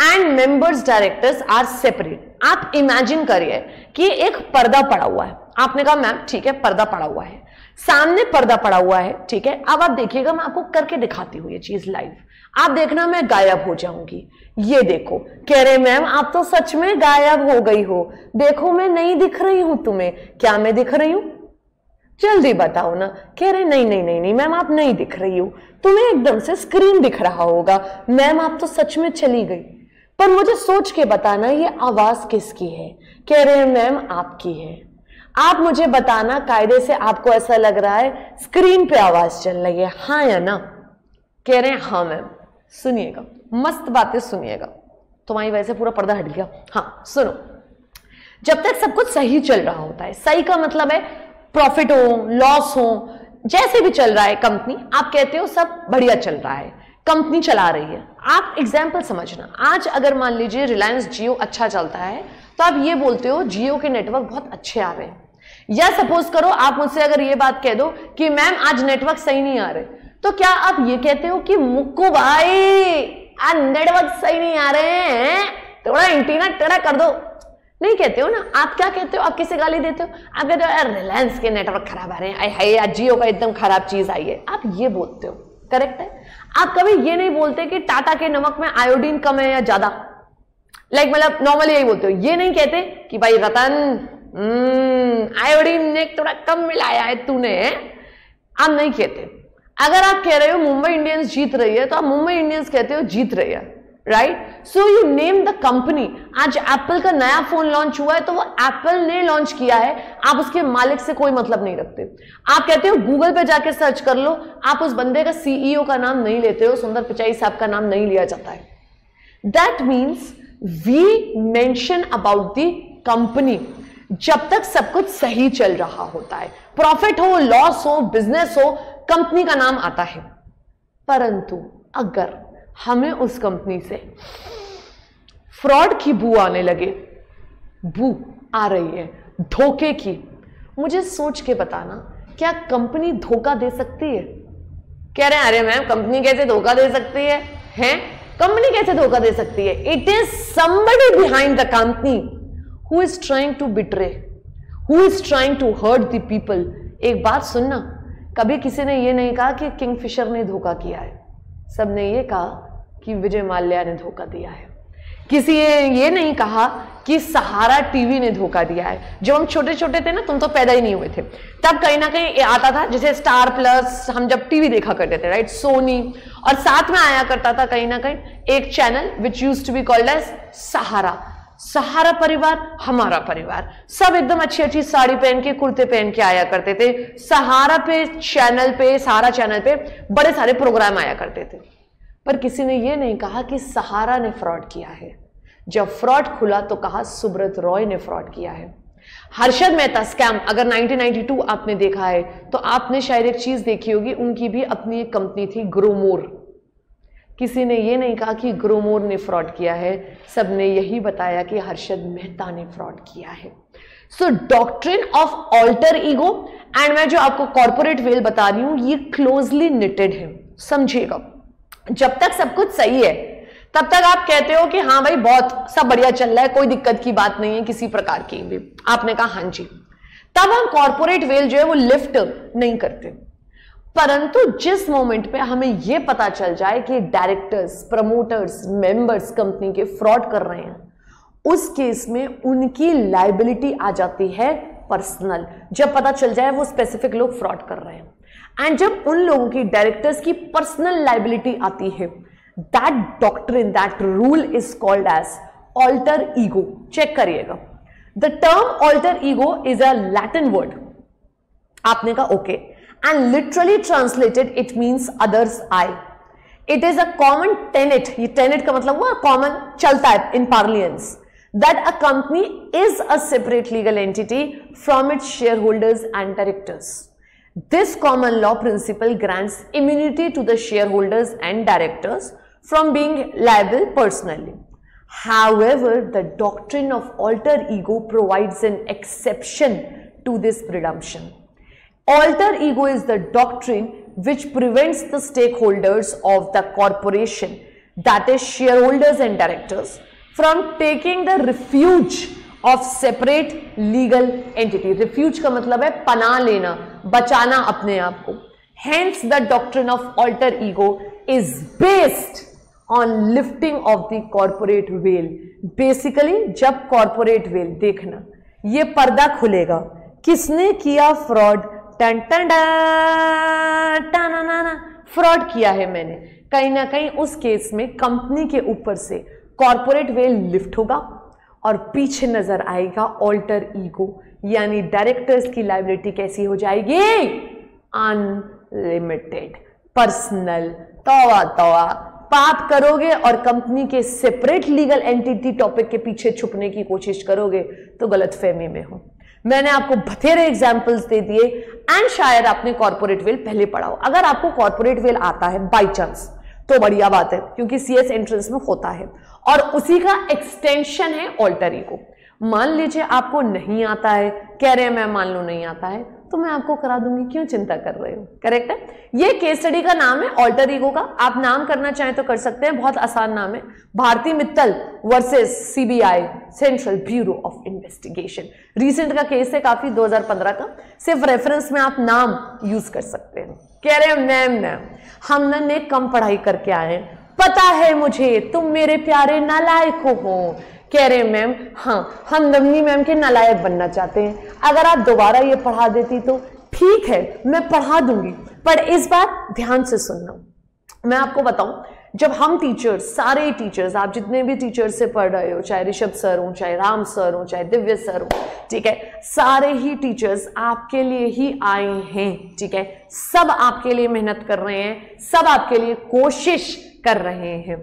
and members directors are separate. आप इमेजिन करिए कि एक पर्दा पड़ा हुआ है, आपने कहा मैम ठीक है पर्दा पड़ा हुआ है, सामने पर्दा पड़ा हुआ है, ठीक है। अब आप देखिएगा मैं आपको करके दिखाती हूँ ये चीज लाइव, आप देखना मैं गायब हो जाऊंगी। ये देखो, कह रहे मैम आप तो सच में गायब हो गई हो, देखो मैं नहीं दिख रही हूं तुम्हें। क्या मैं दिख रही हूं? जल्दी बताओ ना। कह रहे नहीं नहीं नहीं नहीं मैम आप नहीं दिख रही हो, तुम्हें एकदम से स्क्रीन दिख रहा होगा। मैम आप तो सच में चली गई, पर मुझे सोच के बताना ये आवाज किसकी है? कह रहे मैम आपकी है। आप मुझे बताना कायदे से आपको ऐसा लग रहा है स्क्रीन पे आवाज चल रही है, हाँ या ना? कह रहे हैं हाँ मैम। सुनिएगा, मस्त बातें सुनिएगा, तुम्हारी वजह से पूरा पर्दा हट गया। हाँ सुनो, जब तक सब कुछ सही चल रहा होता है, सही का मतलब है प्रॉफिट हो लॉस हो जैसे भी चल रहा है कंपनी, आप कहते हो सब बढ़िया चल रहा है कंपनी चला रही है। आप एग्जाम्पल समझना, आज अगर मान लीजिए रिलायंस जियो अच्छा चलता है तो आप ये बोलते हो जियो के नेटवर्क बहुत अच्छे आ रहे हैं, या सपोज करो आप मुझसे अगर ये बात कह दो कि मैम आज नेटवर्क सही नहीं आ रहे, तो क्या आप ये कहते हो कि मुक्कू भाई आज नेटवर्क सही नहीं आ रहे हैं थोड़ा एंटीना टेढ़ा कर दो? नहीं कहते हो ना। आप क्या कहते हो, आप किसे गाली देते हो? आप कहते हो यार रिलायंस के नेटवर्क खराब आ रहे हैं, हाय यार जियो का एकदम खराब चीज आई है, आप ये बोलते हो, करेक्ट है। आप कभी ये नहीं बोलते कि टाटा के नमक में आयोडीन कम है या ज्यादा, लाइक मतलब नॉर्मली यही बोलते हो। ये नहीं कहते कि भाई रतन आयोडीन ने थोड़ा कम मिलाया है तूने, आप नहीं कहते। अगर आप कह रहे हो मुंबई इंडियंस जीत रही है तो आप मुंबई इंडियंस कहते हो जीत रही है, right, so you name the company. आज एप्पल का नया फोन लॉन्च हुआ है तो वो एप्पल ने लॉन्च किया है, आप उसके मालिक से कोई मतलब नहीं रखते. आप कहते हो गूगल पे जाके सर्च कर लो, आप उस बंदे का सीईओ का नाम नहीं लेते हो, सुंदर पिचाई साहब का नाम नहीं लिया जाता है. That means we mention about the company जब तक सब कुछ सही चल रहा होता है, प्रॉफिट हो, लॉस हो, बिजनेस हो, कंपनी का नाम आता है. परंतु अगर हमें उस कंपनी से फ्रॉड की बू आने लगे, बू आ रही है धोखे की, मुझे सोच के बताना क्या कंपनी धोखा दे सकती है? कह रहे हैं अरे मैम कंपनी कैसे धोखा दे सकती है? हैं? कंपनी कैसे धोखा दे सकती है? It is somebody behind the company who is trying to betray, who is trying to hurt the people. एक बात सुनना, कभी किसी ने यह नहीं कहा कि किंगफिशर ने धोखा किया है, सबने ये कहा कि विजय माल्या ने धोखा दिया है. किसी ने ये नहीं कहा कि सहारा टीवी ने धोखा दिया है. जब हम छोटे छोटे थे ना, तुम तो पैदा ही नहीं हुए थे, तब कहीं ना कहीं आता था, जैसे स्टार प्लस हम जब टीवी देखा करते थे, राइट, सोनी, और साथ में आया करता था कहीं ना कहीं एक channel which use to be called as Sahara. Sahara परिवार, हमारा परिवार, सब एकदम अच्छी अच्छी साड़ी पहन के, कुर्ते पहन के आया करते थे. सहारा चैनल पे बड़े सारे प्रोग्राम आया करते थे. पर किसी ने ये नहीं कहा कि सहारा ने फ्रॉड किया है. जब फ्रॉड खुला तो कहा सुब्रत रॉय ने फ्रॉड किया है. हर्षद मेहता स्कैम अगर 1992 आपने देखा है तो आपने शायद एक चीज देखी होगी, उनकी भी अपनी एक कंपनी थी ग्रोमोर. किसी ने ये नहीं कहा कि ग्रोमोर ने फ्रॉड किया है, सबने यही बताया कि हर्षद मेहता ने फ्रॉड किया है. So doctrine of alter ego and मैं जो आपको कॉर्पोरेट वेल बता रही हूं ये क्लोजली निटेड है. समझिएगा, जब तक सब कुछ सही है तब तक आप कहते हो कि हाँ भाई बहुत सब बढ़िया चल रहा है, कोई दिक्कत की बात नहीं है किसी प्रकार की भी, आपने कहा हाँ जी, तब हम कॉर्पोरेट वेल जो है वो लिफ्ट नहीं करते. परंतु जिस मोमेंट पे हमें ये पता चल जाए कि डायरेक्टर्स, प्रमोटर्स, मेंबर्स कंपनी के फ्रॉड कर रहे हैं, उस केस में उनकी लाइबिलिटी आ जाती है पर्सनल. जब पता चल जाए वो स्पेसिफिक लोग फ्रॉड कर रहे हैं एंड जब उन लोगों की डायरेक्टर्स की पर्सनल लाइबिलिटी आती है, that doctrine, that rule is called as alter ego. Check करिएगा, the term alter ego is a Latin word. आपने कहा okay, and literally translated it means others I. It is a common tenet, ये टेनेट का मतलब हुआ कॉमन, चलता है in parlance, that a company is a separate legal entity from its shareholders and directors. This common law principle grants immunity to the shareholders and directors from being liable personally. However, the doctrine of alter ego provides an exception to this presumption. Alter ego is the doctrine which prevents the stakeholders of the corporation, that is shareholders and directors, from taking the refuge of separate legal entity. Refuge का मतलब है पना लेना, बचाना अपने आप को. Hence the doctrine of alter ego is based on lifting of the corporate veil. Basically जब कॉर्पोरेट वेल देखना, ये पर्दा खुलेगा किसने किया फ्रॉड, टन टन टन, फ्रॉड किया है मैंने. कहीं ना कहीं उस केस में कंपनी के ऊपर से कॉर्पोरेट वेल लिफ्ट होगा और पीछे नजर आएगा ऑल्टर ईगो, यानी डायरेक्टर्स की लाइबिलिटी कैसी हो जाएगी, अनलिमिटेड, पर्सनल. तौबा तौबा, पाप करोगे और कंपनी के सेपरेट लीगल एंटिटी टॉपिक के पीछे छुपने की कोशिश करोगे तो गलतफहमी में हो. मैंने आपको बथेरे एग्जाम्पल्स दे दिए एंड शायद आपने कॉर्पोरेट वेल पहले पढ़ा हो. अगर आपको कॉर्पोरेट वेल आता है बाई चांस तो बढ़िया बात है, क्योंकि सीएस एंट्रेंस में होता है और उसी का एक्सटेंशन है ऑल्टर ईगो. मान लीजिए आपको नहीं आता है, कह रहे हैं मैं मान लो नहीं आता है तो मैं आपको करा दूंगी, क्यों चिंता कर रहे हो, करेक्ट है. ये केस स्टडी का नाम है ऑल्टर ईगो का, आप नाम करना चाहें तो कर सकते हैं, बहुत आसान नाम है, Bharti Mittal versus CBI, central bureau of investigation. Recent का केस है काफी, 2015 का, सिर्फ रेफरेंस में आप नाम यूज कर सकते हैं. कह रहे हैं मैम हम ने कम पढ़ाई करके आए, पता है मुझे तुम मेरे प्यारे नालायक हो. कह रहे हैं मैम हाँ हम नवनी मैम के नालायक बनना चाहते हैं, अगर आप दोबारा ये पढ़ा देती तो. ठीक है मैं पढ़ा दूंगी, पर इस बार ध्यान से सुनना, मैं आपको बताऊं जब हम टीचर्स, सारे टीचर्स, आप जितने भी टीचर्स से पढ़ रहे हो, चाहे ऋषभ सर हो, चाहे राम सर हो, चाहे दिव्य सर हो, ठीक है, सारे ही टीचर्स आपके लिए ही आए हैं, ठीक है, सब आपके लिए मेहनत कर रहे हैं, सब आपके लिए कोशिश कर रहे हैं।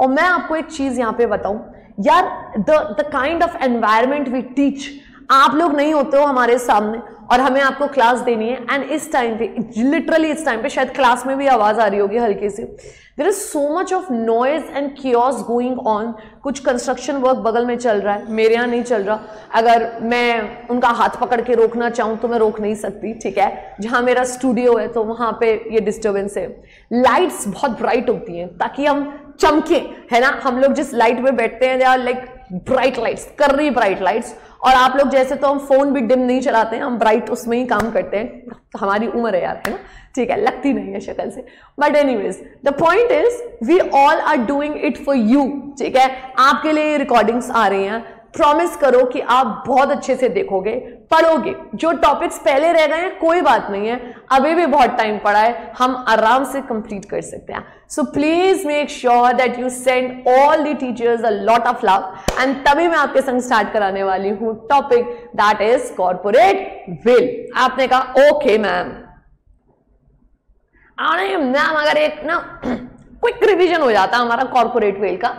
और मैं आपको एक चीज़ यहाँ पे बताऊँ यार, the kind of environment we teach, आप लोग नहीं होते हो हमारे सामने और हमें आपको क्लास देनी है, एंड इस टाइम पे लिटरली इस टाइम पे शायद क्लास में भी आवाज़ आ रही होगी हल्की सी, there is so much of noise and chaos going on. कुछ कंस्ट्रक्शन वर्क बगल में चल रहा है, मेरे यहाँ नहीं चल रहा, अगर मैं उनका हाथ पकड़ के रोकना चाहूँ तो मैं रोक नहीं सकती, ठीक है, जहाँ मेरा स्टूडियो है तो वहाँ पे ये डिस्टर्बेंस है। लाइट्स बहुत ब्राइट होती हैं ताकि हम चमके, है ना, हम लोग जिस लाइट में बैठते हैं they are like bright lights, कर्री bright lights, और आप लोग जैसे तो हम फोन भी डिम नहीं चलाते हैं, हम ब्राइट उसमें ही काम करते हैं, हमारी उम्र है यार, है ना, ठीक है, लगती नहीं है शक्ल से, but anyways the point is we all are doing it for you, ठीक है, आपके लिए रिकॉर्डिंग्स आ रही हैं, प्रॉमिस करो कि आप बहुत अच्छे से देखोगे, पढ़ोगे, जो टॉपिक्स पहले रह गए हैं कोई बात नहीं है, अभी भी बहुत टाइम पड़ा है, हम आराम से कंप्लीट कर सकते हैं। So please make sure that you send all the teachers a lot of love, and तभी मैं आपके संग स्टार्ट कराने वाली हूँ topic that is corporate veil. आपने कहा ओके मैम, अरे मैम अगर एक ना क्विक रिविजन हो जाता हमारा कॉर्पोरेट विल का,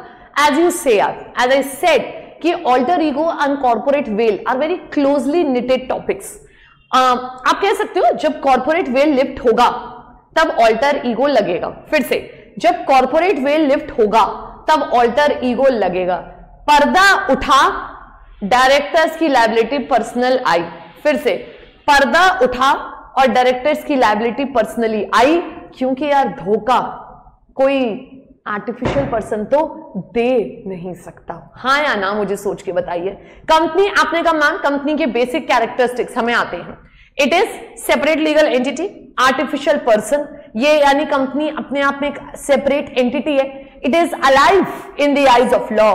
as you say, as I said कि alter ego and corporate veil are very closely knitted topics. आप कह सकते हो जब कॉर्पोरेट वेल लिफ्ट होगा तब ऑल्टर ईगो लगेगा, फिर से जब कॉर्पोरेट वेल लिफ्ट होगा तब ऑल्टर ईगो लगेगा, पर्दा उठा डायरेक्टर्स की लायबिलिटी पर्सनल आई, फिर से पर्दा उठा और डायरेक्टर्स की लायबिलिटी पर्सनली आई, क्योंकि यार धोखा कोई आर्टिफिशियल पर्सन तो दे नहीं सकता, हाँ या ना, मुझे सोच के बताइए। कंपनी, आपने कहा मैम कंपनी के बेसिक कैरेक्टरिस्टिक्स हमें आते हैं, it is separate legal entity, artificial person, ये यानी कंपनी अपने आप में एक सेपरेट एंटिटी है, it is alive in the eyes of law,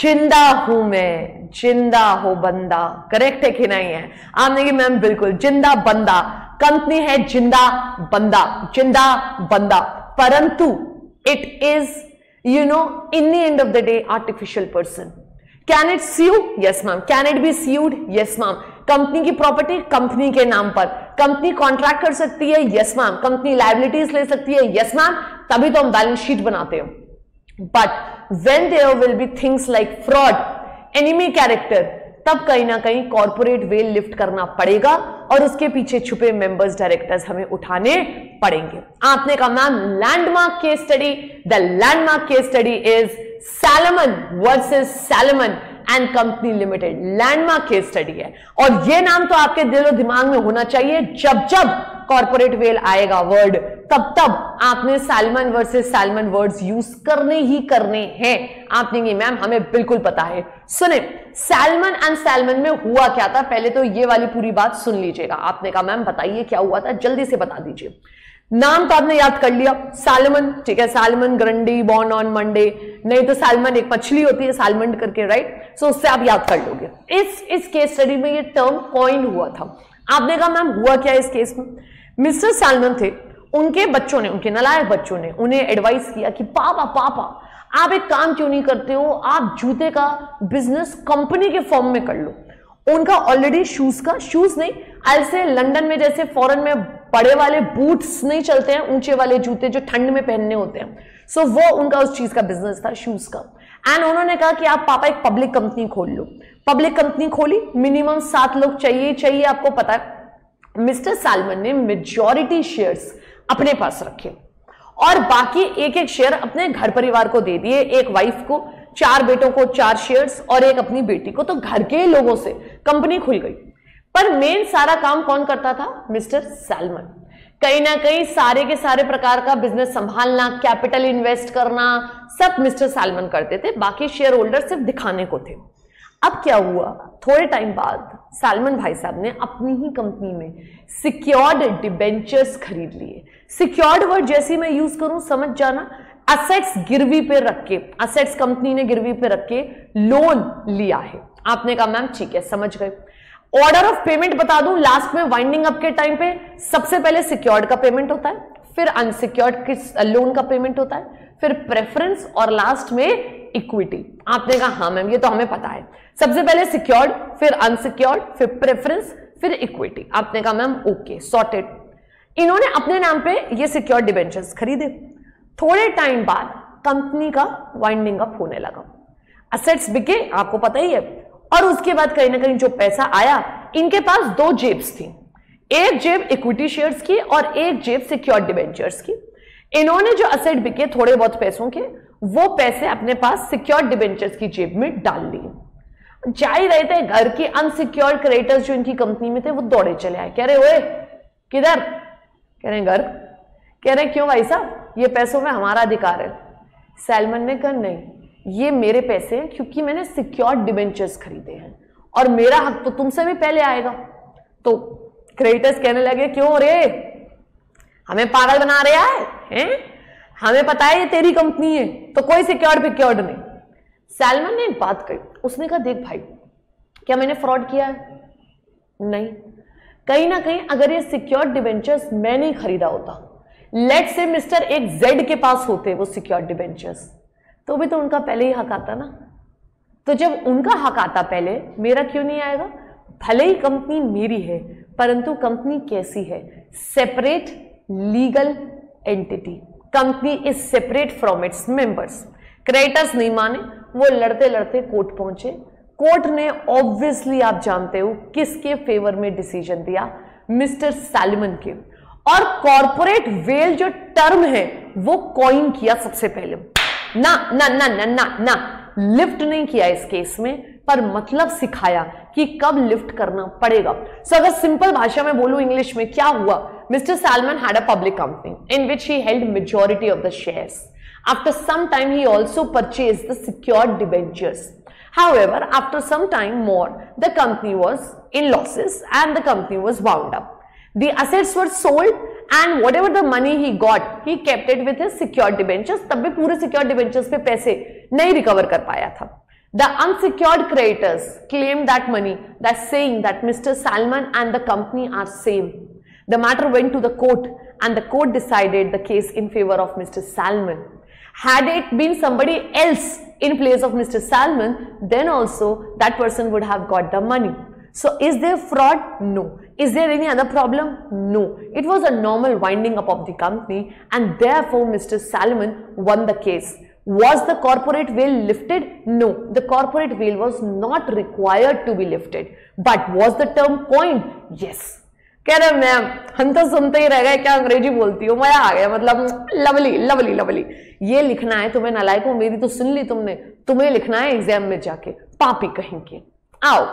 जिंदा हूं मैं, जिंदा हो बंदा, करेक्ट है कि नहीं है, आपने कि मैम बिल्कुल जिंदा बंदा, कंपनी है जिंदा बंदा, जिंदा बंदा, परंतु it is, you know, in the end of the day, artificial person. Can it sue? Yes, ma'am. Can it be sued? Yes, ma'am. Company की प्रॉपर्टी कंपनी के नाम पर, कंपनी कॉन्ट्रैक्ट कर सकती है, यस मैम, कंपनी लाइबिलिटीज ले सकती है, यस मैम, तभी तो हम बैलेंस शीट बनाते हैं। But when there will be things like fraud, enemy character, तब कहीं ना कहीं कॉर्पोरेट वेल लिफ्ट करना पड़ेगा और उसके पीछे छुपे मेंबर्स, डायरेक्टर्स हमें उठाने पड़ेंगे। आपने कहा ma'am landmark case study, the landmark case study is Salomon versus Salomon and company limited, landmark case study है, और ये नाम तो आपके दिल और दिमाग में होना चाहिए। जब जब कॉर्पोरेट वेल आएगा वर्ड, तब तब आपने Salomon versus Salomon words use करने ही करने हैं। आप कहेंगे मैम हमें बिल्कुल पता है। सुने, सैलोमन एंड सैलोमन में हुआ क्या था, पहले तो ये वाली पूरी बात सुन लीजिएगा। आपने कहा मैम बताइए क्या हुआ था, जल्दी से बता दीजिए। नाम तो आपने याद कर लिया, सैलोमन, ठीक है, Salomon Grundy born on Monday, नहीं तो सैलोमन एक मछली होती है सैलोमन करके, राइट, सो उससे आप याद कर लोगे। इस केस स्टडी में ये टर्म कॉइन हुआ था। आपने कहा मैम हुआ क्या इस केस में, मिस्टर सैलोमन थे, उनके बच्चों ने, उनके नालायक बच्चों ने उन्हें एडवाइस किया कि पापा आप एक काम क्यों नहीं करते हो, आप जूते का बिजनेस कंपनी के फॉर्म में कर लो। उनका ऑलरेडी शूज नहीं, ऐसे लंदन में जैसे फॉरेन में बड़े वाले बूट्स नहीं चलते हैं, ऊंचे वाले जूते जो ठंड में पहनने होते हैं, सो वो उनका उस चीज का बिजनेस था, शूज का। एंड उन्होंने कहा कि आप पापा एक पब्लिक कंपनी खोल लो। पब्लिक कंपनी खोली, मिनिमम 7 लोग चाहिए, आपको पता है। मिस्टर सैलोमन ने मेजॉरिटी शेयर्स अपने पास रखे और बाकी एक शेयर अपने घर परिवार को दे दिए, एक वाइफ को, 4 बेटों को 4 शेयर्स और एक अपनी बेटी को। तो घर के लोगों से कंपनी खुल गई, पर मेन सारा काम कौन करता था, मिस्टर सैलोमन। कहीं ना कहीं सारे के सारे प्रकार का बिजनेस संभालना, कैपिटल इन्वेस्ट करना, सब मिस्टर सैलोमन करते थे, बाकी शेयर होल्डर सिर्फ दिखाने को थे। अब क्या हुआ, थोड़े टाइम बाद सैलोमन भाई साहब ने अपनी ही कंपनी में सिक्योर्ड डिबेंचर्स खरीद लिए। सिक्योर्ड वर्ड जैसी मैं यूज करूं समझ जाना, असेट्स गिरवी पे रख के, असेट्स कंपनी ने गिरवी पे रख के लोन लिया है। आपने कहा मैम ठीक है, समझ गए। ऑर्डर ऑफ पेमेंट बता दूं, लास्ट में वाइंडिंग अप के टाइम पे सबसे पहले सिक्योर्ड का पेमेंट होता है, फिर अनसिक्योर्ड लोन का पेमेंट होता है, फिर प्रेफरेंस और लास्ट में इक्विटी। आपने कहा हाँ मैम ये तो हमें पता है, सबसे पहले सिक्योर्ड, फिर अनसिक्योर्ड, फिर प्रेफरेंस, फिर इक्विटी। आपने कहा मैम ओके सॉर्टेड। इन्होंने अपने नाम पे ये सिक्योर्ड डिबेंचर्स खरीदे। थोड़े टाइम बाद कंपनी का वाइंडिंग अप होने लगा, असेट्स बिके आपको पता ही है, और उसके बाद कहीं ना कहीं जो पैसा आया, इनके पास दो जेब्स थी, एक जेब इक्विटी शेयर्स की और एक जेब सिक्योर्ड डिबेंचर्स की। इन्होंने जो असेट बिके थोड़े बहुत पैसों के, वो पैसे अपने पास सिक्योर्ड डिबेंचर्स की जेब में डाल लिए। जा ही रहे थे घर के अनसिक्योर्ड क्रेडिटर्स जो इनकी कंपनी में थे वो दौड़े चले आए, कह रहे ओए किधर, कह रहे घर, कह रहे क्यों भाई साहब ये पैसों में हमारा अधिकार है। सैलमन ने कहा नहीं ये मेरे पैसे हैं क्योंकि मैंने सिक्योर्ड डिबेंचर्स खरीदे हैं और मेरा हक तो तुमसे भी पहले आएगा। तो क्रेडिटर्स कहने लगे क्यों रे, हमें पागल बना रहा है? हमें पता है ये तेरी कंपनी है तो कोई सिक्योर्ड पिक्योर्ड नहीं। सैलमन ने एक बात कही, उसने कहा देख भाई क्या मैंने फ्रॉड किया है? नहीं। कहीं ना कहीं अगर ये सिक्योर्ड डिबेंचर्स मैं नहीं खरीदा होता, लेट से मिस्टर एक जेड के पास होते वो सिक्योर्ड डिबेंचर्स, तो भी तो उनका पहले ही हक आता ना। तो जब उनका हक आता पहले, मेरा क्यों नहीं आएगा? भले ही कंपनी मेरी है परंतु कंपनी कैसी है, separate legal entity, company is separate from its members. Creditors नहीं माने, वो लड़ते लड़ते कोर्ट पहुंचे। कोर्ट ने ऑब्वियसली आप जानते हो किसके फेवर में डिसीजन दिया, मिस्टर सैलमन के, और कॉर्पोरेट वेल जो टर्म है वो कॉइन किया सबसे पहले। ना ना ना ना ना ना लिफ्ट नहीं किया इस केस में, पर मतलब सिखाया कि कब लिफ्ट करना पड़ेगा। सो अगर सिंपल भाषा में बोलूं इंग्लिश में क्या हुआ, mister salmon had a public company in which he held majority of the shares. After some time he also purchased the secured debentures. However after some time more the company was in losses and the company was wound up. The assets were sold and whatever the money he got, he kept it with his secured debentures. तब भी पूरे secured debentures पे पैसे नहीं recover कर पाया था। The unsecured creditors claimed that money, that saying that Mr. Salman and the company are same. The matter went to the court and the court decided the case in favor of Mr. Salman. Had it been somebody else in place of Mr. Salman, then also that person would have got the money. So is there fraud? No. Is there any other problem? No. It was a normal winding up of the company and therefore Mr. Salomon won the case. Was the corporate veil lifted? No. The corporate veil was not required to be lifted. But was the term coined? Yes. कह रहे मैम हम तो सुनते ही रह गए, क्या अंग्रेजी बोलती हो, मजा आ गया, मतलब लवली लवली लवली। ये लिखना है तुम्हें, नालायक हो, मेरी तो सुन ली तुमने, तुम्हें लिखना है एग्जाम में जाके, पापी कहेंगे। आओ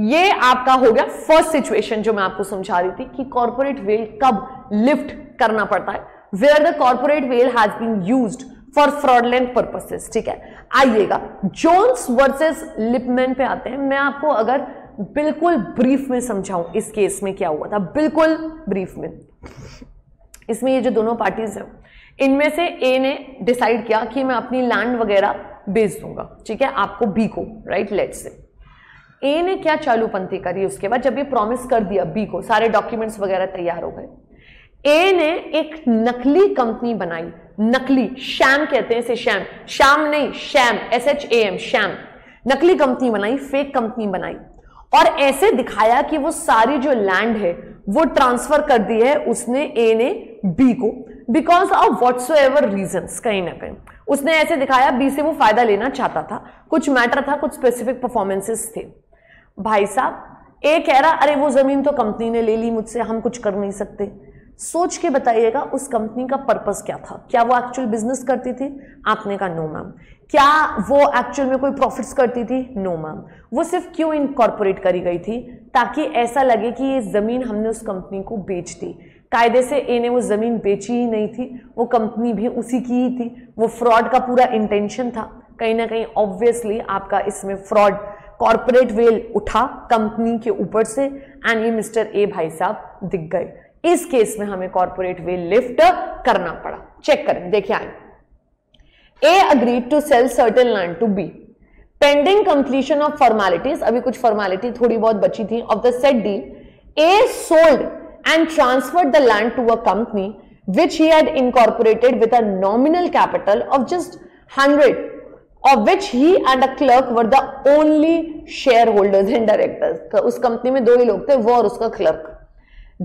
ये आपका हो गया फर्स्ट सिचुएशन जो मैं आपको समझा रही थी कि कॉर्पोरेट वेल कब लिफ्ट करना पड़ता है, where the corporate veil has been used for fraudulent purposes. ठीक है, आइएगा जोन्स वर्सेस लिपमैन पे आते हैं। मैं आपको अगर बिल्कुल ब्रीफ में समझाऊं इस केस में क्या हुआ था, बिल्कुल ब्रीफ में, इसमें ये जो दोनों पार्टीज हैं इनमें से ए ने डिसाइड किया कि मैं अपनी लैंड वगैरह बेच दूंगा, ठीक है, आपको बी को, राइट। लेट्स से ए ने क्या चालूपंथी करी, उसके बाद जब ये प्रॉमिस कर दिया बी को, सारे डॉक्यूमेंट्स वगैरह तैयार हो गए, ए ने एक नकली कंपनी बनाई, नकली शैम कहते हैं इसे, शैम, शाम नहीं, शैम, SHAM, शैम, नकली कंपनी बनाई, फेक कंपनी बनाई, और ऐसे दिखाया कि वो सारी जो लैंड है वो ट्रांसफर कर दी है उसने, ए ने बी को, बिकॉज ऑफ व्हाट्सोएवर रीजंस। कहीं ना कहीं उसने ऐसे दिखाया, बी से वो फायदा लेना चाहता था, कुछ मैटर था, कुछ स्पेसिफिक परफॉर्मेंसेस थे। भाई साहब ए कह रहा अरे वो जमीन तो कंपनी ने ले ली मुझसे, हम कुछ कर नहीं सकते। सोच के बताइएगा उस कंपनी का पर्पस क्या था, क्या वो एक्चुअल बिजनेस करती थी? आपने कहा नो मैम। क्या वो एक्चुअल में कोई प्रॉफिट्स करती थी? No ma'am. वो सिर्फ क्यों इनकॉर्पोरेट करी गई थी, ताकि ऐसा लगे कि ये जमीन हमने उस कंपनी को बेच दी। कायदे से ए ने वो जमीन बेची ही नहीं थी, वो कंपनी भी उसी की ही थी, वो फ्रॉड का पूरा इंटेंशन था। कहीं ना कहीं ऑब्वियसली आपका इसमें फ्रॉड, कॉर्पोरेट वेल उठा कंपनी के ऊपर से, एंड ये मिस्टर ए भाई साहब दिख गए। इस केस में हमें कॉर्पोरेट वेल लिफ्ट करना पड़ा। चेक करें, देखिए आए, A agreed to sell certain land to B pending completion of formalities. अभी कुछ फॉर्मेलिटी थोड़ी बहुत बची थी of the set deal. A sold and transferred the land to a company which he had incorporated with a nominal capital of just 100, of which he and a clerk were the only shareholders and directors. उस कंपनी में दो ही लोग थे, वो और उसका clerk.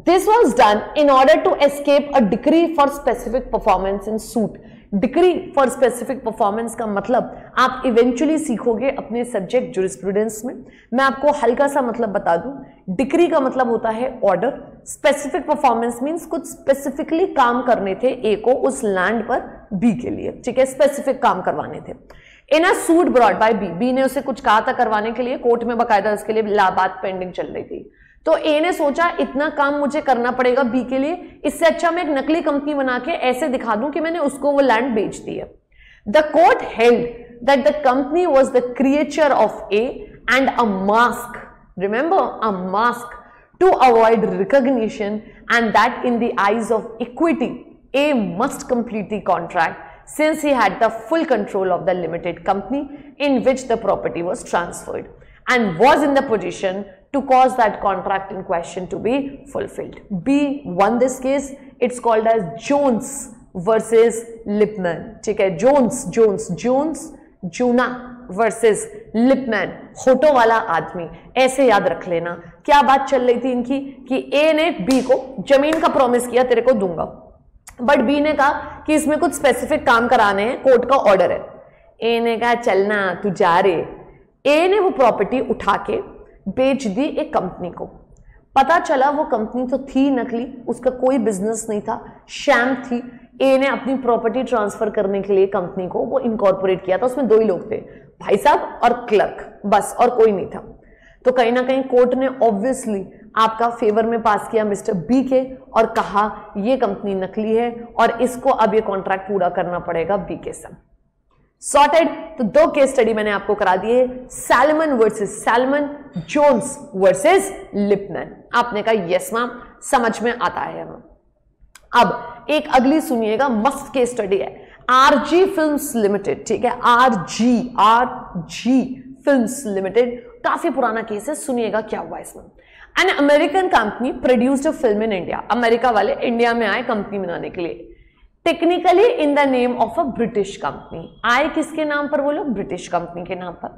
This was done in order to escape a decree for specific performance in suit. Decree for specific performance का मतलब आप eventually सीखोगे अपने subject jurisprudence में. मैं आपको हल्का सा मतलब बता दूं. Decree का मतलब होता है order. Specific performance means कुछ specifically काम करने थे A को उस land पर B के लिए, ठीक है, specific काम करवाने थे. In a suit brought by B, B ने उसे कुछ कहा था करवाने के लिए, कोर्ट में बकायदा उसके लिए बात पेंडिंग चल रही थी. तो A ने सोचा इतना काम मुझे करना पड़ेगा B के लिए, इससे अच्छा मैं एक नकली कंपनी बना के ऐसे दिखा दूं कि मैंने उसको वो लैंड बेच दी है. The court held that the company was the creature of A and a mask, remember a mask, to avoid recognition and that in the eyes of equity A must complete the contract since he had the full control of the limited company in which the property was transferred and was in the position to cause that contract in question to be fulfilled. B won this case. It's called as Jones versus Lipman. ठीक है, Jones versus Lipman, होटो वाला आदमी, ऐसे याद रख लेना. क्या बात चल रही थी इनकी कि A ने B को जमीन का प्रॉमिस किया तेरे को दूंगा, बट बी ने कहा कि इसमें कुछ स्पेसिफिक काम कराने हैं, कोर्ट का ऑर्डर है. ए ने कहा चलना तू जा रे. ए ने वो प्रॉपर्टी उठा के बेच दी एक कंपनी को. पता चला वो कंपनी तो थी नकली, उसका कोई बिजनेस नहीं था, शैम थी. ए ने अपनी प्रॉपर्टी ट्रांसफर करने के लिए कंपनी को वो इनकॉर्पोरेट किया था. उसमें दो ही लोग थे, भाई साहब और क्लर्क, बस, और कोई नहीं था. तो कहीं ना कहीं कोर्ट ने ऑब्वियसली आपका फेवर में पास किया मिस्टर बी के और कहा ये कंपनी नकली है और इसको अब ये कॉन्ट्रैक्ट पूरा करना पड़ेगा बी के साथ. सॉर्टेड. तो दो केस स्टडी मैंने आपको करा दिए, salmon versus salmon, Jones versus Lipman. आपने कहा यस मैम, समझ में आता है. अब एक अगली सुनिएगा, मस्त केस स्टडी है, आरजी फिल्म्स लिमिटेड. ठीक है, आरजी फिल्म्स लिमिटेड, काफी पुराना केस है, सुनिएगा क्या हुआ इसमें. An American company produced a film in India. America वाले इंडिया में आए कंपनी बनाने के लिए, technically in the name of a British company. आए किसके नाम पर वो लोग? ब्रिटिश कंपनी के नाम पर.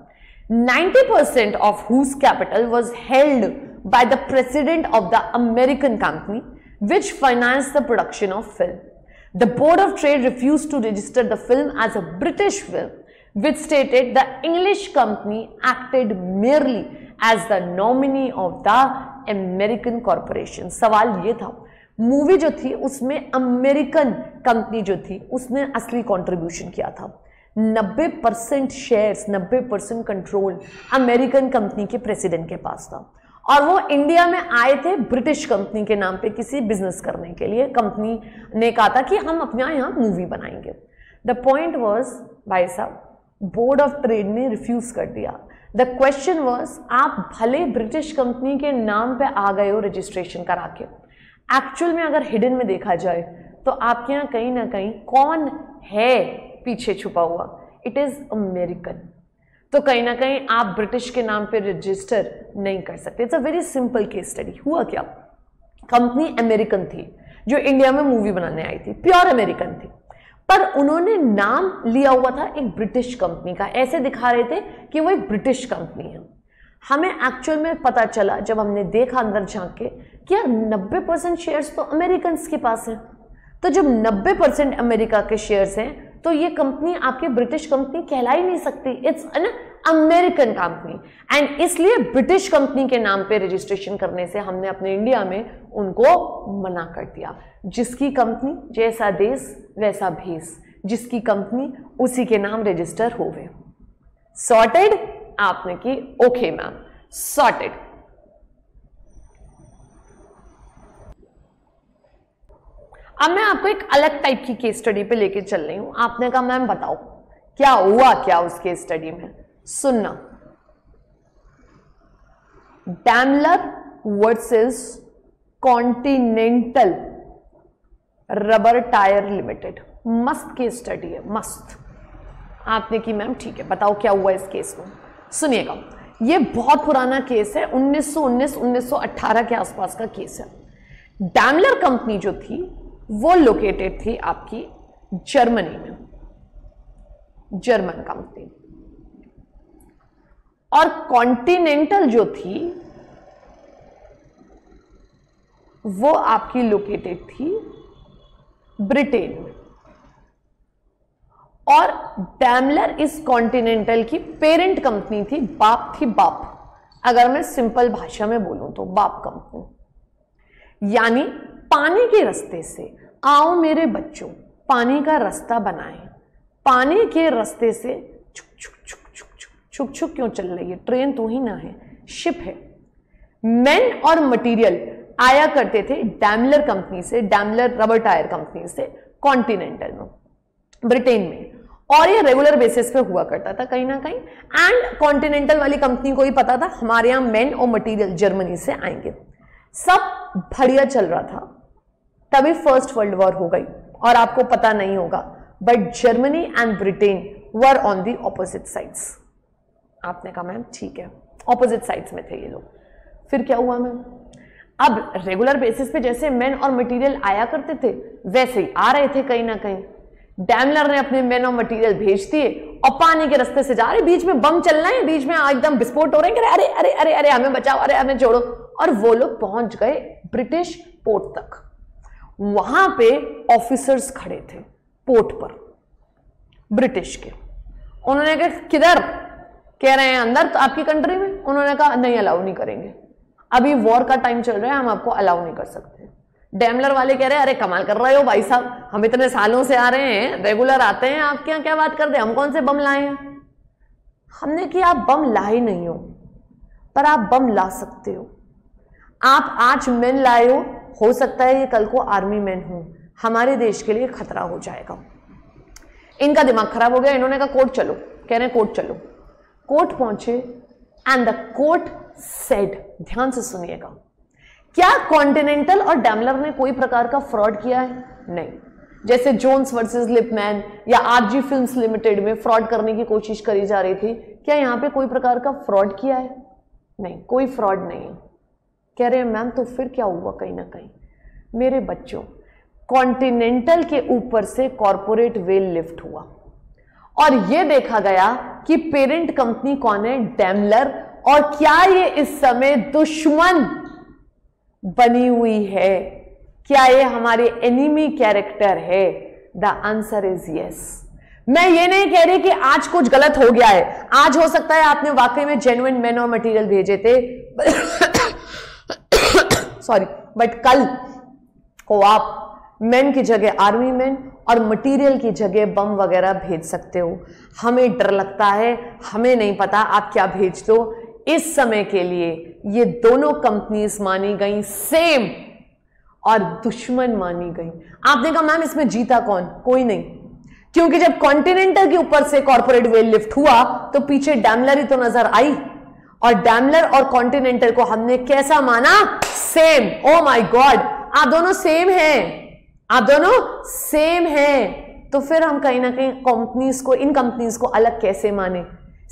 90% of whose capital was held by the president of the American company which finance the production of film. The board of trade refuse to register the film as a British film which stated the English company acted merely as the nominee of the American corporation. सवाल ये था, मूवी जो थी उसमें अमेरिकन कंपनी जो थी उसने असली कंट्रीब्यूशन किया था. 90% शेयर्स, 90% कंट्रोल अमेरिकन कंपनी के प्रेसिडेंट के पास था और वो इंडिया में आए थे ब्रिटिश कंपनी के नाम पे किसी बिजनेस करने के लिए. कंपनी ने कहा था कि हम अपने यहाँ मूवी बनाएंगे. द पॉइंट वॉज भाई साहब बोर्ड ऑफ ट्रेड ने रिफ्यूज कर दिया. द क्वेश्चन वॉज आप भले ब्रिटिश कंपनी के नाम पे आ गए हो रजिस्ट्रेशन करा के, एक्चुअल में अगर हिडन में देखा जाए तो आपके यहाँ कहीं ना कहीं कौन है पीछे छुपा हुआ? It is American. तो कहीं ना कहीं आप ब्रिटिश के नाम पे रजिस्टर नहीं कर सकते. It's a very simple case study. हुआ क्या, कंपनी अमेरिकन थी जो इंडिया में मूवी बनाने आई थी, प्योर अमेरिकन थी, पर उन्होंने नाम लिया हुआ था एक ब्रिटिश कंपनी का. ऐसे दिखा रहे थे कि वो एक ब्रिटिश कंपनी है. हमें एक्चुअल में पता चला जब हमने देखा अंदर झांक के कि यार 90% शेयर्स तो अमेरिकन के पास हैं. तो जब 90% अमेरिका के शेयर्स हैं तो ये कंपनी आपके ब्रिटिश कंपनी कहला ही नहीं सकती. It's an American company and इसलिए ब्रिटिश कंपनी के नाम पे रजिस्ट्रेशन करने से हमने अपने इंडिया में उनको मना कर दिया. जिसकी कंपनी जैसा देश वैसा भेस, जिसकी कंपनी उसी के नाम रजिस्टर हो गए. सॉर्टेड. आपने की ओके मैम, सॉर्टेड. अब मैं आपको एक अलग टाइप की केस स्टडी पे लेके चल रही हूं. आपने कहा मैम बताओ क्या हुआ क्या उस केस स्टडी में. सुनना, Daimler versus Continental rubber tyre limited. मस्त केस स्टडी है, मस्त. आपने की मैम ठीक है, बताओ क्या हुआ इस केस में. सुनिएगा, ये बहुत पुराना केस है, 1919-1918 के आसपास का केस है. डैमलर कंपनी जो थी वो लोकेटेड थी आपकी जर्मनी में, जर्मन कंपनी। और कॉन्टिनेंटल जो थी वो आपकी लोकेटेड थी ब्रिटेन में। और डैमलर इस कॉन्टिनेंटल की पेरेंट कंपनी थी, बाप थी, बाप, अगर मैं सिंपल भाषा में बोलूं तो बाप कंपनी। यानी पानी के रास्ते से, आओ मेरे बच्चों पानी का रास्ता बनाएं, पानी के रास्ते से छुक छुक छुक छुक छुक छुक छुक क्यों चल रही है, ट्रेन तो ही ना है, शिप है। मैन और मटेरियल आया करते थे डैमलर कंपनी से, डैमलर रबर टायर कंपनी से कॉन्टिनेंटल में, ब्रिटेन में। और ये रेगुलर बेसिस पे हुआ करता था कहीं ना कहीं। एंड कॉन्टिनेंटल वाली कंपनी को ही पता था हमारे यहाँ मैन और मटेरियल जर्मनी से आएंगे। सब बढ़िया चल रहा था, तभी फर्स्ट वर्ल्ड वॉर हो गई। और आपको पता नहीं होगा but Germany and Britain were on the opposite sides. आपने कहा मैम ठीक है, ऑपोजिट साइड्स में थे ये लोग। फिर क्या हुआ मैम? अब रेगुलर बेसिस पे जैसे मैन और मटेरियल आया करते थे वैसे ही आ रहे थे कहीं ना कहीं। डैमलर ने अपने मैन और मटेरियल भेज दिए और पानी के रास्ते से जा रहे, बीच में बम चल रहे हैं, बीच में एकदम विस्फोट हो रहे हैं, अरे अरे अरे अरे हमें बचाओ, अरे हमें छोड़ो। और वो लोग पहुंच गए ब्रिटिश पोर्ट तक। वहां पे ऑफिसर्स खड़े थे पोर्ट पर ब्रिटिश के। उन्होंने कहा किधर? कह रहे हैं अंदर तो आपकी कंट्री में। उन्होंने कहा नहीं, अलाउ नहीं करेंगे, अभी वॉर का टाइम चल रहा है, हम आपको अलाउ नहीं कर सकते। डैमलर वाले कह रहे हैं अरे कमाल कर रहे हो भाई साहब, हम इतने सालों से आ रहे हैं, रेगुलर आते हैं, आप क्या क्या बात करते हैं, हम कौन से बम लाए हैं? हमने कि आप बम लाए नहीं हो, पर आप बम ला सकते हो। आप आज मैन लाए हो सकता है ये कल को आर्मी मैन हो, हमारे देश के लिए खतरा हो जाएगा। इनका दिमाग खराब हो गया, इन्होंने कहा कोर्ट चलो, कह रहे हैं कोर्ट चलो। कोर्ट पहुंचे एंड द कोर्ट सेड, ध्यान से सुनिएगा, क्या कॉन्टिनेंटल और डैमलर ने कोई प्रकार का फ्रॉड किया है? नहीं। जैसे जोन्स वर्सेस लिपमैन या आरजी फिल्म्स लिमिटेड में फ्रॉड करने की कोशिश करी जा रही थी, क्या यहां पे कोई प्रकार का फ्रॉड किया है? नहीं, कोई फ्रॉड नहीं है। कह रहे हैं मैम तो फिर क्या हुआ? कहीं ना कहीं मेरे बच्चों कॉन्टिनेंटल के ऊपर से कॉर्पोरेट वेल लिफ्ट हुआ और यह देखा गया कि पेरेंट कंपनी कौन है, डैमलर, और क्या ये इस समय दुश्मन बनी हुई है, क्या ये हमारे एनिमी कैरेक्टर है? The answer is yes. मैं ये नहीं कह रही कि आज कुछ गलत हो गया है, आज हो सकता है आपने वाकई में जेन्युइन मैन और मटेरियल भेजे थे सॉरी, बट कल को आप मैन की जगह आर्मी मैन और मटेरियल की जगह बम वगैरह भेज सकते हो। हमें डर लगता है, हमें नहीं पता आप क्या भेज दो। इस समय के लिए ये दोनों कंपनीज मानी गई सेम और दुश्मन मानी गई। आपने कहा मैम इसमें जीता कौन? कोई नहीं, क्योंकि जब कॉन्टिनेंटल के ऊपर से कॉर्पोरेट वेल लिफ्ट हुआ तो पीछे डैमलर ही तो नजर आई। और डैमलर और कॉन्टिनेंटल को हमने कैसा माना? सेम। ओ माय गॉड, आप दोनों सेम हैं, आप दोनों सेम हैं। तो फिर हम कहीं ना कहीं कंपनीज को, इन कंपनीज को अलग कैसे माने?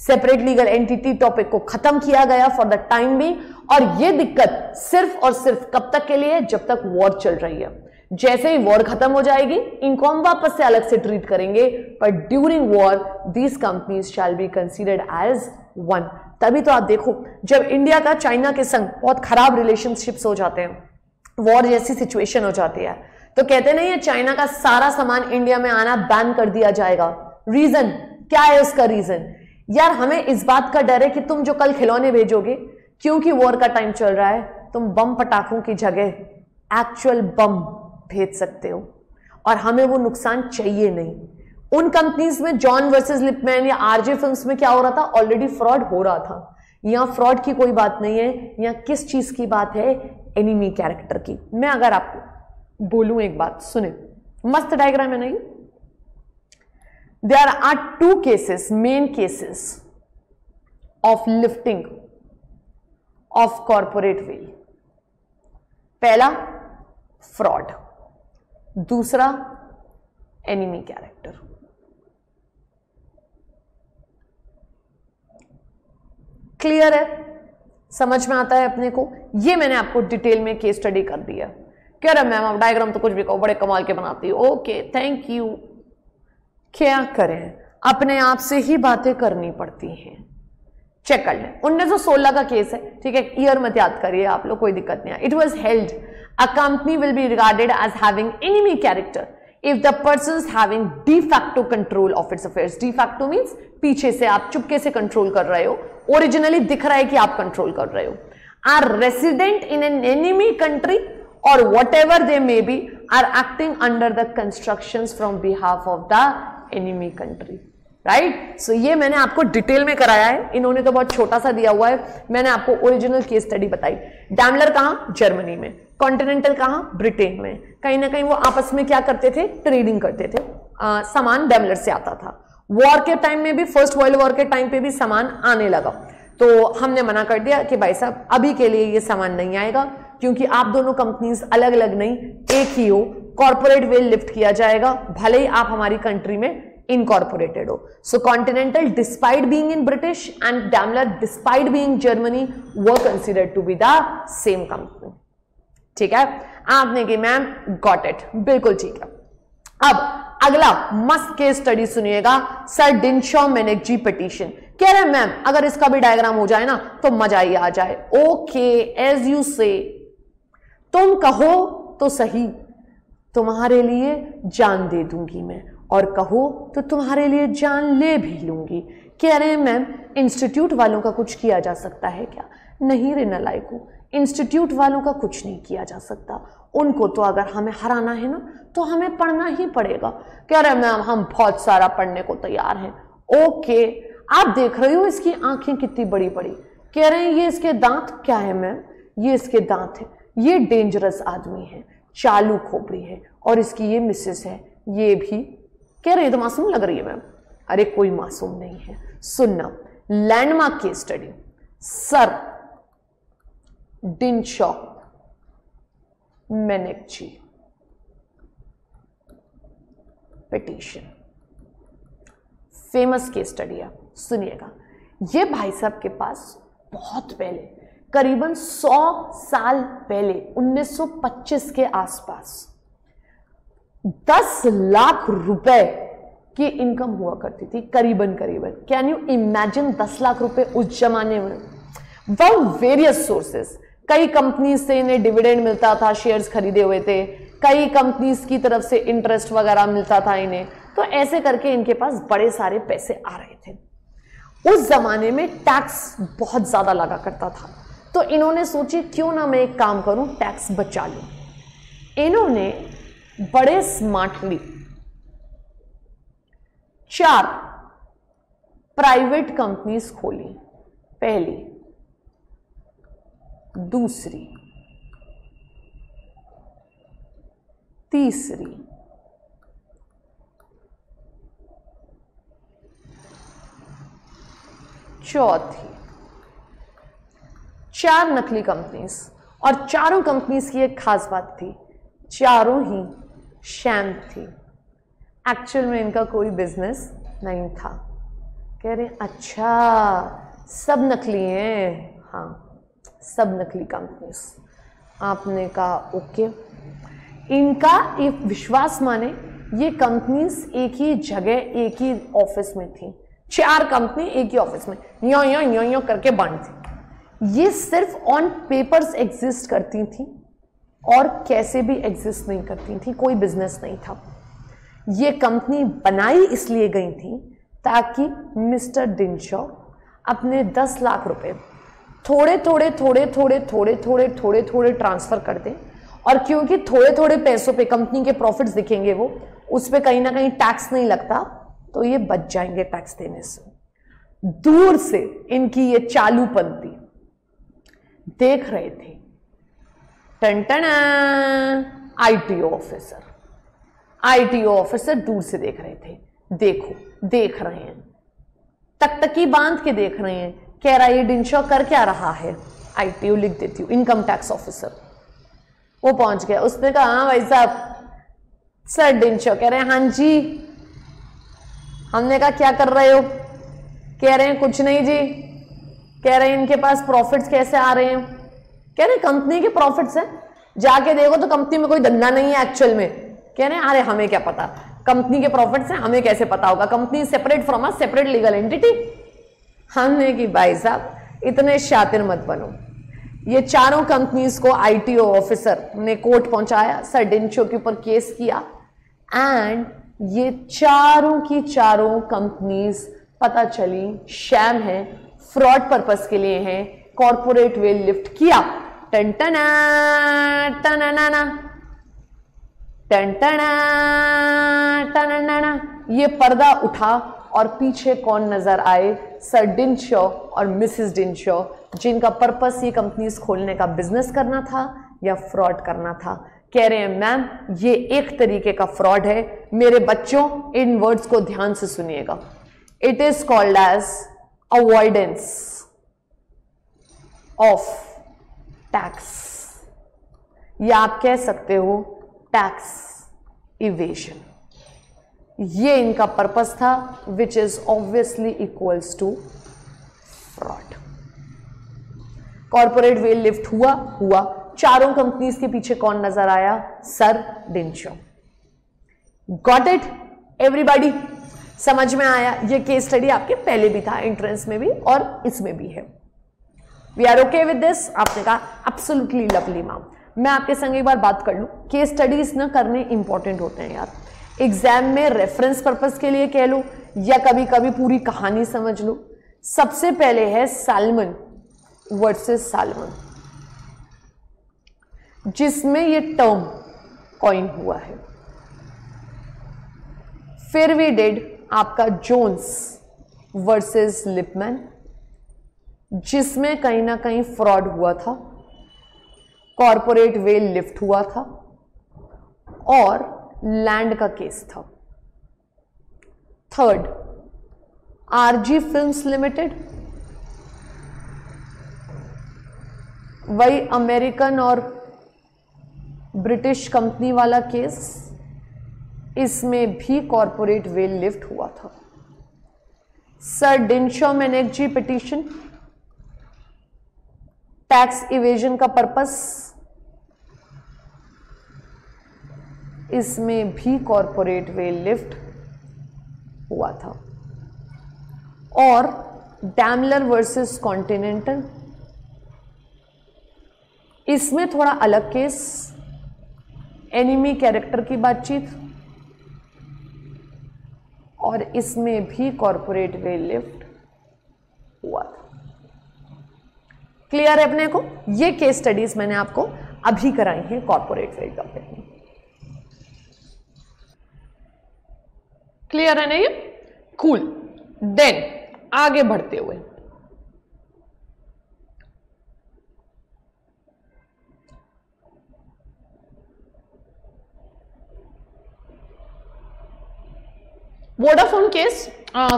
सेपरेट लीगल एंटिटी टॉपिक को खत्म किया गया फॉर द टाइम भी। और ये दिक्कत सिर्फ और सिर्फ कब तक के लिए है? जब तक वॉर चल रही है। जैसे ही वॉर खत्म हो जाएगी इनको हम वापस से अलग से ट्रीट करेंगे, पर during war these companies shall be considered as one. तभी तो आप देखो जब इंडिया का चाइना के संग बहुत खराब रिलेशनशिप्स हो जाते हैं, वॉर जैसी सिचुएशन हो जाती है, तो कहते नहीं है चाइना का सारा सामान इंडिया में आना बैन कर दिया जाएगा। रीजन क्या है उसका? रीजन यार हमें इस बात का डर है कि तुम जो कल खिलौने भेजोगे, क्योंकि वॉर का टाइम चल रहा है, तुम बम पटाखों की जगह एक्चुअल बम भेज सकते हो और हमें वो नुकसान चाहिए नहीं। उन कंपनीज में जॉन वर्सेस लिपमैन या आरजे फिल्म्स में क्या हो रहा था? ऑलरेडी फ्रॉड हो रहा था। यहाँ फ्रॉड की कोई बात नहीं है, यहाँ किस चीज की बात है? एनिमी कैरेक्टर की। मैं अगर आपको बोलूं एक बात सुने, मस्त डायग्राम है नहीं? There are two cases, main cases of lifting of corporate veil. पहला फ्रॉड, दूसरा एनिमी कैरेक्टर। क्लियर है? समझ में आता है अपने को? ये मैंने आपको डिटेल में केस स्टडी कर दिया। कह रहे मैम आप डायग्राम तो कुछ भी कहो बड़े कमाल के बनाती हो। Okay thank you. क्या करें, अपने आप से ही बातें करनी पड़ती हैं। चेक कर लें, 1916 का केस है, ठीक है, ईयर मत याद करिए आप लोग, कोई दिक्कत नहीं है। It was held a company will be regarded as having enemy character if the person having de facto control of its affairs. De facto means पीछे से आप चुपके से कंट्रोल कर रहे हो, ओरिजिनली दिख रहा है कि आप कंट्रोल कर रहे हो। Are resident in an enemy country और whatever they may be are acting under the constructions from behalf of the enemy country, right. So ये मैंने आपको डिटेल में कराया है, इन्होंने तो बहुत छोटा सा दिया हुआ है, मैंने आपको ओरिजिनल केस स्टडी बताई। डाइमलर कहाँ? जर्मनी में। कॉन्टिनेंटल कहाँ? ब्रिटेन में। कहीं ना कहीं वो आपस में क्या करते थे? ट्रेडिंग करते थे, सामान डाइमलर से आता था। वॉर के टाइम में भी, फर्स्ट वर्ल्ड वॉर के टाइम पे भी सामान आने लगा, तो हमने मना कर दिया कि भाई साहब अभी के लिए ये सामान नहीं आएगा क्योंकि आप दोनों कंपनीज अलग अलग नहीं एक ही हो, कॉर्पोरेट वेल लिफ्ट किया जाएगा भले ही आप हमारी कंट्री में इनकॉर्पोरेटेड हो। So Continental despite being in British and Daimler despite being Germany were considered to be the same company, ठीक है। आपने की मैम गॉट इट, बिल्कुल ठीक है। अब अगला मस्त केस स्टडी सुनिएगा, सर डिनशॉ मैनेकजी पिटीशन। कह रहे मैम अगर इसका भी डायग्राम हो जाए ना तो मजा ही आ जाए। ओके एज यू से, तुम कहो तो सही तुम्हारे लिए जान दे दूंगी मैं, और कहो तो तुम्हारे लिए जान ले भी लूंगी। कह रहे हैं मैम इंस्टीट्यूट वालों का कुछ किया जा सकता है क्या? नहीं रे नालायकों, इंस्टीट्यूट वालों का कुछ नहीं किया जा सकता, उनको तो अगर हमें हराना है ना तो हमें पढ़ना ही पड़ेगा। कह रहे हैं मैम हम बहुत सारा पढ़ने को तैयार हैं। ओके आप देख रहे हो इसकी आंखें कितनी बड़ी बड़ी, कह रहे हैं ये इसके दांत क्या है मैम? ये इसके दांत है, ये डेंजरस आदमी है, चालू खोपड़ी है, और इसकी ये मिसेस है, ये भी। कह रहे हैं तो मासूम लग रही है मैम। अरे कोई मासूम नहीं है, सुनना landmark case study, sir Dinshaw Maneckji petition, famous case study है, सुनिएगा। ये भाई साहब के पास बहुत पहले, करीबन 100 साल पहले 1925 के आसपास 10 लाख रुपए की इनकम हुआ करती थी, करीबन करीबन। कैन यू इमेजिन 10 लाख रुपए उस जमाने में? फ्रॉम वेरियस सोर्सेस, कई कंपनी से इन्हें डिविडेंड मिलता था, शेयर्स खरीदे हुए थे, कई कंपनीज की तरफ से इंटरेस्ट वगैरह मिलता था इन्हें, तो ऐसे करके इनके पास बड़े सारे पैसे आ रहे थे। उस जमाने में टैक्स बहुत ज्यादा लगा करता था, तो इन्होंने सोचे क्यों ना मैं एक काम करूं, टैक्स बचा लूं। इन्होंने बड़े स्मार्टली 4 प्राइवेट कंपनीज खोली, पहली, दूसरी, तीसरी, चौथी। 4 नकली कंपनीज, और चारों कंपनीज की एक खास बात थी, चारों ही शैम थी, एक्चुअल में इनका कोई बिजनेस नहीं था। कह रहे अच्छा सब नकली हैं? हाँ सब नकली कंपनीज। आपने कहा ओके, इनका एक विश्वास माने ये कंपनीज एक ही जगह एक ही ऑफिस में थी, 4 कंपनी एक ही ऑफिस में यो यो यो यो करके बंद थी। ये सिर्फ ऑन पेपर्स एग्जिस्ट करती थी और कैसे भी एग्जिस्ट नहीं करती थी, कोई बिजनेस नहीं था। ये कंपनी बनाई इसलिए गई थी ताकि मिस्टर डिनशॉ अपने 10 लाख रुपए थोड़े थोड़े थोड़े थोड़े थोड़े थोड़े थोड़े थोड़े ट्रांसफ़र कर दें, और क्योंकि थोड़े थोड़े पैसों पे कंपनी के प्रॉफिट्स दिखेंगे, वो उस पर कहीं ना कहीं टैक्स नहीं लगता, तो ये बच जाएंगे टैक्स देने से। दूर से इनकी ये चालूपंथी देख रहे थे, टन आईटीओ ऑफिसर, आईटीओ ऑफिसर दूर से देख रहे थे, देखो देख रहे हैं, तकतकी बांध के देख रहे हैं। कह रहा ये डिनशॉ कर क्या रहा है? आईटीओ लिख देती हूँ, इनकम टैक्स ऑफिसर। वो पहुंच गया, उसने कहा हाँ भाई साहब सर डिनशॉ। कह रहे हैं हाँ जी। हमने कहा क्या कर रहे हो? कह रहे हैं कुछ नहीं जी। कह रहे हैं इनके पास प्रॉफिट्स कैसे आ रहे हैं? कह रहे कंपनी के प्रॉफिट्स हैं, जाके देखो तो कंपनी में कोई धंधा नहीं है एक्चुअल में, कह रहे हैं अरे हमें क्या पता कंपनी के प्रॉफिट है, हमें कैसे पता होगा, company separate from us, separate legal entity. हमने कि भाई साहब इतने शातिर मत बनो। ये चारों कंपनीज को आईटीओ ऑफिसर ने कोर्ट पहुंचाया, सर डिंशो के ऊपर केस किया एंड ये चारों की चारों कंपनीज पता चली शैम है, फ्रॉड पर्पस के लिए है, कॉर्पोरेट वेल लिफ्ट किया। टन टना टननाना टन टना टननाना, ये पर्दा उठा और पीछे कौन नजर आए, सर डिनशॉ और मिसेस डिनशॉ, जिनका पर्पस ये कंपनीज खोलने का बिजनेस करना था या फ्रॉड करना था। कह रहे हैं मैम ये एक तरीके का फ्रॉड है। मेरे बच्चों इन वर्ड्स को ध्यान से सुनिएगा, it is called as avoidance of tax, या आप कह सकते हो टैक्स इवेशन। ये इनका पर्पस था which is obviously equals to fraud. Corporate veil lift हुआ, चारों कंपनीज के पीछे कौन नजर आया, sir Dinshaw. Got it everybody, समझ में आया? ये केस स्टडी आपके पहले भी था, एंट्रेंस में भी और इसमें भी है। We are okay with this? आपने कहा एब्सोल्युटली लवली मैम। मैं आपके संग एक बार बात कर लूं, केस स्टडीज ना करने इंपॉर्टेंट होते हैं यार, एग्जाम में रेफरेंस पर्पस के लिए कह लो या कभी कभी पूरी कहानी समझ लो। सबसे पहले है सैल्मन वर्सेस सैल्मन, जिसमें ये टर्म कॉइन हुआ है। फिर वी डिड आपका जोन्स वर्सेस लिपमैन, जिसमें कहीं ना कहीं फ्रॉड हुआ था, कॉर्पोरेट वेल लिफ्ट हुआ था और लैंड का केस था। थर्ड आरजी फिल्म्स लिमिटेड, वही अमेरिकन और ब्रिटिश कंपनी वाला केस, इसमें भी कॉर्पोरेट वेल लिफ्ट हुआ था। Sir Dinshaw Maneckji petition, tax evasion का पर्पस, इसमें भी कॉर्पोरेट वेल लिफ्ट हुआ था। और डैमलर वर्सेस कॉन्टिनेंटल, इसमें थोड़ा अलग केस, एनिमी कैरेक्टर की बातचीत और इसमें भी कॉर्पोरेट वेल लिफ्ट हुआ था। क्लियर है अपने को? ये केस स्टडीज मैंने आपको अभी कराई हैं कॉर्पोरेट वेल कंपनी में। क्लियर है ना ये? कूल। देन आगे बढ़ते हुए Vodafone case.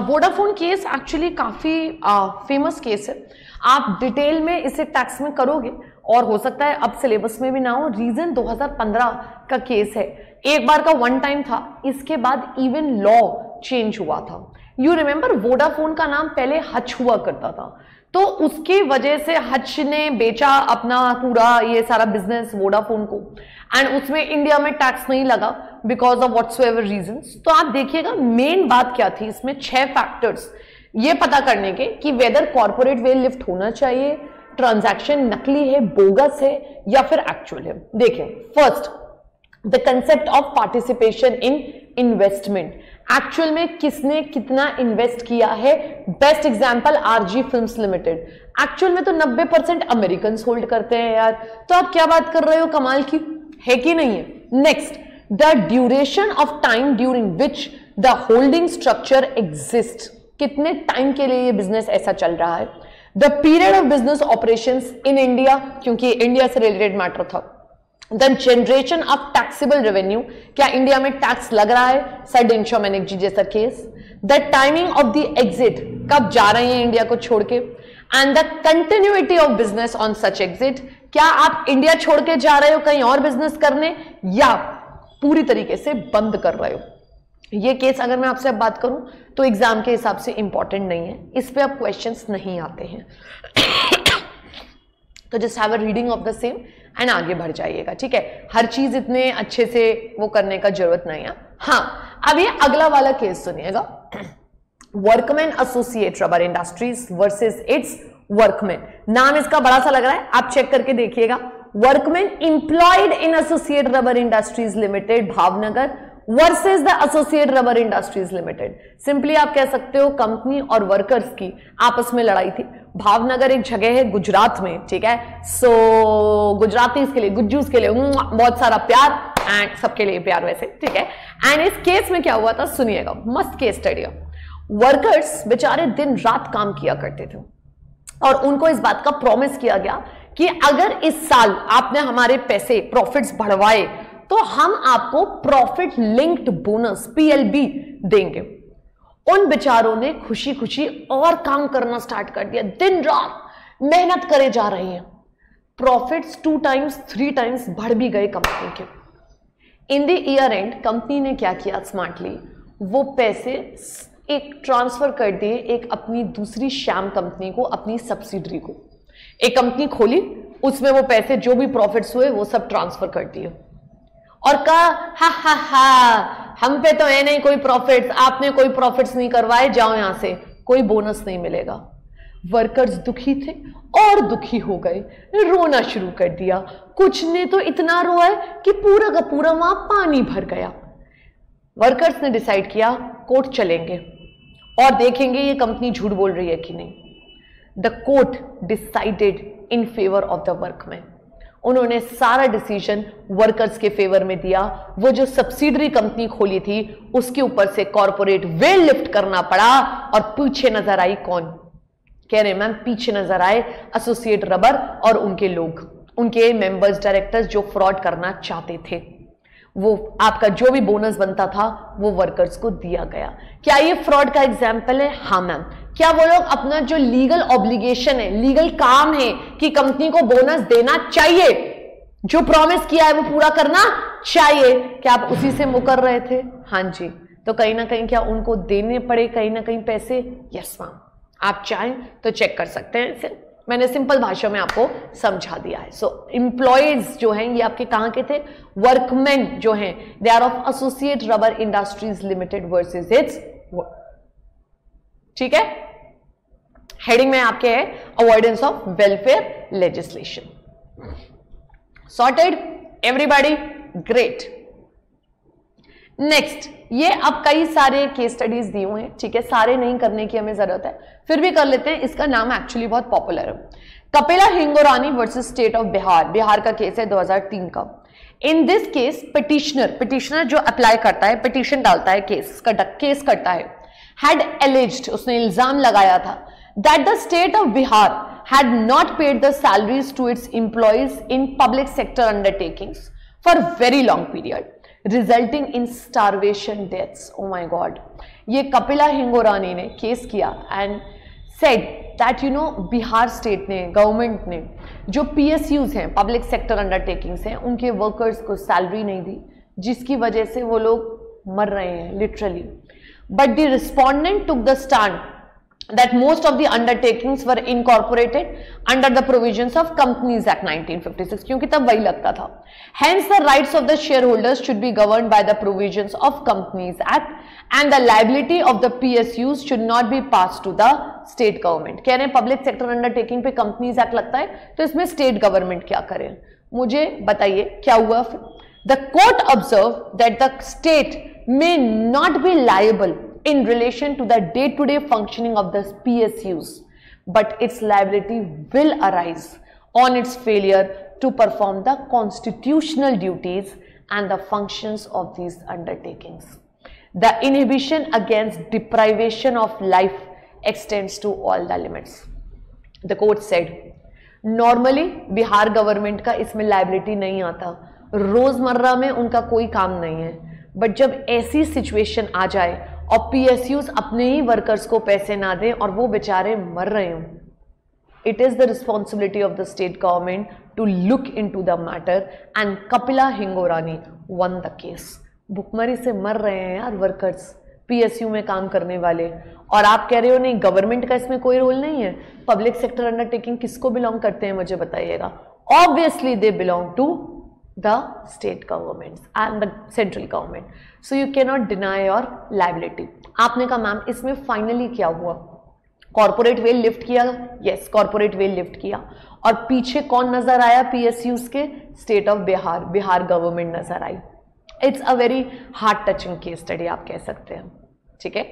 Vodafone case actually काफ़ी फेमस केस है। आप डिटेल में इसे टैक्स में करोगे और हो सकता है अब सिलेबस में भी ना हो। रीज़न 2015 का केस है। एक बार का वन टाइम था, इसके बाद इवन लॉ चेंज हुआ था। यू रिमेंबर वोडाफोन का नाम पहले हच हुआ करता था, तो उसकी वजह से हच ने बेचा अपना पूरा ये सारा बिजनेस वोडाफोन को एंड उसमें इंडिया में टैक्स नहीं लगा because of whatsoever reasons. तो आप देखिएगा मेन बात क्या थी, इसमें 6 फैक्टर्स ये पता करने के कि वेदर कॉर्पोरेट वेल लिफ्ट होना चाहिए, ट्रांजैक्शन नकली है, बोगस है या फिर एक्चुअल है। देखें first the concept of participation in investment, actual में किसने कितना इन्वेस्ट किया है। Best example RG films limited, actual में तो 90% अमेरिकन होल्ड करते हैं यार, तो आप क्या बात कर रहे हो, कमाल की है कि नहीं है। Next the duration of time during which the holding structure exist, कितने टाइम के लिए ये बिजनेस ऐसा चल रहा है। The period of business operations in India, क्योंकि इंडिया से रिलेटेड मैटर था। जनरेशन ऑफ टैक्सेबल रेवेन्यू, क्या इंडिया में टैक्स लग रहा है, सर डिनशॉ मैनेकजी जैसा case. The timing of the exit, कब जा रहे हैं इंडिया को छोड़ के, and the continuity of business on such exit, क्या आप इंडिया छोड़ के जा रहे हो कहीं और बिजनेस करने या पूरी तरीके से बंद कर रहे हो। ये केस अगर मैं आपसे बात करूं तो एग्जाम के हिसाब से इंपॉर्टेंट नहीं है, इस पर अब क्वेश्चन नहीं आते हैं, तो just have a reading of the same and आगे बढ़ जाइएगा, ठीक है। हर चीज इतने अच्छे से वो करने का जरूरत नहीं है। हाँ, अब ये अगला वाला केस सुनिएगा, workman associate rubber industries versus its workman. नाम इसका बड़ा सा लग रहा है, आप चेक करके देखिएगा। Workman employed in associate rubber industries limited Bhavnagar versus the associate rubber industries limited. Simply आप कह सकते हो कंपनी और वर्कर्स की आपस में लड़ाई थी। भावनगर एक जगह है गुजरात में, ठीक है। सो गुजराती के लिए, गुज्जूस के लिए बहुत सारा प्यार, एंड सबके लिए प्यार वैसे, ठीक है। एंड इस केस में क्या हुआ था सुनिएगा, मस्त केस स्टडी। वर्कर्स बेचारे दिन रात काम किया करते थे और उनको इस बात का प्रॉमिस किया गया कि अगर इस साल आपने हमारे पैसे प्रॉफिट्स बढ़वाए तो हम आपको प्रॉफिट लिंक्ड बोनस PLB देंगे। उन बेचारों ने खुशी खुशी और काम करना स्टार्ट कर दिया, दिन रात मेहनत करे जा रही हैं। प्रॉफिट्स 2 टाइम्स 3 टाइम्स बढ़ भी गए कंपनी के। In the year end company ने क्या किया स्मार्टली, वो पैसे एक ट्रांसफर कर दिए एक अपनी दूसरी श्याम कंपनी को, अपनी सब्सिडरी को। एक कंपनी खोली, उसमें वो पैसे जो भी प्रॉफिट्स हुए वो सब ट्रांसफर कर दिए और कहा हा हा हा, हम पे तो है नहीं कोई प्रॉफिट्स, आपने कोई प्रॉफिट्स नहीं करवाए, जाओ यहां से, कोई बोनस नहीं मिलेगा। वर्कर्स दुखी थे और दुखी हो गए, रोना शुरू कर दिया। कुछ ने तो इतना रोया कि पूरा का पूरा वहां पानी भर गया। वर्कर्स ने डिसाइड किया कोर्ट चलेंगे और देखेंगे ये कंपनी झूठ बोल रही है कि नहीं। The court decided in favour of the workman. उन्होंने सारा डिसीजन वर्कर्स के फेवर में दिया। वो जो सब्सिडरी कंपनी खोली थी उसके ऊपर से कॉर्पोरेट वेल लिफ्ट करना पड़ा और पीछे नजर आई कौन, कह रहे मैम पीछे नजर आए एसोसिएट रबर और उनके लोग, उनके मेंबर्स, डायरेक्टर्स जो फ्रॉड करना चाहते थे। वो आपका जो भी बोनस बनता था वो वर्कर्स को दिया गया। क्या ये फ्रॉड का एग्जाम्पल है? हाँ मैम। क्या वो लोग अपना जो लीगल ऑब्लिगेशन है, लीगल काम है कि कंपनी को बोनस देना चाहिए, जो प्रॉमिस किया है वो पूरा करना चाहिए, क्या आप उसी से मुकर रहे थे? हाँ जी। तो कहीं ना कहीं क्या उनको देने पड़े कहीं ना कहीं पैसे? Yes ma'am. आप चाहें तो चेक कर सकते हैं, इसे मैंने सिंपल भाषा में आपको समझा दिया है। सो एम्प्लॉयज जो हैं ये आपके कहाँ के थे, वर्कमैन जो हैं, they are of associate rubber industries limited versus its, ठीक है। हेडिंग में आपके है avoidance of welfare legislation. Sorted everybody, great. Next, ये अब कई सारे केस स्टडीज दिए हुए हैं, ठीक है, सारे नहीं करने की हमें जरूरत है, फिर भी कर लेते हैं, इसका नाम एक्चुअली बहुत पॉपुलर है। Kapila Hingorani versus state of Bihar, Bihar का केस है 2003 का। इन दिस केस पिटिशनर जो अप्लाई करता है, पिटिशन डालता है, केस करता है, had alleged, उसने इल्जाम लगाया था that the state of Bihar had not paid the salaries to its employees in public sector undertakings for very long period, resulting in starvation deaths. Oh my God! ये कपिला हिंगोरानी ने केस किया and said that you know Bihar state ने, गवर्नमेंट ने जो PSUs हैं, पब्लिक सेक्टर अंडरटेकिंग्स हैं, उनके वर्कर्स को सैलरी नहीं दी, जिसकी वजह से वो लोग मर रहे हैं literally. But the respondent took the stand that most of the undertakings were incorporated under the provisions of Companies Act 1956, क्योंकि तब वही लगता था। Hence, the rights of the shareholders should be governed by the provisions of Companies Act, and the liability of the PSUs should not be passed to the state government। कह रहे हैं पब्लिक सेक्टर अंडरटेकिंग पे कंपनीज एक्ट लगता है, तो इसमें स्टेट गवर्नमेंट क्या करे, मुझे बताइए क्या हुआ। The court observed that the state may not be liable in relation to the day-to-day functioning of the PSUs, but its liability will arise on its failure to perform the constitutional duties and the functions of these undertakings. The inhibition against deprivation of life extends to all the limits. The court said, normally Bihar government का इसमें liability नहीं आता, रोजमर्रा में उनका कोई काम नहीं है, बट जब ऐसी सिचुएशन आ जाए और PSUs अपने ही वर्कर्स को पैसे ना दें और वो बेचारे मर रहे हों, it is the responsibility of the state government to look into the matter, and Kapila Hingorani won the case. भुखमरी से मर रहे हैं यार वर्कर्स, PSU में काम करने वाले, और आप कह रहे हो नहीं गवर्नमेंट का इसमें कोई रोल नहीं है। पब्लिक सेक्टर अंडरटेकिंग किसको बिलोंग करते हैं मुझे बताइएगा, Obviously, they belong to the state governments and the central government. So you cannot deny your liability. आपने कहा मैम इसमें finally क्या हुआ? कॉर्पोरेट वेल लिफ्ट किया? यस, कॉर्पोरेट वेल लिफ्ट किया. और पीछे कौन नजर आया? PSUs के state of Bihar, Bihar government नजर आई. It's a very heart touching case study आप कह सकते हैं. ठीक है,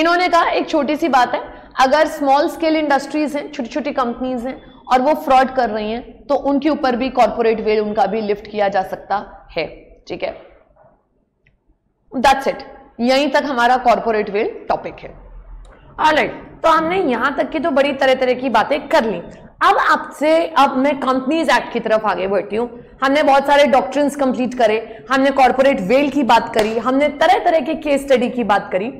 इन्होंने कहा एक छोटी सी बात है, अगर स्मॉल स्केल इंडस्ट्रीज हैं, छोटी छोटी कंपनीज हैं और वो फ्रॉड कर रही हैं तो उनके ऊपर भी कॉर्पोरेट वेल उनका भी लिफ्ट किया जा सकता है. ठीक है, दैट्स इट. यहीं तक हमारा कॉर्पोरेट वेल टॉपिक है. ऑलराइट, तो हमने यहां तक की तो बड़ी तरह तरह की बातें कर ली. अब आपसे अब मैं कंपनीज एक्ट की तरफ आगे बढ़ती हूँ. हमने बहुत सारे डॉक्ट्रिन्स कंप्लीट करे, हमने कॉर्पोरेट वेल की बात करी, हमने तरह तरह के केस स्टडी की बात करी.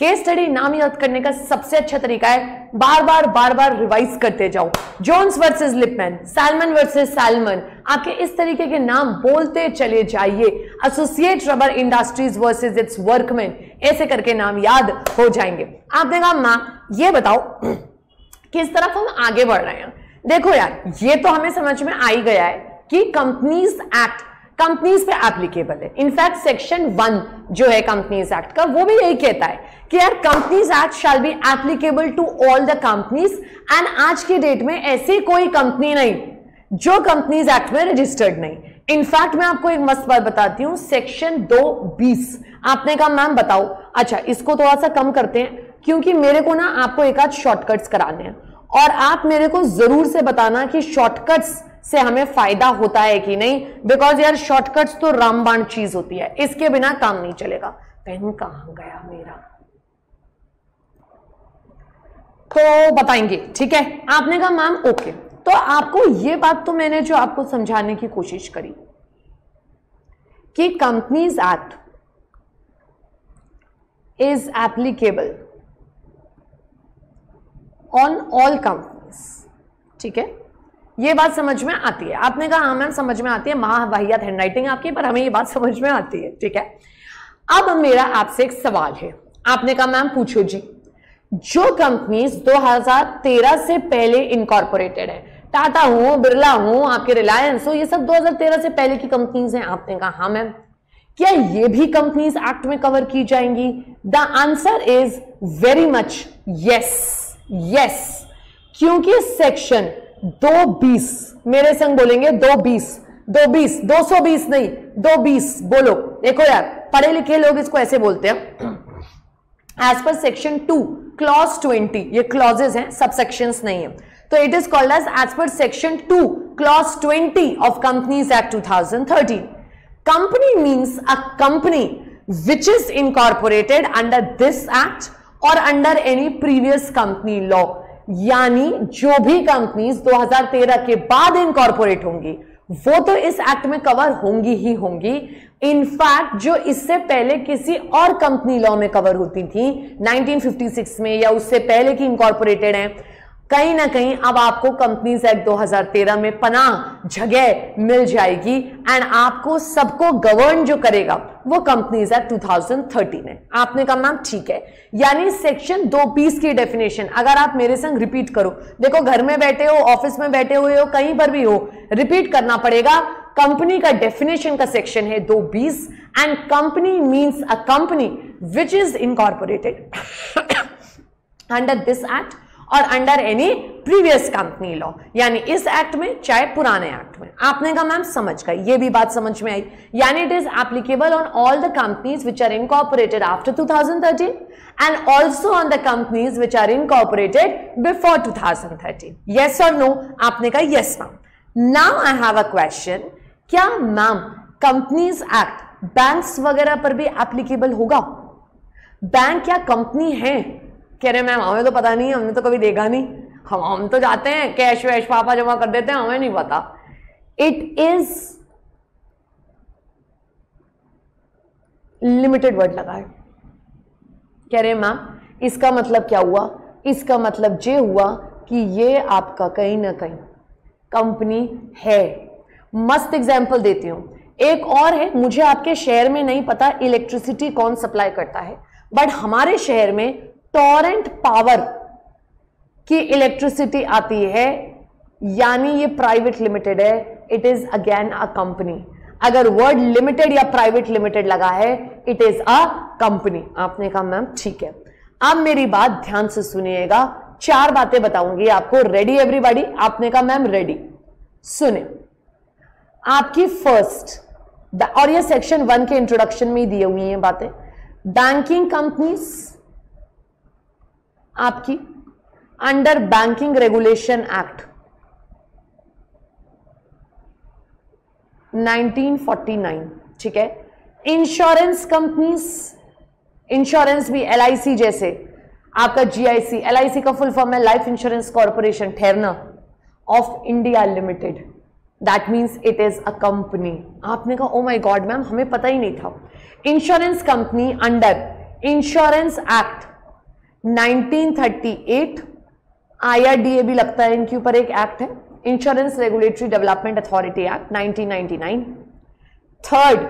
केस स्टडी नाम याद करने का सबसे अच्छा तरीका है बार बार रिवाइज करते जाओ. Jones versus Lipman, Salomon versus Salomon, आपके इस तरीके के नाम बोलते चले जाइए. Associate rubber industries versus its workman, ऐसे करके नाम याद हो जाएंगे. आपने कहा मैम ये बताओ किस तरफ हम आगे बढ़ रहे हैं. देखो यार, ये तो हमें समझ में आ ही गया है कि कंपनीज एक्ट कंपनीज पे एप्लीकेबल है. इनफैक्ट सेक्शन 1 जो है कंपनीज एक्ट का, वो भी यही कहता है कि यार companies act shall be applicable to all the companies. And आज की डेट में ऐसी कोई कंपनी नहीं जो कंपनीज एक्ट में रजिस्टर्ड नहीं. इनफैक्ट मैं आपको एक मस्त बात बताती हूँ, सेक्शन 2(20). आपने कहा मैम बताओ. अच्छा, इसको थोड़ा सा कम करते हैं क्योंकि मेरे को ना आपको एक आध शॉर्टकट्स कराने हैं और आप मेरे को जरूर से बताना कि शॉर्टकट्स से हमें फायदा होता है कि नहीं, बिकॉज यार शॉर्टकट्स तो रामबाण चीज होती है, इसके बिना काम नहीं चलेगा. पेन कहाँ गया मेरा, तो बताएंगे. ठीक है, आपने कहा मैम ओके. तो आपको ये बात तो मैंने जो आपको समझाने की कोशिश करी कि companies act is applicable on all companies. ठीक है, ये बात समझ में आती है. आपने कहा हाँ मैम समझ में आती है, महावाहियात हैंडराइटिंग आपकी, पर हमें ये बात समझ में आती है. ठीक है, अब मेरा आपसे एक सवाल है. आपने कहा मैम पूछो जी. जो कंपनीज 2013 से पहले इनकॉर्पोरेटेड है, टाटा हो, बिरला हो, आपके रिलायंस हो, ये सब 2013 से पहले की कंपनीज हैं. आपने कहा हाँ मैम, क्या ये भी कंपनीज एक्ट में कवर की जाएंगी? The answer is very much yes. Yes, क्योंकि सेक्शन 2(20), मेरे संग बोलेंगे 220 नहीं 220 बोलो. देखो यार, पढ़े लिखे लोग इसको ऐसे बोलते हैं. एज पर सेक्शन 2 क्लॉज 20, ये क्लॉजेस हैं, सबसेक्शंस नहीं है. तो it is called as per section 2 clause 20 of companies act 2013. Company means a company which is incorporated under this act और under any previous company law. यानी जो भी कंपनीज 2013 के बाद इनकॉर्पोरेट होंगी वो तो इस एक्ट में कवर होंगी ही होंगी. इनफैक्ट जो इससे पहले किसी और कंपनी लॉ में कवर होती थी 1956 में या उससे पहले की इनकॉर्पोरेटेड हैं, कहीं ना कहीं अब आपको कंपनीज एक्ट 2013 में पनाह जगह मिल जाएगी. एंड आपको सबको गवर्न जो करेगा वो कंपनीज एक्ट 2013 है. आपने कहा मैम ठीक है, यानी सेक्शन 2(20) की डेफिनेशन अगर आप मेरे संग रिपीट करो, देखो घर में बैठे हो, ऑफिस में बैठे हुए हो, कहीं पर भी हो, रिपीट करना पड़ेगा. कंपनी का डेफिनेशन का सेक्शन है 2(20) and company means a company which is incorporated under this act और under any previous company law, यानी इस एक्ट में चाहे पुराने एक्ट में. आपने कहा मैम समझ गए, ये भी बात समझ में आई. यानी it is applicable on all the companies which are incorporated after 2013 and also on the companies which are incorporated before 2013. Yes और नो? आपने कहा yes ma'am. Now I have a question, क्या मैम कंपनीज एक्ट बैंक्स वगैरह पर भी एप्लीकेबल होगा? बैंक या कंपनी है? कह रहे मैम हमें तो पता नहीं, हमने तो कभी देखा नहीं, हम तो जाते हैं कैश वैश पापा जमा कर देते हैं, हमें नहीं पता. इट इज लिमिटेड वर्ड लगा है. कह रहे मैम इसका मतलब क्या हुआ? इसका मतलब ये हुआ कि ये आपका कहीं ना कहीं कंपनी है. मस्त एग्जाम्पल देती हूँ. एक और है, मुझे आपके शहर में नहीं पता इलेक्ट्रिसिटी कौन सप्लाई करता है, बट हमारे शहर में टॉरेंट पावर की इलेक्ट्रिसिटी आती है, यानी ये प्राइवेट लिमिटेड है, it is again a company. अगर वर्ड लिमिटेड या प्राइवेट लिमिटेड लगा है, इट इज अ कंपनी। आपने कहा मैम ठीक है। अब मेरी बात ध्यान से सुनिएगा, चार बातें बताऊंगी आपको। Ready everybody? आपने कहा मैम रेडी। सुने आपकी फर्स्ट, और ये सेक्शन 1 के इंट्रोडक्शन में ही दिए हुई हैं बातें। बैंकिंग कंपनीज आपकी अंडर बैंकिंग रेगुलेशन एक्ट 1949, ठीक है। इंश्योरेंस कंपनीज, इंश्योरेंस भी LIC जैसे आपका GIC, LIC का फुल फॉर्म है लाइफ इंश्योरेंस कॉर्पोरेशन ठहरना of India limited, that means it is a company. आपने कहा ओ माई गॉड मैम हमें पता ही नहीं था। Insurance company under insurance act 1938, IRDA भी लगता है इनके ऊपर एक एक्ट है, insurance regulatory development authority act 1999। Third,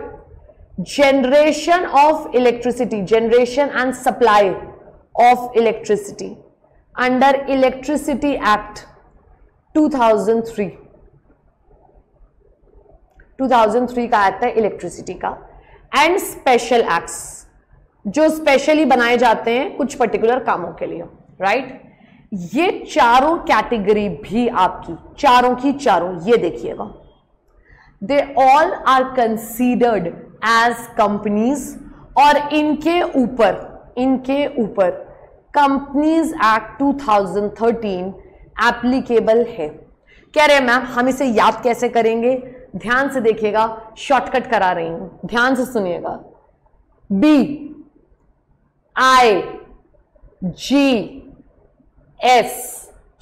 generation of electricity, generation and supply of electricity under electricity act 2003 का आता है इलेक्ट्रिसिटी का। एंड स्पेशल एक्ट्स जो स्पेशली बनाए जाते हैं कुछ पर्टिकुलर कामों के लिए, राइट। ये चारों कैटेगरी भी आपकी, चारों की चारों, ये देखिएगा, they all are considered as companies, और इनके ऊपर कंपनीज एक्ट 2013 एप्लीकेबल है। कह रहे मैम हम इसे याद कैसे करेंगे? ध्यान से देखिएगा, शॉर्टकट करा रही हूं, ध्यान से सुनिएगा। BIGS,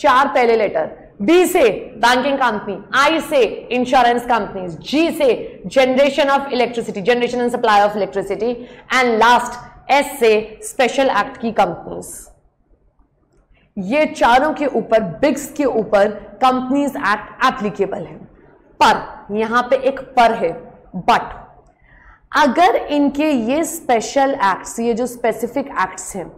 चार पहले लेटर। B से बैंकिंग कंपनी, I से इंश्योरेंस कंपनीज, G से generation of electricity, generation and supply of electricity, and last S से स्पेशल एक्ट की कंपनीज। ये चारों के ऊपर, बिग्स के ऊपर कंपनीज एक्ट एप्लीकेबल है। पर यहां पे एक पर है, बट अगर इनके ये स्पेशल एक्ट्स, ये जो स्पेसिफिक एक्ट्स हैं,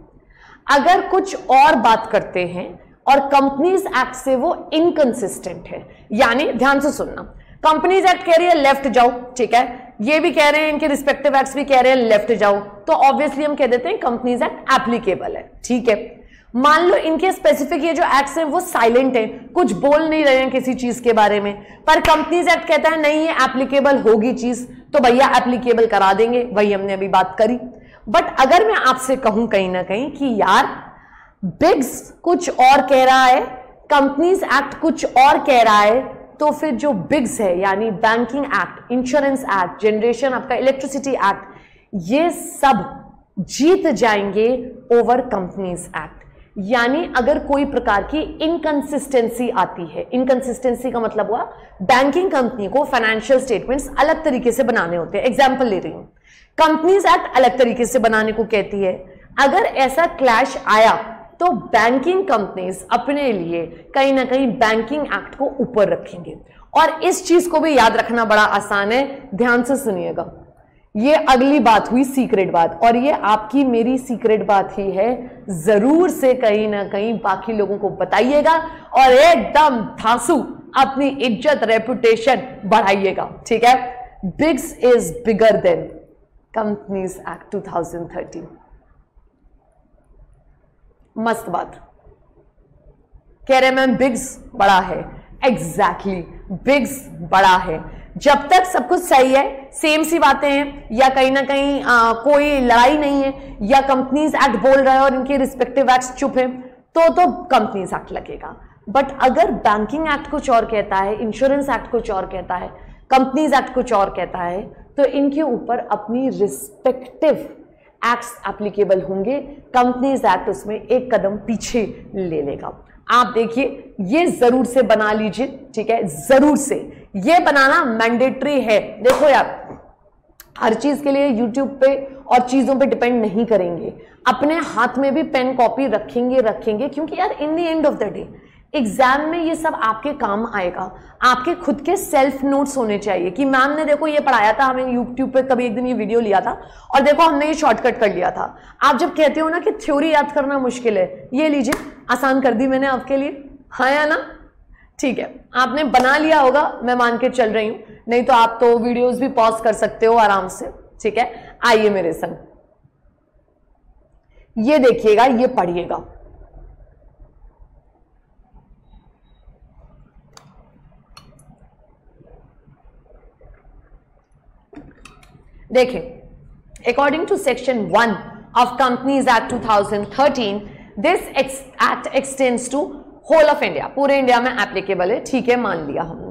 अगर कुछ और बात करते हैं और कंपनीज एक्ट से वो इनकंसिस्टेंट है, यानी ध्यान से सुनना, कंपनीज एक्ट कह रही है लेफ्ट जाओ, ठीक है, ये भी कह रहे हैं, इनके रिस्पेक्टिव एक्ट्स भी कह रहे हैं लेफ्ट जाओ, तो ऑब्वियसली हम कह देते हैं कंपनीज एक्ट एप्लीकेबल है, ठीक है। मान लो इनके स्पेसिफिक ये जो एक्ट्स हैं वो साइलेंट हैं, कुछ बोल नहीं रहे हैं किसी चीज के बारे में, पर कंपनीज एक्ट कहता है नहीं ये एप्लीकेबल होगी चीज, तो भैया एप्लीकेबल करा देंगे, वही हमने अभी बात करी। बट अगर मैं आपसे कहूं कहीं ना कहीं कि यार बिग्स कुछ और कह रहा है, कंपनीज एक्ट कुछ और कह रहा है, तो फिर जो बिग्स है यानी banking act, insurance act, generation आपका इलेक्ट्रिसिटी एक्ट, ये सब जीत जाएंगे ओवर कंपनीज एक्ट। यानी अगर कोई प्रकार की इनकंसिस्टेंसी आती है, इनकंसिस्टेंसी का मतलब हुआ बैंकिंग कंपनी को फाइनेंशियल स्टेटमेंट्स अलग तरीके से बनाने होते हैं, एग्जांपल ले रही हूं, कंपनीज एक्ट अलग तरीके से बनाने को कहती है, अगर ऐसा क्लैश आया तो बैंकिंग कंपनीज अपने लिए कहीं ना कहीं बैंकिंग एक्ट को ऊपर रखेंगे। और इस चीज को भी याद रखना बड़ा आसान है, ध्यान से सुनिएगा। ये अगली बात हुई सीक्रेट बात, और ये आपकी मेरी सीक्रेट बात ही है, जरूर से कहीं ना कहीं बाकी लोगों को बताइएगा और एकदम धांसू अपनी इज्जत रेपुटेशन बढ़ाइएगा, ठीक है। बिग्स is bigger than companies act 2013। मस्त बात, कह रहे मैम बिग्स बड़ा है, एग्जैक्टली बिग्स बड़ा है। जब तक सब कुछ सही है, सेम सी बातें हैं, या कहीं ना कहीं कोई लड़ाई नहीं है, या कंपनीज एक्ट बोल रहा है और इनके रिस्पेक्टिव एक्ट चुप है, तो कंपनीज एक्ट लगेगा। बट अगर बैंकिंग एक्ट कुछ और कहता है, इंश्योरेंस एक्ट कुछ और कहता है, कंपनीज एक्ट कुछ और कहता है, तो इनके ऊपर अपनी रिस्पेक्टिव एक्ट्स एप्लीकेबल होंगे, कंपनीज एक्ट उसमें एक कदम पीछे ले लेगा। आप देखिए, ये जरूर से बना लीजिए, ठीक है, जरूर से ये बनाना मैंडेटरी है। देखो यार, हर चीज के लिए यूट्यूब पे और चीजों पे डिपेंड नहीं करेंगे, अपने हाथ में भी पेन कॉपी रखेंगे क्योंकि यार in the end of the day exam में ये सब आपके काम आएगा। आपके खुद के सेल्फ नोट्स होने चाहिए कि मैम ने देखो ये पढ़ाया था, हमें यूट्यूब पे कभी एक दिन ये वीडियो लिया था और देखो हमने ये शॉर्टकट कर लिया था। आप जब कहते हो ना कि थ्योरी याद करना मुश्किल है, ये लीजिए आसान कर दी मैंने आपके लिए, हाँ या ना? ठीक है, आपने बना लिया होगा, मैं मान के चल रही हूँ, नहीं तो आप तो वीडियोज भी पॉज कर सकते हो आराम से। ठीक है, आइए मेरे संग, ये देखिएगा, ये पढ़िएगा। देखिए, according to section 1 of companies act 2013 this act extends to whole of India, पूरे इंडिया में एप्लीकेबल है। ठीक है, मान लिया हमने।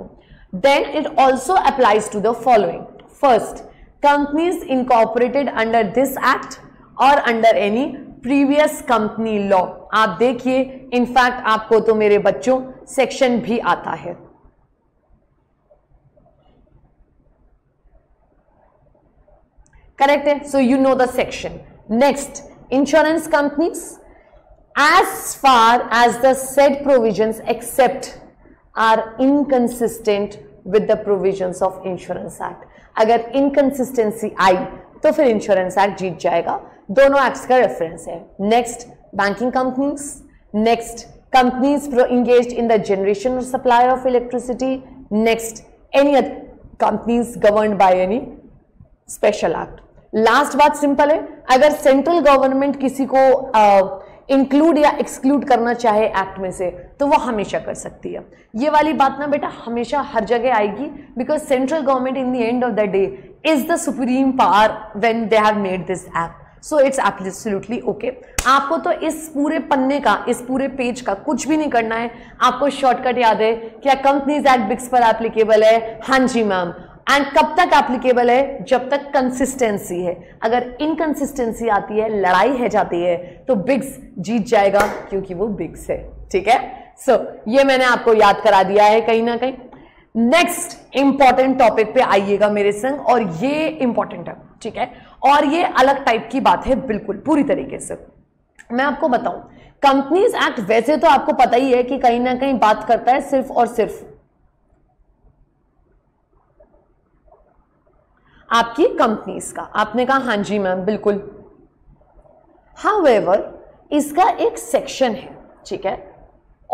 Then it also applies to the following, first companies incorporated under this act और under any previous company law. आप देखिए, इनफैक्ट आपको तो मेरे बच्चों सेक्शन भी आता है। करेक्ट है, so you know the section. Next, insurance companies as far as the said provisions except are inconsistent with the provisions of insurance act. अगर इनकंसिस्टेंसी आई तो फिर इंश्योरेंस एक्ट जीत जाएगा, दोनों एक्ट्स का रेफरेंस है। Next, banking companies, next companies engaged in the generation और supply of electricity, next any other companies governed by any special act. Last बात सिंपल है, अगर सेंट्रल गवर्नमेंट किसी को इंक्लूड या एक्सक्लूड करना चाहे एक्ट में से तो वो हमेशा कर सकती है। ये वाली बात ना बेटा हमेशा हर जगह आएगी, because central government in the end of the day is the supreme power when they have made this act, so it's absolutely okay. आपको तो इस पूरे पन्ने का, इस पूरे पेज का कुछ भी नहीं करना है। आपको शॉर्टकट याद है क्या, कंपनीज एक्ट बिक्स पर एप्लीकेबल है? हाँ जी मैम। एंड कब तक एप्लीकेबल है? जब तक कंसिस्टेंसी है। अगर इनकंसिस्टेंसी आती है, लड़ाई है जाती है, तो बिग्स जीत जाएगा क्योंकि वो बिग्स है। ठीक है, सो ये मैंने आपको याद करा दिया है कहीं ना कहीं। नेक्स्ट इंपॉर्टेंट टॉपिक पे आइएगा मेरे संग, और ये इंपॉर्टेंट है। ठीक है, और ये अलग टाइप की बात है बिल्कुल पूरी तरीके से। मैं आपको बताऊं, कंपनीज एक्ट वैसे तो आपको पता ही है कि कहीं ना कहीं बात करता है सिर्फ और सिर्फ आपकी कंपनीज का। आपने कहा हाँ जी मैम, बिल्कुल। हाउएवर इसका एक सेक्शन है, ठीक है,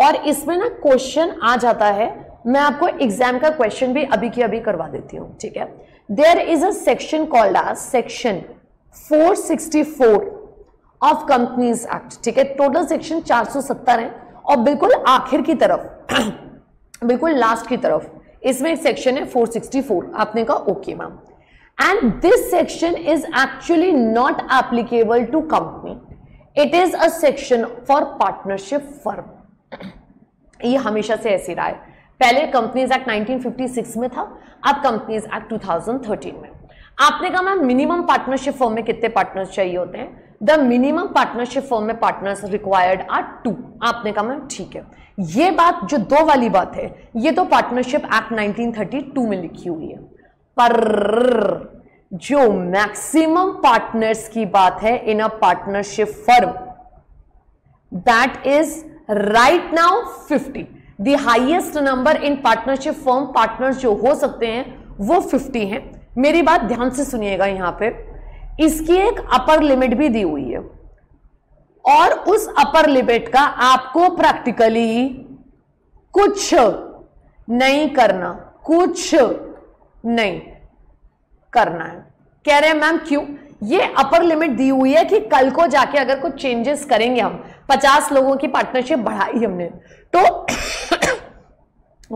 और इसमें ना क्वेश्चन आ जाता है। मैं आपको एग्जाम का क्वेश्चन भी अभी की अभी करवा देती हूँ। ठीक है, there is a section called as section 464 of companies act. ठीक है, टोटल सेक्शन 470 है, और बिल्कुल आखिर की तरफ, बिल्कुल लास्ट की तरफ इसमें एक सेक्शन है 464। आपने कहा okay ma'am. And this section is actually not applicable to company. It is a section for partnership firm. ये हमेशा से ऐसी रहा है। पहले कंपनीज एक्ट 1956 में था, अब कंपनीज एक्ट 2013 में। आपने कहा मैम मिनिमम पार्टनरशिप फर्म में कितने पार्टनर्स चाहिए होते हैं? द मिनिमम पार्टनरशिप फर्म में पार्टनर्स रिक्वायर्ड आर 2। आपने कहा मैम ठीक है, ये बात जो 2 वाली बात है ये तो पार्टनरशिप एक्ट 1932 में लिखी हुई है, पर जो मैक्सिमम पार्टनर्स की बात है in a partnership firm, that is right now 50। The highest number in partnership firm partners जो हो सकते हैं वो 50 हैं। मेरी बात ध्यान से सुनिएगा, यहां पे इसकी एक अपर लिमिट भी दी हुई है, और उस अपर लिमिट का आपको प्रैक्टिकली कुछ नहीं करना, कुछ नहीं करना है। कह रहे हैं मैम क्यों? ये अपर लिमिट दी हुई है कि कल को जाके अगर कुछ चेंजेस करेंगे, हम 50 लोगों की पार्टनरशिप बढ़ाई हमने, तो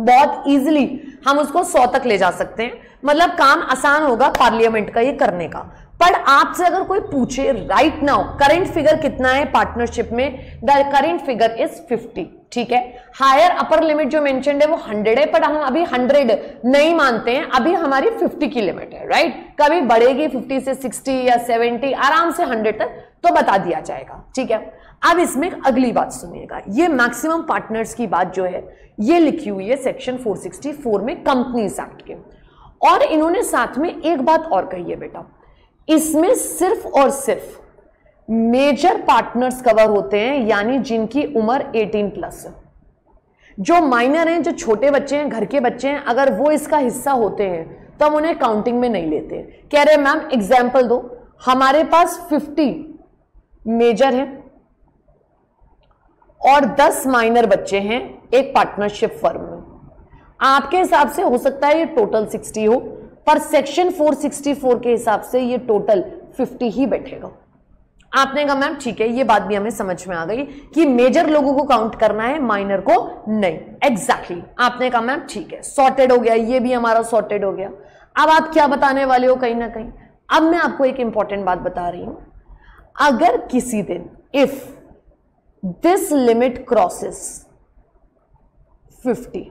बहुत इजीली हम उसको 100 तक ले जा सकते हैं। मतलब काम आसान होगा पार्लियामेंट का ये करने का। पर आपसे अगर कोई पूछे राइट नाउ करेंट फिगर कितना है पार्टनरशिप में, द करेंट फिगर इज 50। ठीक है, हायर अपर लिमिट जो मेंशन्ड है वो 100 है, पर हम अभी 100 नहीं मानते हैं, अभी हमारी 50 की लिमिट है। राइट, कभी बढ़ेगी 50 से 60 या 70, आराम से 100 तक तो बता दिया जाएगा। ठीक है, अब इसमें अगली बात सुनिएगा, ये मैक्सिमम पार्टनर्स की बात जो है ये लिखी हुई है सेक्शन 464 में कंपनीज एक्ट के। और इन्होंने साथ में एक बात और कही है बेटा, इसमें सिर्फ और सिर्फ मेजर पार्टनर्स कवर होते हैं, यानी जिनकी उम्र 18+ है। जो माइनर हैं, जो छोटे बच्चे हैं, घर के बच्चे हैं, अगर वो इसका हिस्सा होते हैं तो हम उन्हें काउंटिंग में नहीं लेते। कह रहे मैम एग्जाम्पल दो, हमारे पास 50 मेजर हैं और 10 माइनर बच्चे हैं एक पार्टनरशिप फर्म में। आपके हिसाब से हो सकता है ये टोटल 60 हो, पर सेक्शन 464 के हिसाब से ये टोटल 50 ही बैठेगा। आपने कहा मैम ठीक है, ये बात भी हमें समझ में आ गई कि मेजर लोगों को काउंट करना है, माइनर को नहीं। एग्जैक्टली, आपने कहा मैम ठीक है, सॉर्टेड हो गया, ये भी हमारा सॉर्टेड हो गया। अब आप क्या बताने वाले हो, कहीं ना कहीं अब मैं आपको एक इंपॉर्टेंट बात बता रही हूं, अगर किसी दिन इफ दिस लिमिट क्रॉसेस 50,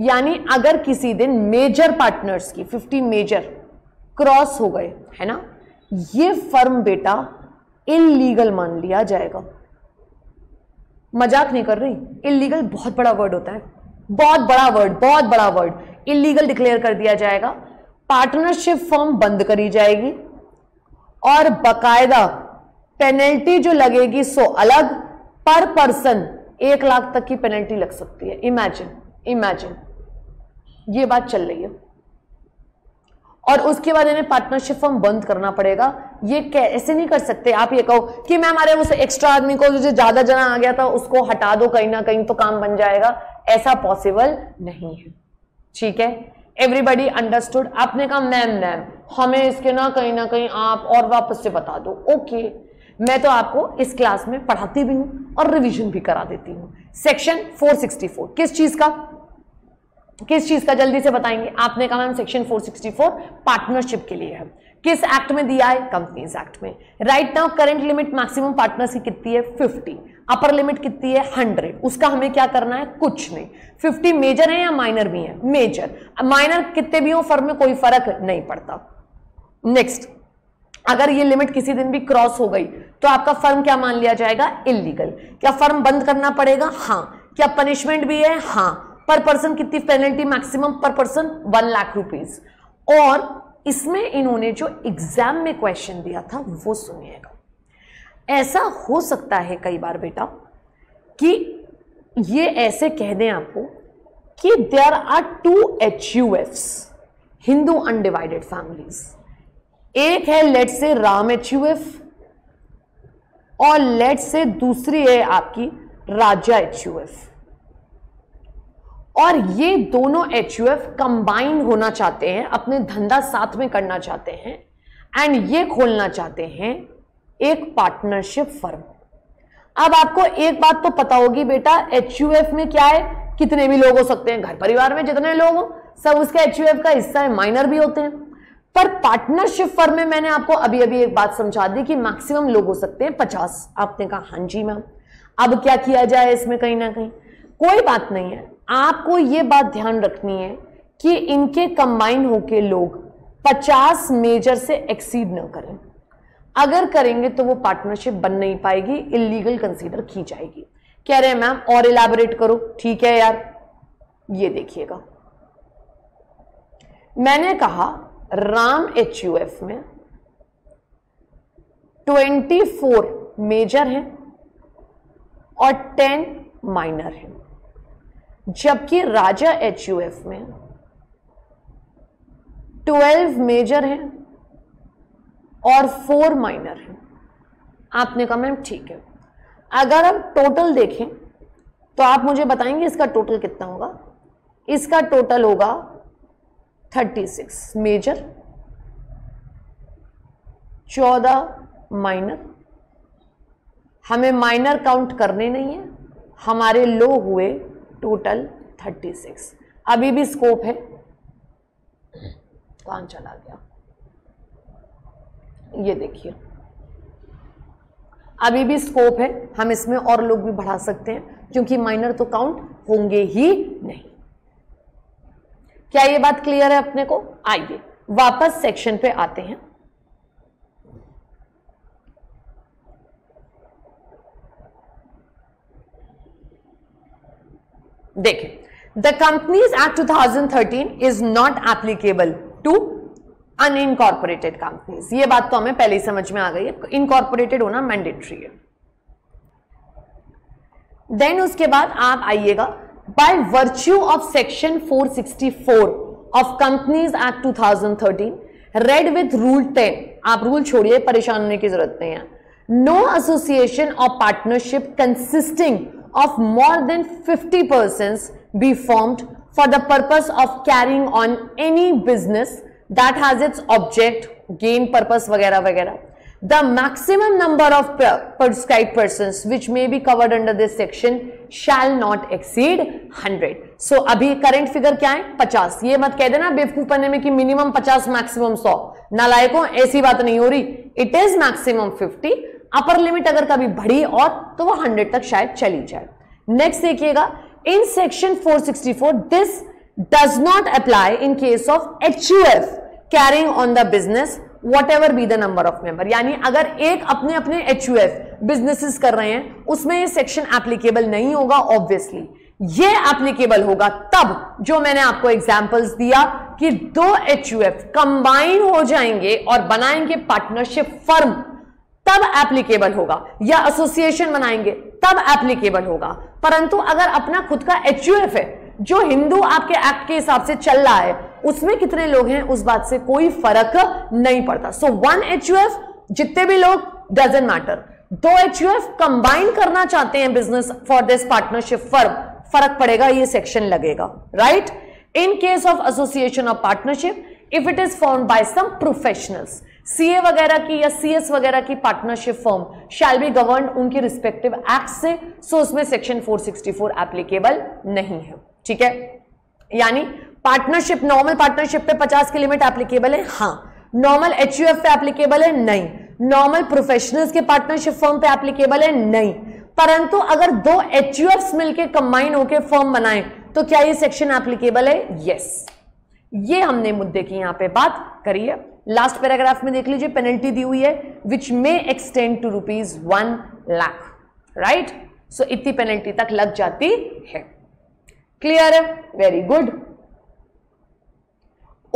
यानी अगर किसी दिन मेजर पार्टनर्स की 50 मेजर क्रॉस हो गए, है ना, ये फर्म बेटा इल्लीगल मान लिया जाएगा। मजाक नहीं कर रही, इल्लीगल बहुत बड़ा वर्ड होता है, बहुत बड़ा वर्ड। इल्लीगल डिक्लेयर कर दिया जाएगा, पार्टनरशिप फर्म बंद करी जाएगी और बकायदा पेनल्टी जो लगेगी सो अलग, पर पर्सन 1 लाख तक की पेनल्टी लग सकती है। इमेजिन ये बात चल रही है और उसके बाद इन्हें पार्टनरशिप फर्म बंद करना पड़ेगा। ये ऐसे नहीं कर सकते आप ये कहो कि मैम हमारे उस एक्स्ट्रा आदमी को जो ज्यादा जना आ गया था उसको हटा दो, कहीं ना कहीं तो काम बन जाएगा। ऐसा पॉसिबल नहीं है, ठीक है, एवरीबडी अंडरस्टूड। आपने कहा मैम हमें इसके ना कहीं आप और वापस से बता दो। ओके, मैं तो आपको इस क्लास में पढ़ाती भी हूँ और रिवीजन भी करा देती हूँ। सेक्शन 464 किस चीज़ का जल्दी से बताएंगे। आपने कहा मैम सेक्शन 464 पार्टनरशिप के लिए है। किस एक्ट में दिया है? कंपनीज एक्ट में। Right now current limit maximum partners की कितनी है? 50। अपर लिमिट कितनी है? 100। उसका हमें क्या करना है? कुछ नहीं। 50 मेजर है या माइनर भी है? मेजर। माइनर कितने भी हो फर्म में कोई फर्क नहीं पड़ता। नेक्स्ट, अगर ये लिमिट किसी दिन भी क्रॉस हो गई तो आपका फर्म क्या मान लिया जाएगा? इल्लीगल। क्या फर्म बंद करना पड़ेगा? हाँ। क्या पनिशमेंट भी है? हाँ। पर पर्सन कितनी penalty? Maximum per person 1 lakh rupees. और इसमें इन्होंने जो एग्जाम में क्वेश्चन दिया था वो सुनिएगा। ऐसा हो सकता है कई बार बेटा कि ये ऐसे कह दें आपको कि there are 2 HUFs, Hindu undivided families. एक है लेट्स से राम HUF और लेट्स से दूसरी है आपकी राजा HUF, और ये दोनों HUF कंबाइन होना चाहते हैं, अपने धंधा साथ में करना चाहते हैं एंड ये खोलना चाहते हैं एक पार्टनरशिप फर्म। अब आपको एक बात तो पता होगी बेटा, HUF में क्या है, कितने भी लोग हो सकते हैं, घर परिवार में जितने लोग हो सब उसके HUF का हिस्सा है, माइनर भी होते हैं। पर पार्टनरशिप फर्म में मैंने आपको अभी अभी एक बात समझा दी कि मैक्सिमम लोग हो सकते हैं 50। आपने कहा हाँ जी मैम, अब क्या किया जाए इसमें? कहीं ना कहीं कोई बात नहीं है, आपको ये बात ध्यान रखनी है कि इनके कंबाइन होके लोग 50 मेजर से एक्सीड ना करें। अगर करेंगे तो वो पार्टनरशिप बन नहीं पाएगी, इलीगल कंसीडर की जाएगी। कह रहे हैं मैम और इलाबोरेट करो। ठीक है यार, ये देखिएगा, मैंने कहा राम HUF में 24 मेजर हैं और 10 माइनर हैं, जबकि राजा HUF में 12 मेजर हैं और 4 माइनर हैं। आपने कहा मैम ठीक है, अगर हम टोटल देखें तो आप मुझे बताएंगे इसका टोटल कितना होगा? इसका टोटल होगा 36 मेजर, 14 माइनर। हमें माइनर काउंट करने नहीं है, हमारे लो हुए टोटल 36। अभी भी स्कोप है, कहाँ चला गया ये देखिए, अभी भी स्कोप है, हम इसमें और लोग भी बढ़ा सकते हैं क्योंकि माइनर तो काउंट होंगे ही नहीं। क्या ये बात क्लियर है अपने को? आइए वापस सेक्शन पे आते हैं। देखें, the companies act 2013 is not applicable to unincorporated companies. ये बात तो हमें पहले ही समझ में आ गई है, इनकॉर्पोरेटेड होना मैंडेटरी है। देन उसके बाद आप आइएगा by virtue of Section 464 of Companies Act 2013, read with Rule 10, आप रूल छोड़िए, परेशान होने की जरूरत नहीं है. No association or partnership consisting of more than 50 persons be formed for the purpose of carrying on any business that has its object, gain, purpose, वगैरह वगैरह. The maximum number of prescribed persons which may be covered under this section shall not exceed 100. So अभी current figure क्या है? 50. ये मत कह देना बेवकूफ बनने में कि minimum 50 maximum 100. नालायकों ऐसी बात नहीं हो रही. It is maximum 50. upper limit अगर कभी बढ़ी और तो वो 100 तक शायद चली जाए. Next देखिएगा, in section 464 this does not apply in case of HUF carrying on the business whatever be the number of member. यानी अगर एक अपने अपने HUF businesses कर रहे हैं उसमें ये सेक्शन एप्लीकेबल नहीं होगा. ऑब्वियसली ये एप्लीकेबल होगा तब, जो मैंने आपको एग्जाम्पल्स दिया कि दो HUF कंबाइन हो जाएंगे और बनाएंगे पार्टनरशिप फर्म तब एप्लीकेबल होगा, या एसोसिएशन बनाएंगे तब एप्लीकेबल होगा. परंतु अगर अपना खुद का HUF है जो हिंदू आपके एक्ट के हिसाब से चल रहा है उसमें कितने लोग हैं उस बात से कोई फर्क नहीं पड़ता. सो वन HUF जितने भी लोग डजंट मैटर, दो HUF कंबाइन करना चाहते हैं business for this partnership firm, फर्क पड़ेगा, ये सेक्शन लगेगा. Right, in case of association और partnership if it is formed by some professionals, CA वगैरह की या CS वगैरह की partnership firm shall be govern उनके रिस्पेक्टिव एक्ट से. सो उसमें सेक्शन 464 एप्लीकेबल नहीं है. ठीक है, यानी पार्टनरशिप, नॉर्मल पार्टनरशिप पे 50 की लिमिट एप्लीकेबल है, हाँ. नॉर्मल HUF पे एप्लीकेबल है, नहीं. नॉर्मल प्रोफेशनल्स के पार्टनरशिप फर्म पे एप्लीकेबल है, नहीं. परंतु अगर दो HUFs मिलके कंबाइन होके फर्म बनाएं तो क्या ये सेक्शन एप्लीकेबल है? यस. ये हमने मुद्दे की यहां पे बात करी है. लास्ट पैराग्राफ में देख लीजिए, पेनल्टी दी हुई है which may extend to ₹1 lakh. Right, so इतनी पेनल्टी तक लग जाती है. क्लियर है? Very good.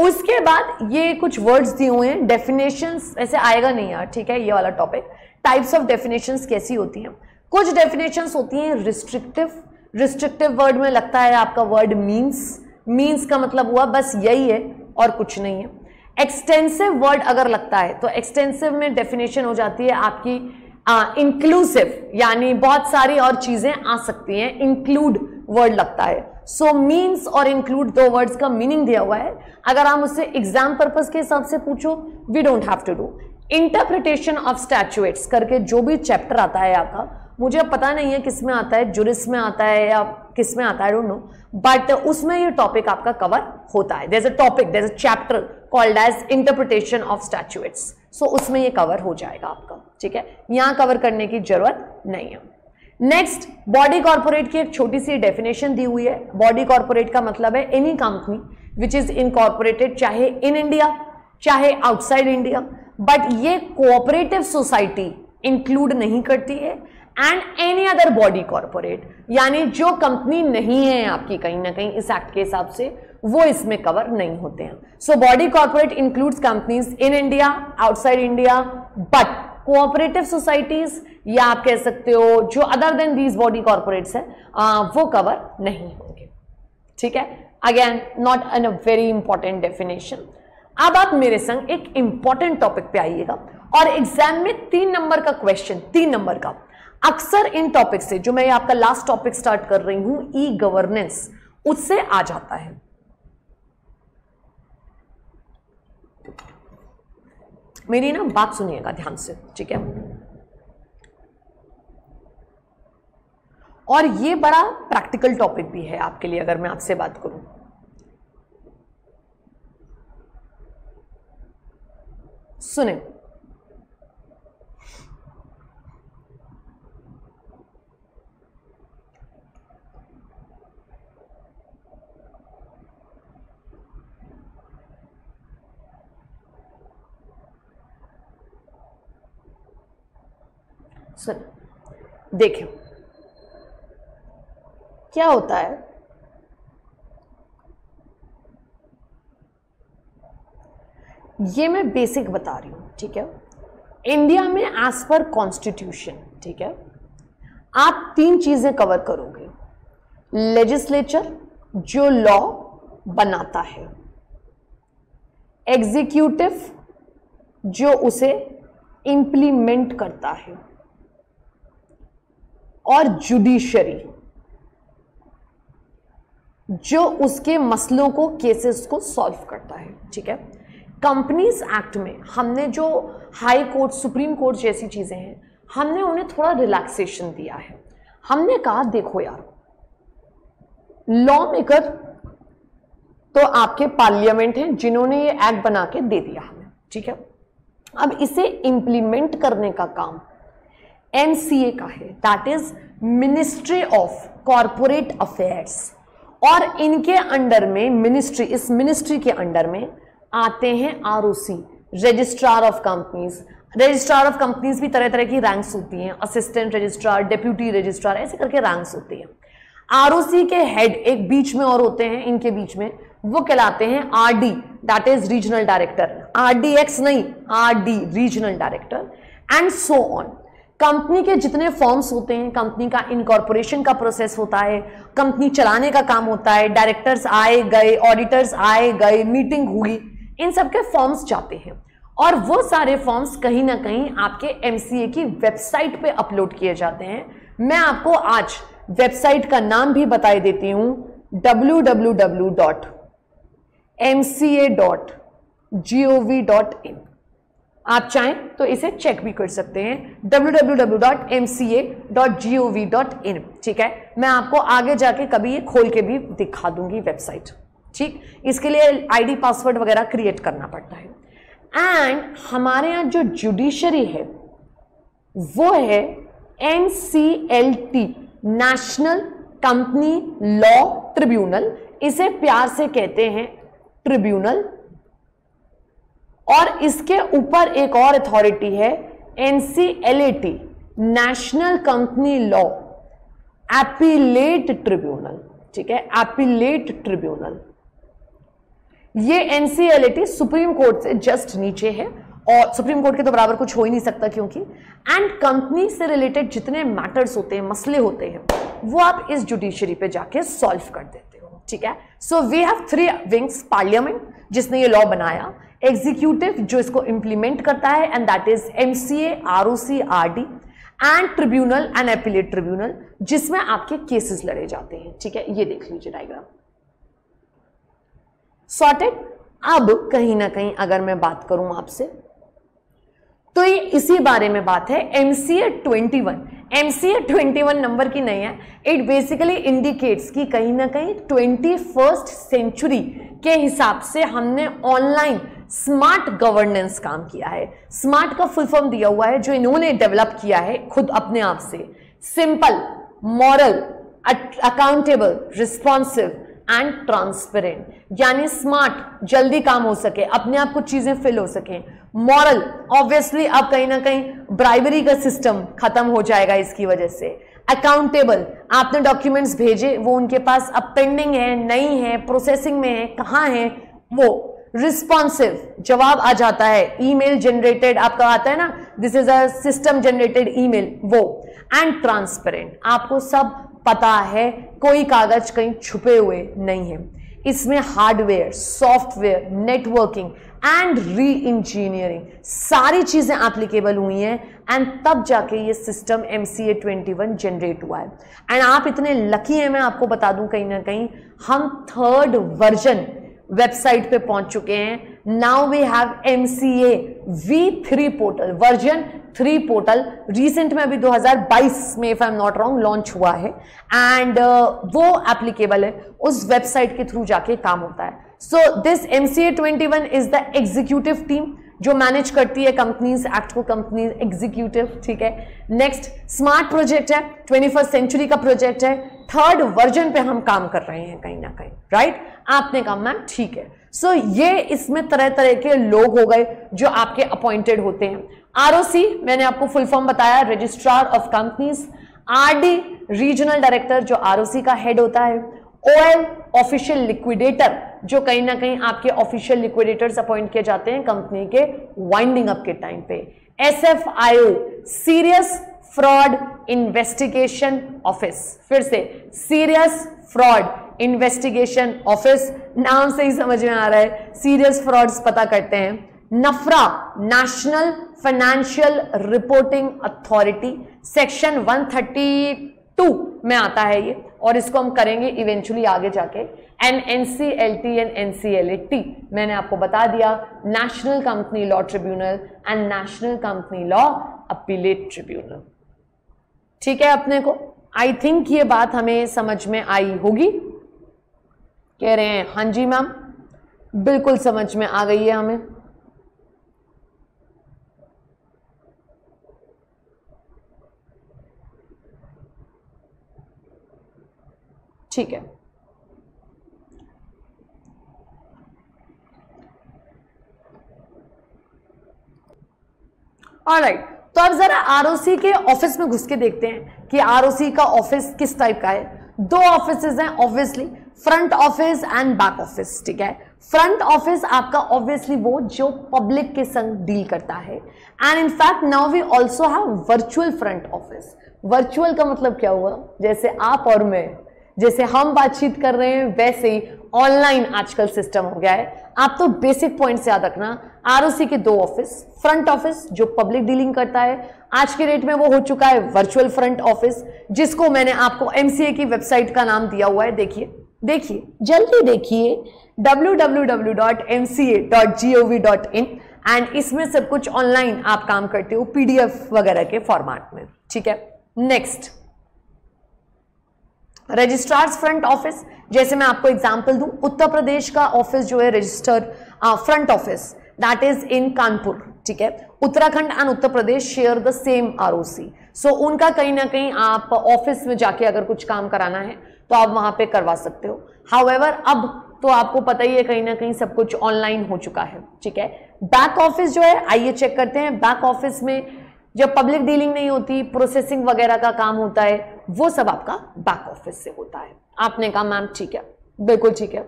उसके बाद ये कुछ वर्ड्स दिए हुए हैं, डेफिनेशंस. ऐसे आएगा नहीं यार, ठीक है, ये वाला टॉपिक. टाइप्स ऑफ डेफिनेशंस कैसी होती हैं? कुछ डेफिनेशंस होती हैं रिस्ट्रिक्टिव. रिस्ट्रिक्टिव वर्ड में लगता है आपका वर्ड मींस. मींस का मतलब हुआ बस यही है और कुछ नहीं है. एक्सटेंसिव वर्ड अगर लगता है तो एक्सटेंसिव में डेफिनेशन हो जाती है आपकी इंक्लूसिव, यानी बहुत सारी और चीजें आ सकती हैं. इंक्लूड वर्ड लगता है. सो मीन्स और इंक्लूड दो वर्ड्स का मीनिंग दिया हुआ है. अगर हम उससे एग्जाम पर्पस के हिसाब से पूछो, we don't have to do interpretation of statutes करके जो भी चैप्टर आता है आपका, मुझे अब पता नहीं है किस में आता है, जुरिस में आता है या किस में आता है, आई डोंट नो, बट उसमें ये टॉपिक आपका कवर होता है. There is a topic, there is a chapter called as interpretation of statutes. So उसमें ये कवर हो जाएगा आपका. ठीक है, यहां कवर करने की जरूरत नहीं है. नेक्स्ट, बॉडी कॉर्पोरेट की एक छोटी सी डेफिनेशन दी हुई है. बॉडी कॉर्पोरेट का मतलब है any company which is incorporated, चाहे इन इंडिया चाहे आउटसाइड इंडिया, बट ये कोऑपरेटिव सोसाइटी इंक्लूड नहीं करती है. And any other body corporate, यानी जो कंपनी नहीं है आपकी कहीं ना कहीं इस एक्ट के हिसाब से, वो इसमें कवर नहीं होते हैं. So body corporate includes companies in India, outside India, but cooperative societies या आप कह सकते हो जो other than these body corporates हैं वो कवर नहीं होंगे. ठीक है, again not an a very important definition. अब आप मेरे संग एक इंपॉर्टेंट टॉपिक पे आइएगा और एग्जाम में 3 नंबर का क्वेश्चन, 3 नंबर का अक्सर इन टॉपिक से, जो मैं आपका लास्ट टॉपिक स्टार्ट कर रही हूं ई गवर्नेंस, उससे आ जाता है. मेरी ना बात सुनिएगा ध्यान से, ठीक है. और ये बड़ा प्रैक्टिकल टॉपिक भी है आपके लिए अगर मैं आपसे बात करूं. सुने, देखिए क्या होता है. ये मैं बेसिक बता रही हूं, ठीक है. इंडिया में एज पर कॉन्स्टिट्यूशन, ठीक है, आप 3 चीजें कवर करोगे. लेजिस्लेचर जो लॉ बनाता है, एग्जीक्यूटिव जो उसे इम्प्लीमेंट करता है, और जुडिशरी जो उसके मसलों को, केसेस को सॉल्व करता है। ठीक है, कंपनीज एक्ट में हमने जो हाई कोर्ट, सुप्रीम कोर्ट जैसी चीज़ें हैं, हमने उन्हें थोड़ा रिलैक्सेशन दिया है। हमने कहा देखो यार, लॉ मेकर तो आपके पार्लियामेंट हैं जिन्होंने ये एक्ट बना के दे दिया हमें, ठीक है, अब इसे इम्प्लीमेंट करने का काम एनसीए का है, that is ministry of corporate affairs, और इनके अंडर में मिनिस्ट्री, इस मिनिस्ट्री के अंडर में आते हैं ROC, registrar of companies. Registrar of companies भी तरह तरह की रैंक्स होती हैं, असिस्टेंट रजिस्ट्रार, डिप्यूटी रजिस्ट्रार, ऐसे करके रैंक्स होती हैं। आरओसी के हेड एक बीच में और होते हैं, इनके बीच में, वो कहलाते हैं RD, that is regional director, RDX नहीं, RD regional director, and so on. Company के जितने फॉर्म्स होते हैं, कंपनी का इनकॉर्पोरेशन का प्रोसेस होता है, कंपनी चलाने का काम होता है, डायरेक्टर्स आए गए, ऑडिटर्स आए गए, मीटिंग हुई, इन सब के फॉर्म्स जाते हैं, और वो सारे फॉर्म्स कहीं ना कहीं आपके एमसीए की वेबसाइट पे अपलोड किए जाते हैं। मैं आपको आज वेबसाइट का नाम भी बताई देती हूं, www.mca.gov.in। आप चाहें तो इसे चेक भी कर सकते हैं, www.mca.gov.in। ठीक है, मैं आपको आगे जाके कभी ये खोल के भी दिखा दूंगी वेबसाइट। ठीक, इसके लिए आईडी, पासवर्ड वगैरह क्रिएट करना पड़ता है। एंड हमारे यहाँ जो जुडिशरी है वो है NCLT, national company law tribunal, इसे प्यार से कहते हैं ट्रिब्यूनल, और इसके ऊपर एक और अथॉरिटी है NCLAT, national company law appellate tribunal. ठीक है, अपीलेट ट्रिब्यूनल, ये NCLAT सुप्रीम कोर्ट से जस्ट नीचे है, और सुप्रीम कोर्ट के तो बराबर कुछ हो ही नहीं सकता, क्योंकि एंड कंपनी से रिलेटेड जितने मैटर्स होते हैं, मसले होते हैं, वो आप इस जुडिशरी पे जाके सॉल्व कर देते हो। ठीक है, so we have three wings, parliament जिसने ये लॉ बनाया, एग्जीक्यूटिव जो इसको इम्प्लीमेंट करता है, and that is MCA, ROC, RD, and tribunal and appellate tribunal जिसमें आपके केसेस लड़े जाते हैं। ठीक है, ये देख लीजिए डायग्राम सॉर्टेड। अब कहीं ना कहीं अगर मैं बात करूं आपसे, तो ये इसी बारे में बात है। MCA 21 नंबर की नहीं है, इट बेसिकली इंडिकेट्स कि कहीं ना कहीं 21st सेंचुरी के हिसाब से हमने ऑनलाइन स्मार्ट गवर्नेंस काम किया है। स्मार्ट का फुल फॉर्म दिया हुआ है, जो इन्होंने डेवलप किया है खुद अपने आप से, simple, moral, accountable, responsive and transparent, यानी स्मार्ट जल्दी काम हो सके, अपने आप कुछ चीजें फिल हो सके। मॉरल, ऑब्वियसली अब कहीं ना कहीं ब्राइबरी का सिस्टम खत्म हो जाएगा इसकी वजह से। अकाउंटेबल, आपने डॉक्यूमेंट्स भेजे, वो उनके पास अब पेंडिंग है, नहीं है, प्रोसेसिंग में है, कहाँ है वो। रिस्पॉन्सिव, जवाब आ जाता है, ईमेल जनरेटेड, आपका आता है ना, this is a system generated email, वो। एंड ट्रांसपेरेंट, आपको सब पता है, कोई कागज कहीं छुपे हुए नहीं है। इसमें हार्डवेयर, सॉफ्टवेयर, नेटवर्किंग एंड री इंजीनियरिंग सारी चीजें एप्लीकेबल हुई हैं, एंड तब जाके ये सिस्टम MCA 21 जनरेट हुआ है। एंड आप इतने लकी हैं, मैं आपको बता दूं, कहीं ना कहीं हम 3rd वर्जन वेबसाइट पे पहुंच चुके हैं। Now we have MCA V3 portal, version 3 portal, recent में अभी 2022 में, if I am not wrong, launch हुआ है, एंड वो एप्लीकेबल है, उस वेबसाइट के थ्रू जाके काम होता है। So this MCA 21 is the executive team जो मैनेज करती है कंपनीज एक्ट को, कंपनीज एग्जीक्यूटिव। ठीक है, नेक्स्ट स्मार्ट प्रोजेक्ट है, 21st सेंचुरी का प्रोजेक्ट है, 3rd वर्जन पे हम काम कर रहे हैं कहीं ना कहीं, राइट। आपने कहा मैम ठीक है, सो ये इसमें तरह तरह के लोग हो गए जो आपके अपॉइंटेड होते हैं। ROC मैंने आपको फुल फॉर्म बताया, registrar of companies. RD regional director जो ROC का हेड होता है। OL ऑफिशियल लिक्विडेटर, जो कहीं ना कहीं आपके ऑफिशियल लिक्विडेटर्स अपॉइंट किए जाते हैं कंपनी के वाइंडिंग अप के टाइम पे। SF IO serious fraud investigation office, फिर से सीरियस फ्रॉड इन्वेस्टिगेशन ऑफिस, नाम से ही समझ में आ रहा है सीरियस फ्रॉड्स पता करते हैं। NFRA, national financial reporting authority, section 132 में आता है ये, और इसको हम करेंगे इवेंचुअली आगे जाके। एंड एनसीएलटी एंड एनसीएलटी मैंने आपको बता दिया, national company law tribunal and national company law appellate tribunal. ठीक है, अपने को आई थिंक ये बात हमें समझ में आई होगी। कह रहे हैं हाँ जी मैम, बिल्कुल समझ में आ गई है हमें। ठीक है, ऑलराइट, तो अब जरा आरओसी के ऑफिस में घुस के देखते हैं कि आरओसी का ऑफिस किस टाइप का है। दो ऑफिसेज हैं obviously, front office and back office. ठीक है, फ्रंट ऑफिस आपका ऑब्वियसली वो जो पब्लिक के संग डील करता है, and in fact now we also have virtual front office. Virtual का मतलब क्या हुआ, जैसे आप और मैं, जैसे हम बातचीत कर रहे हैं वैसे ही ऑनलाइन आजकल सिस्टम हो गया है। आप तो बेसिक पॉइंट्स याद रखना, आरओसी के दो ऑफिस, फ्रंट ऑफिस जो पब्लिक डीलिंग करता है, आज के डेट में वो हो चुका है वर्चुअल फ्रंट ऑफिस, जिसको मैंने आपको एमसीए की वेबसाइट का नाम दिया हुआ है, देखिए देखिए जल्दी देखिए www.mca.gov.in, एंड इसमें सब कुछ ऑनलाइन आप काम करते हो पीडीएफ वगैरह के फॉर्मेट में। ठीक है, नेक्स्ट रजिस्ट्रार्स फ्रंट ऑफिस, जैसे मैं आपको एग्जांपल दूं, उत्तर प्रदेश का ऑफिस जो है registered front office, that is in Kanpur. ठीक है, Uttarakhand and Uttar Pradesh share the same ROC, so उनका कहीं ना कहीं आप ऑफिस में जाके अगर कुछ काम कराना है तो आप वहां पे करवा सकते हो। हाउएवर अब तो आपको पता ही है कहीं ना कहीं सब कुछ ऑनलाइन हो चुका है। ठीक है, बैक ऑफिस जो है, आइए चेक करते हैं, बैक ऑफिस में जब पब्लिक डीलिंग नहीं होती, प्रोसेसिंग वगैरह का काम होता है, वो सब आपका बैक ऑफिस से होता है। आपने कहा मैम ठीक है, बिल्कुल ठीक है।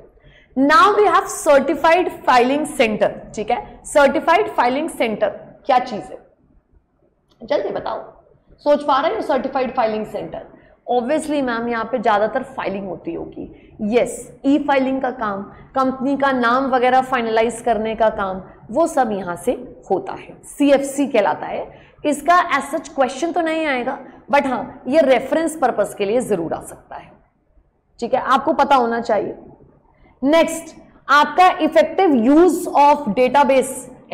Now we have certified filing centre. ठीक है, सर्टिफाइड फाइलिंग सेंटर क्या चीज है जल्दी बताओ, सोच पा रहे हो? Certified filing centre, obviously ma'am यहाँ पे ज्यादातर फाइलिंग होती होगी। यस, ई फाइलिंग का काम, कंपनी का नाम वगैरह फाइनलाइज करने का काम, वो सब यहाँ से होता है, CFC कहलाता है। इसका एज सच क्वेश्चन तो नहीं आएगा, बट हाँ ये रेफरेंस पर्पस के लिए जरूर आ सकता है। ठीक है, आपको पता होना चाहिए। नेक्स्ट, आपका effective use of database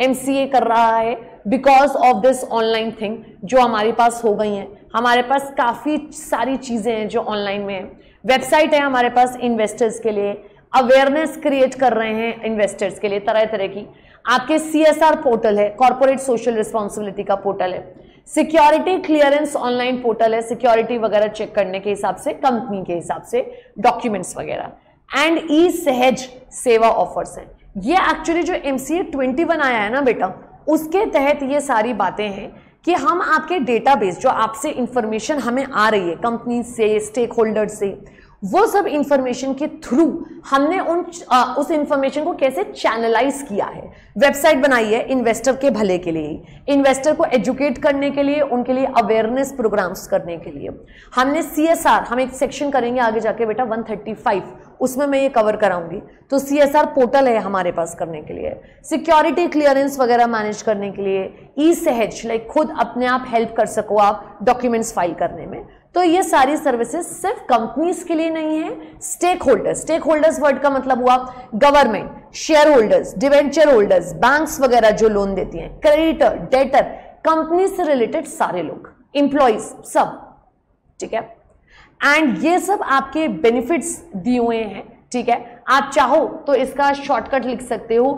MCA कर रहा है because of this online thing जो हमारे पास हो गई है। हमारे पास काफ़ी सारी चीज़ें हैं जो ऑनलाइन में हैं, वेबसाइट है हमारे पास इन्वेस्टर्स के लिए, अवेयरनेस क्रिएट कर रहे हैं इन्वेस्टर्स के लिए तरह तरह की, आपके CSR पोर्टल है, कॉर्पोरेट सोशल रिस्पॉन्सिबिलिटी का पोर्टल है, सिक्योरिटी क्लियरेंस ऑनलाइन पोर्टल है, सिक्योरिटी वगैरह चेक करने के हिसाब से, कंपनी के हिसाब से डॉक्यूमेंट्स वगैरह, एंड ई सहज सेवा ऑफर्स हैं। ये एक्चुअली जो MCA 21 आया है ना बेटा, उसके तहत ये सारी बातें हैं कि हम आपके डेटाबेस जो आपसे इंफॉर्मेशन हमें आ रही है कंपनी से, स्टेक होल्डर से, वो सब इंफॉर्मेशन के थ्रू हमने उस इंफॉर्मेशन को कैसे चैनलाइज किया है। वेबसाइट बनाई है इन्वेस्टर के भले के लिए, इन्वेस्टर को एजुकेट करने के लिए, उनके लिए अवेयरनेस प्रोग्राम्स करने के लिए हमने CSR, हम एक सेक्शन करेंगे आगे जाके बेटा 135, उसमें मैं ये कवर कराऊंगी। तो CSR पोर्टल है हमारे पास करने के लिए, सिक्योरिटी क्लियरेंस वगैरह मैनेज करने के लिए, ई सहज लाइक खुद अपने आप हेल्प कर सको आप डॉक्यूमेंट्स फाइल करने में। तो ये सारी सर्विसेज सिर्फ कंपनीज के लिए नहीं है, स्टेक होल्डर्स वर्ड का मतलब हुआ government, share holders, debenture holders, banks वगैरह जो लोन देती हैं, क्रेडिटर, डेटर, कंपनी से रिलेटेड सारे लोग, इंप्लॉइज सब। ठीक है, एंड ये सब आपके बेनिफिट्स दिए हुए हैं। ठीक है, आप चाहो तो इसका शॉर्टकट लिख सकते हो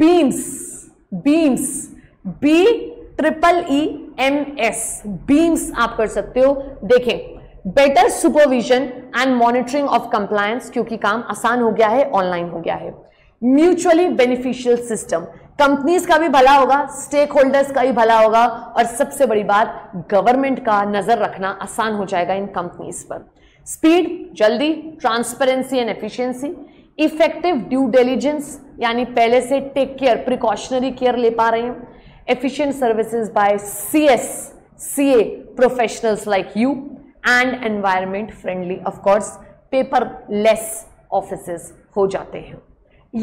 बीम्स, BEEMS, बीम्स आप कर सकते हो। देखें, better supervision and monitoring of compliance, क्योंकि काम आसान हो गया है, ऑनलाइन हो गया है। म्यूचुअली बेनिफिशियल सिस्टम, कंपनीज का भी भला होगा, स्टेक होल्डर्स का भी भला होगा, और सबसे बड़ी बात गवर्नमेंट का नजर रखना आसान हो जाएगा इन कंपनीज पर। स्पीड, जल्दी, transparency and efficiency, effective due diligence, यानी पहले से टेक केयर, प्रिकॉशनरी केयर ले पा रहे हैं, efficient services by CA professionals like you, and environment friendly, of course, paperless offices हो जाते हैं।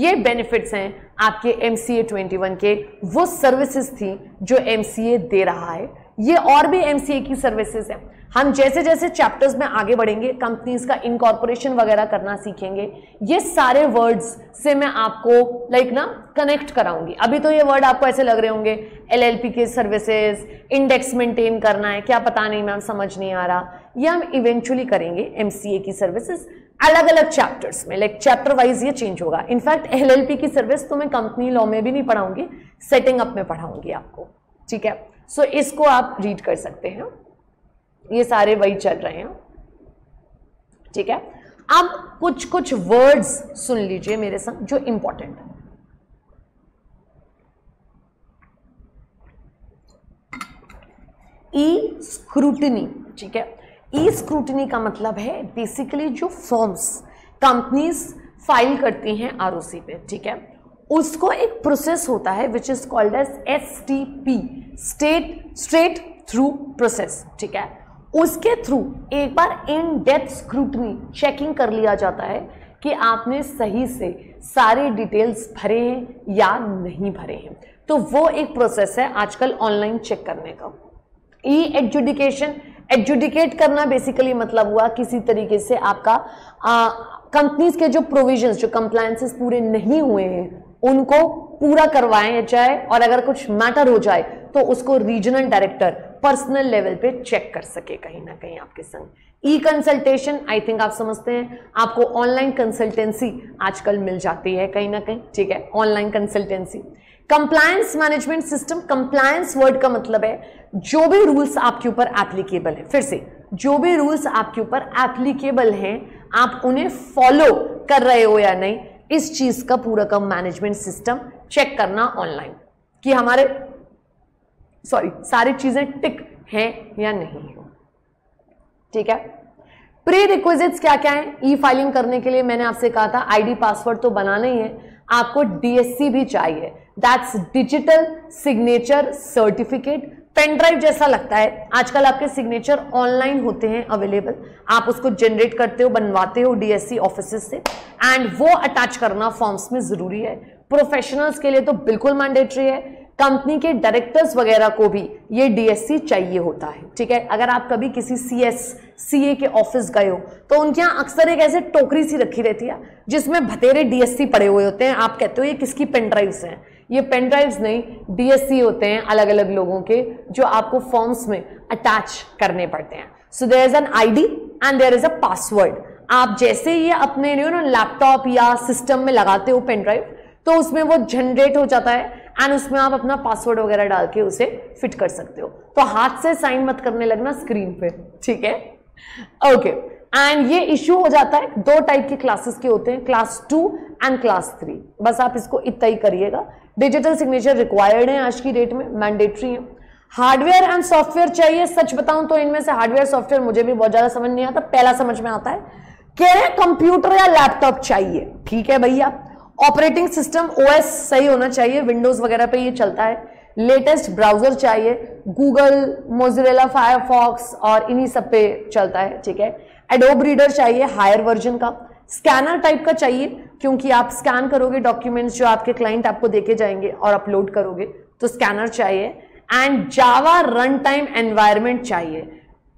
ये बेनिफिट्स हैं आपके MCA 21 के। वो सर्विसेज थी जो MCA दे रहा है, ये और भी MCA की सर्विसेज हैं। हम जैसे जैसे चैप्टर्स में आगे बढ़ेंगे, कंपनीज का इनकॉर्पोरेशन वगैरह करना सीखेंगे। ये सारे वर्ड्स से मैं आपको कनेक्ट कराऊंगी। अभी तो ये वर्ड आपको ऐसे लग रहे होंगे, LLP के सर्विसेज, इंडेक्स मेंटेन करना है, क्या पता नहीं मैम समझ नहीं आ रहा। ये हम इवेंचुअली करेंगे MCA की सर्विसेज अलग अलग चैप्टर्स में, चैप्टर वाइज ये चेंज होगा। इनफैक्ट LLP की सर्विस तो मैं कंपनी लॉ में भी नहीं पढ़ाऊंगी, सेटिंग अप में पढ़ाऊंगी आपको, ठीक है। सो इसको आप रीड कर सकते हैं, ये सारे वही चल रहे हैं, ठीक है। अब कुछ कुछ वर्ड्स सुन लीजिए मेरे संग जो इंपॉर्टेंट है। ई स्क्रूटनी, ठीक है। ई स्क्रूटनी का मतलब है बेसिकली जो फॉर्म्स कंपनीज फाइल करती हैं ROC पे, ठीक है, उसको एक प्रोसेस होता है which is called as STP, straight through process, ठीक है। उसके थ्रू एक बार इन डेप्थ स्क्रूटनी चेकिंग कर लिया जाता है कि आपने सही से सारे डिटेल्स भरे हैं या नहीं भरे हैं। तो वो एक प्रोसेस है आजकल ऑनलाइन चेक करने का। ई एडजुडिकेशन, एडजुडिकेट करना बेसिकली मतलब हुआ किसी तरीके से आपका कंपनीज के जो प्रोविजंस, जो कंप्लायंसेस पूरे नहीं हुए हैं उनको पूरा करवाया जाए, और अगर कुछ मैटर हो जाए तो उसको रीजनल डायरेक्टर पर्सनल लेवल पे चेक कर सके कहीं ना कहीं आपके संग। ई कंसल्टेशन, आई थिंक आप समझते हैं, आपको ऑनलाइन कंसल्टेंसी आजकल मिल जाती है कहीं ना कहीं, ठीक है, online consultancy. Compliance management system, compliance word का मतलब है जो भी रूल्स आपके ऊपर एप्लीकेबल है, फिर से जो भी रूल्स आपके ऊपर एप्लीकेबल हैं आप उन्हें फॉलो कर रहे हो या नहीं, इस चीज का पूरा का मैनेजमेंट सिस्टम चेक करना ऑनलाइन कि हमारे सारी चीजें टिक हैं या नहीं है, ठीक है। प्री रिक्विजिट्स क्या क्या है ई फाइलिंग करने के लिए? मैंने आपसे कहा था आईडी पासवर्ड तो बनाना ही है, आपको DSC भी चाहिए, that's digital signature certificate. Pen drive जैसा लगता है, आजकल आपके सिग्नेचर ऑनलाइन होते हैं अवेलेबल, आप उसको जनरेट करते हो, बनवाते हो DSC ऑफिसेस से, एंड वो अटैच करना फॉर्म्स में जरूरी है। प्रोफेशनल्स के लिए तो बिल्कुल मैंडेटरी है, कंपनी के डायरेक्टर्स वगैरह को भी ये DSC चाहिए होता है, ठीक है। अगर आप कभी किसी CA के ऑफिस गए हो तो उनके यहाँ अक्सर एक ऐसे टोकरी सी रखी रहती है जिसमें बतेरे DSC पड़े हुए होते हैं। आप कहते हो ये किसकी पेनड्राइव्स हैं? ये पेनड्राइव्स नहीं, DSC होते हैं अलग अलग लोगों के, जो आपको फॉर्म्स में अटैच करने पड़ते हैं। So there is an ID and there is a password. आप जैसे ये अपने लैपटॉप या सिस्टम में लगाते हो पेनड्राइव, तो उसमें वो जनरेट हो जाता है एंड उसमें आप अपना पासवर्ड वगैरह डाल के उसे फिट कर सकते हो। तो हाथ से साइन मत करने लगना स्क्रीन पे, ठीक है, ओके। एंड ये इश्यू हो जाता है, 2 टाइप के क्लासेस के होते हैं, क्लास 2 एंड क्लास 3। बस आप इसको इतना ही करिएगा। डिजिटल सिग्नेचर रिक्वायर्ड है आज की डेट में, मैंडेटरी है। हार्डवेयर एंड सॉफ्टवेयर चाहिए। सच बताऊं तो इनमें से हार्डवेयर सॉफ्टवेयर मुझे भी बहुत ज्यादा समझ नहीं आता, पहला समझ में आता है। कह रहे कंप्यूटर या लैपटॉप चाहिए, ठीक है भैया। ऑपरेटिंग सिस्टम OS सही होना चाहिए, विंडोज वगैरह पे ये चलता है। लेटेस्ट ब्राउजर चाहिए, गूगल, मोज़रेला, फायरफॉक्स और इन्हीं सब पे चलता है, ठीक है। एडोब रीडर चाहिए हायर वर्जन का। स्कैनर टाइप का चाहिए क्योंकि आप स्कैन करोगे डॉक्यूमेंट्स जो आपके क्लाइंट आपको देके जाएंगे और अपलोड करोगे, तो स्कैनर चाहिए। And Java run time environment चाहिए।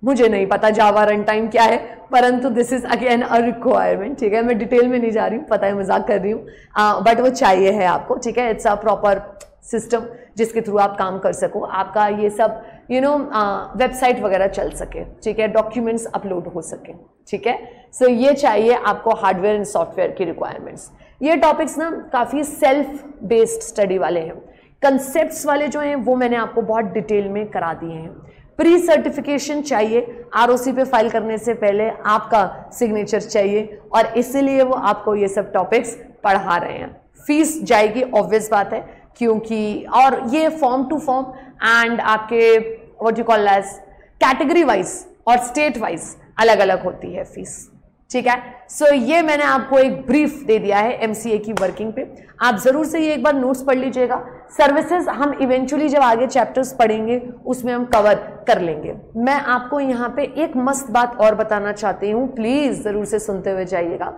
मुझे नहीं पता जावा रन टाइम क्या है, परंतु this is again a requirement, ठीक है। मैं डिटेल में नहीं जा रही हूँ, पता है मजाक कर रही हूँ, बट वो चाहिए है आपको, ठीक है। इट्स अ प्रॉपर सिस्टम जिसके थ्रू आप काम कर सको, आपका ये सब वेबसाइट वगैरह चल सके, ठीक है, डॉक्यूमेंट्स अपलोड हो सके, ठीक है। सो ये चाहिए आपको हार्डवेयर एंड सॉफ्टवेयर की रिक्वायरमेंट्स। ये टॉपिक्स ना काफ़ी सेल्फ बेस्ड स्टडी वाले हैं, कंसेप्ट वाले जो हैं वो मैंने आपको बहुत डिटेल में करा दिए हैं। प्री सर्टिफिकेशन चाहिए, ROC पे फाइल करने से पहले आपका सिग्नेचर चाहिए, और इसीलिए वो आपको ये सब टॉपिक्स पढ़ा रहे हैं। फीस जाएगी, ऑब्वियस बात है, क्योंकि और ये फॉर्म टू फॉर्म एंड आपके what you call as category wise और स्टेट वाइज अलग अलग होती है फीस, ठीक है। सो ये मैंने आपको एक ब्रीफ दे दिया है MCA की वर्किंग पे। आप ज़रूर से ये एक बार नोट्स पढ़ लीजिएगा, सर्विसेज हम इवेंचुअली जब आगे चैप्टर्स पढ़ेंगे उसमें हम कवर कर लेंगे। मैं आपको यहाँ पे एक मस्त बात और बताना चाहती हूँ, प्लीज जरूर से सुनते हुए जाइएगा।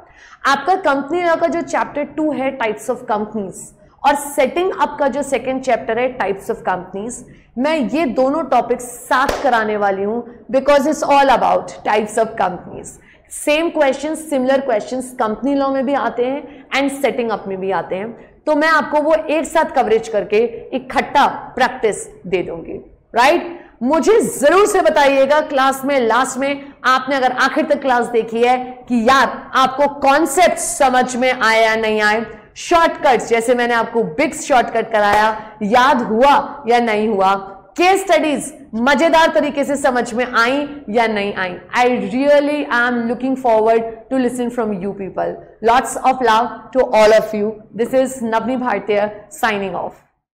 आपका कंपनी लॉ का जो चैप्टर 2 है टाइप्स ऑफ कंपनीज और सेटिंग अप का जो सेकेंड चैप्टर है टाइप्स ऑफ कंपनीज, मैं ये दोनों टॉपिक्स साथ कराने वाली हूँ because it's all about types of companies. Same questions, similar questions company law में भी आते हैं एंड सेटिंग अप में भी आते हैं, तो मैं आपको वो एक साथ कवरेज करके इकट्ठा प्रैक्टिस दे दूंगी, राइट। मुझे जरूर से बताइएगा क्लास में लास्ट में आपने अगर आखिर तक क्लास देखी है कि यार आपको कॉन्सेप्ट समझ में आया या नहीं आए, शॉर्टकट्स जैसे मैंने आपको बिग शॉर्टकट कराया याद हुआ या नहीं हुआ, केस स्टडीज मजेदार तरीके से समझ में आई या नहीं आई। I really I am looking forward to listen from you people. Lots of love to all of you. This is Navni Bhartiya signing of.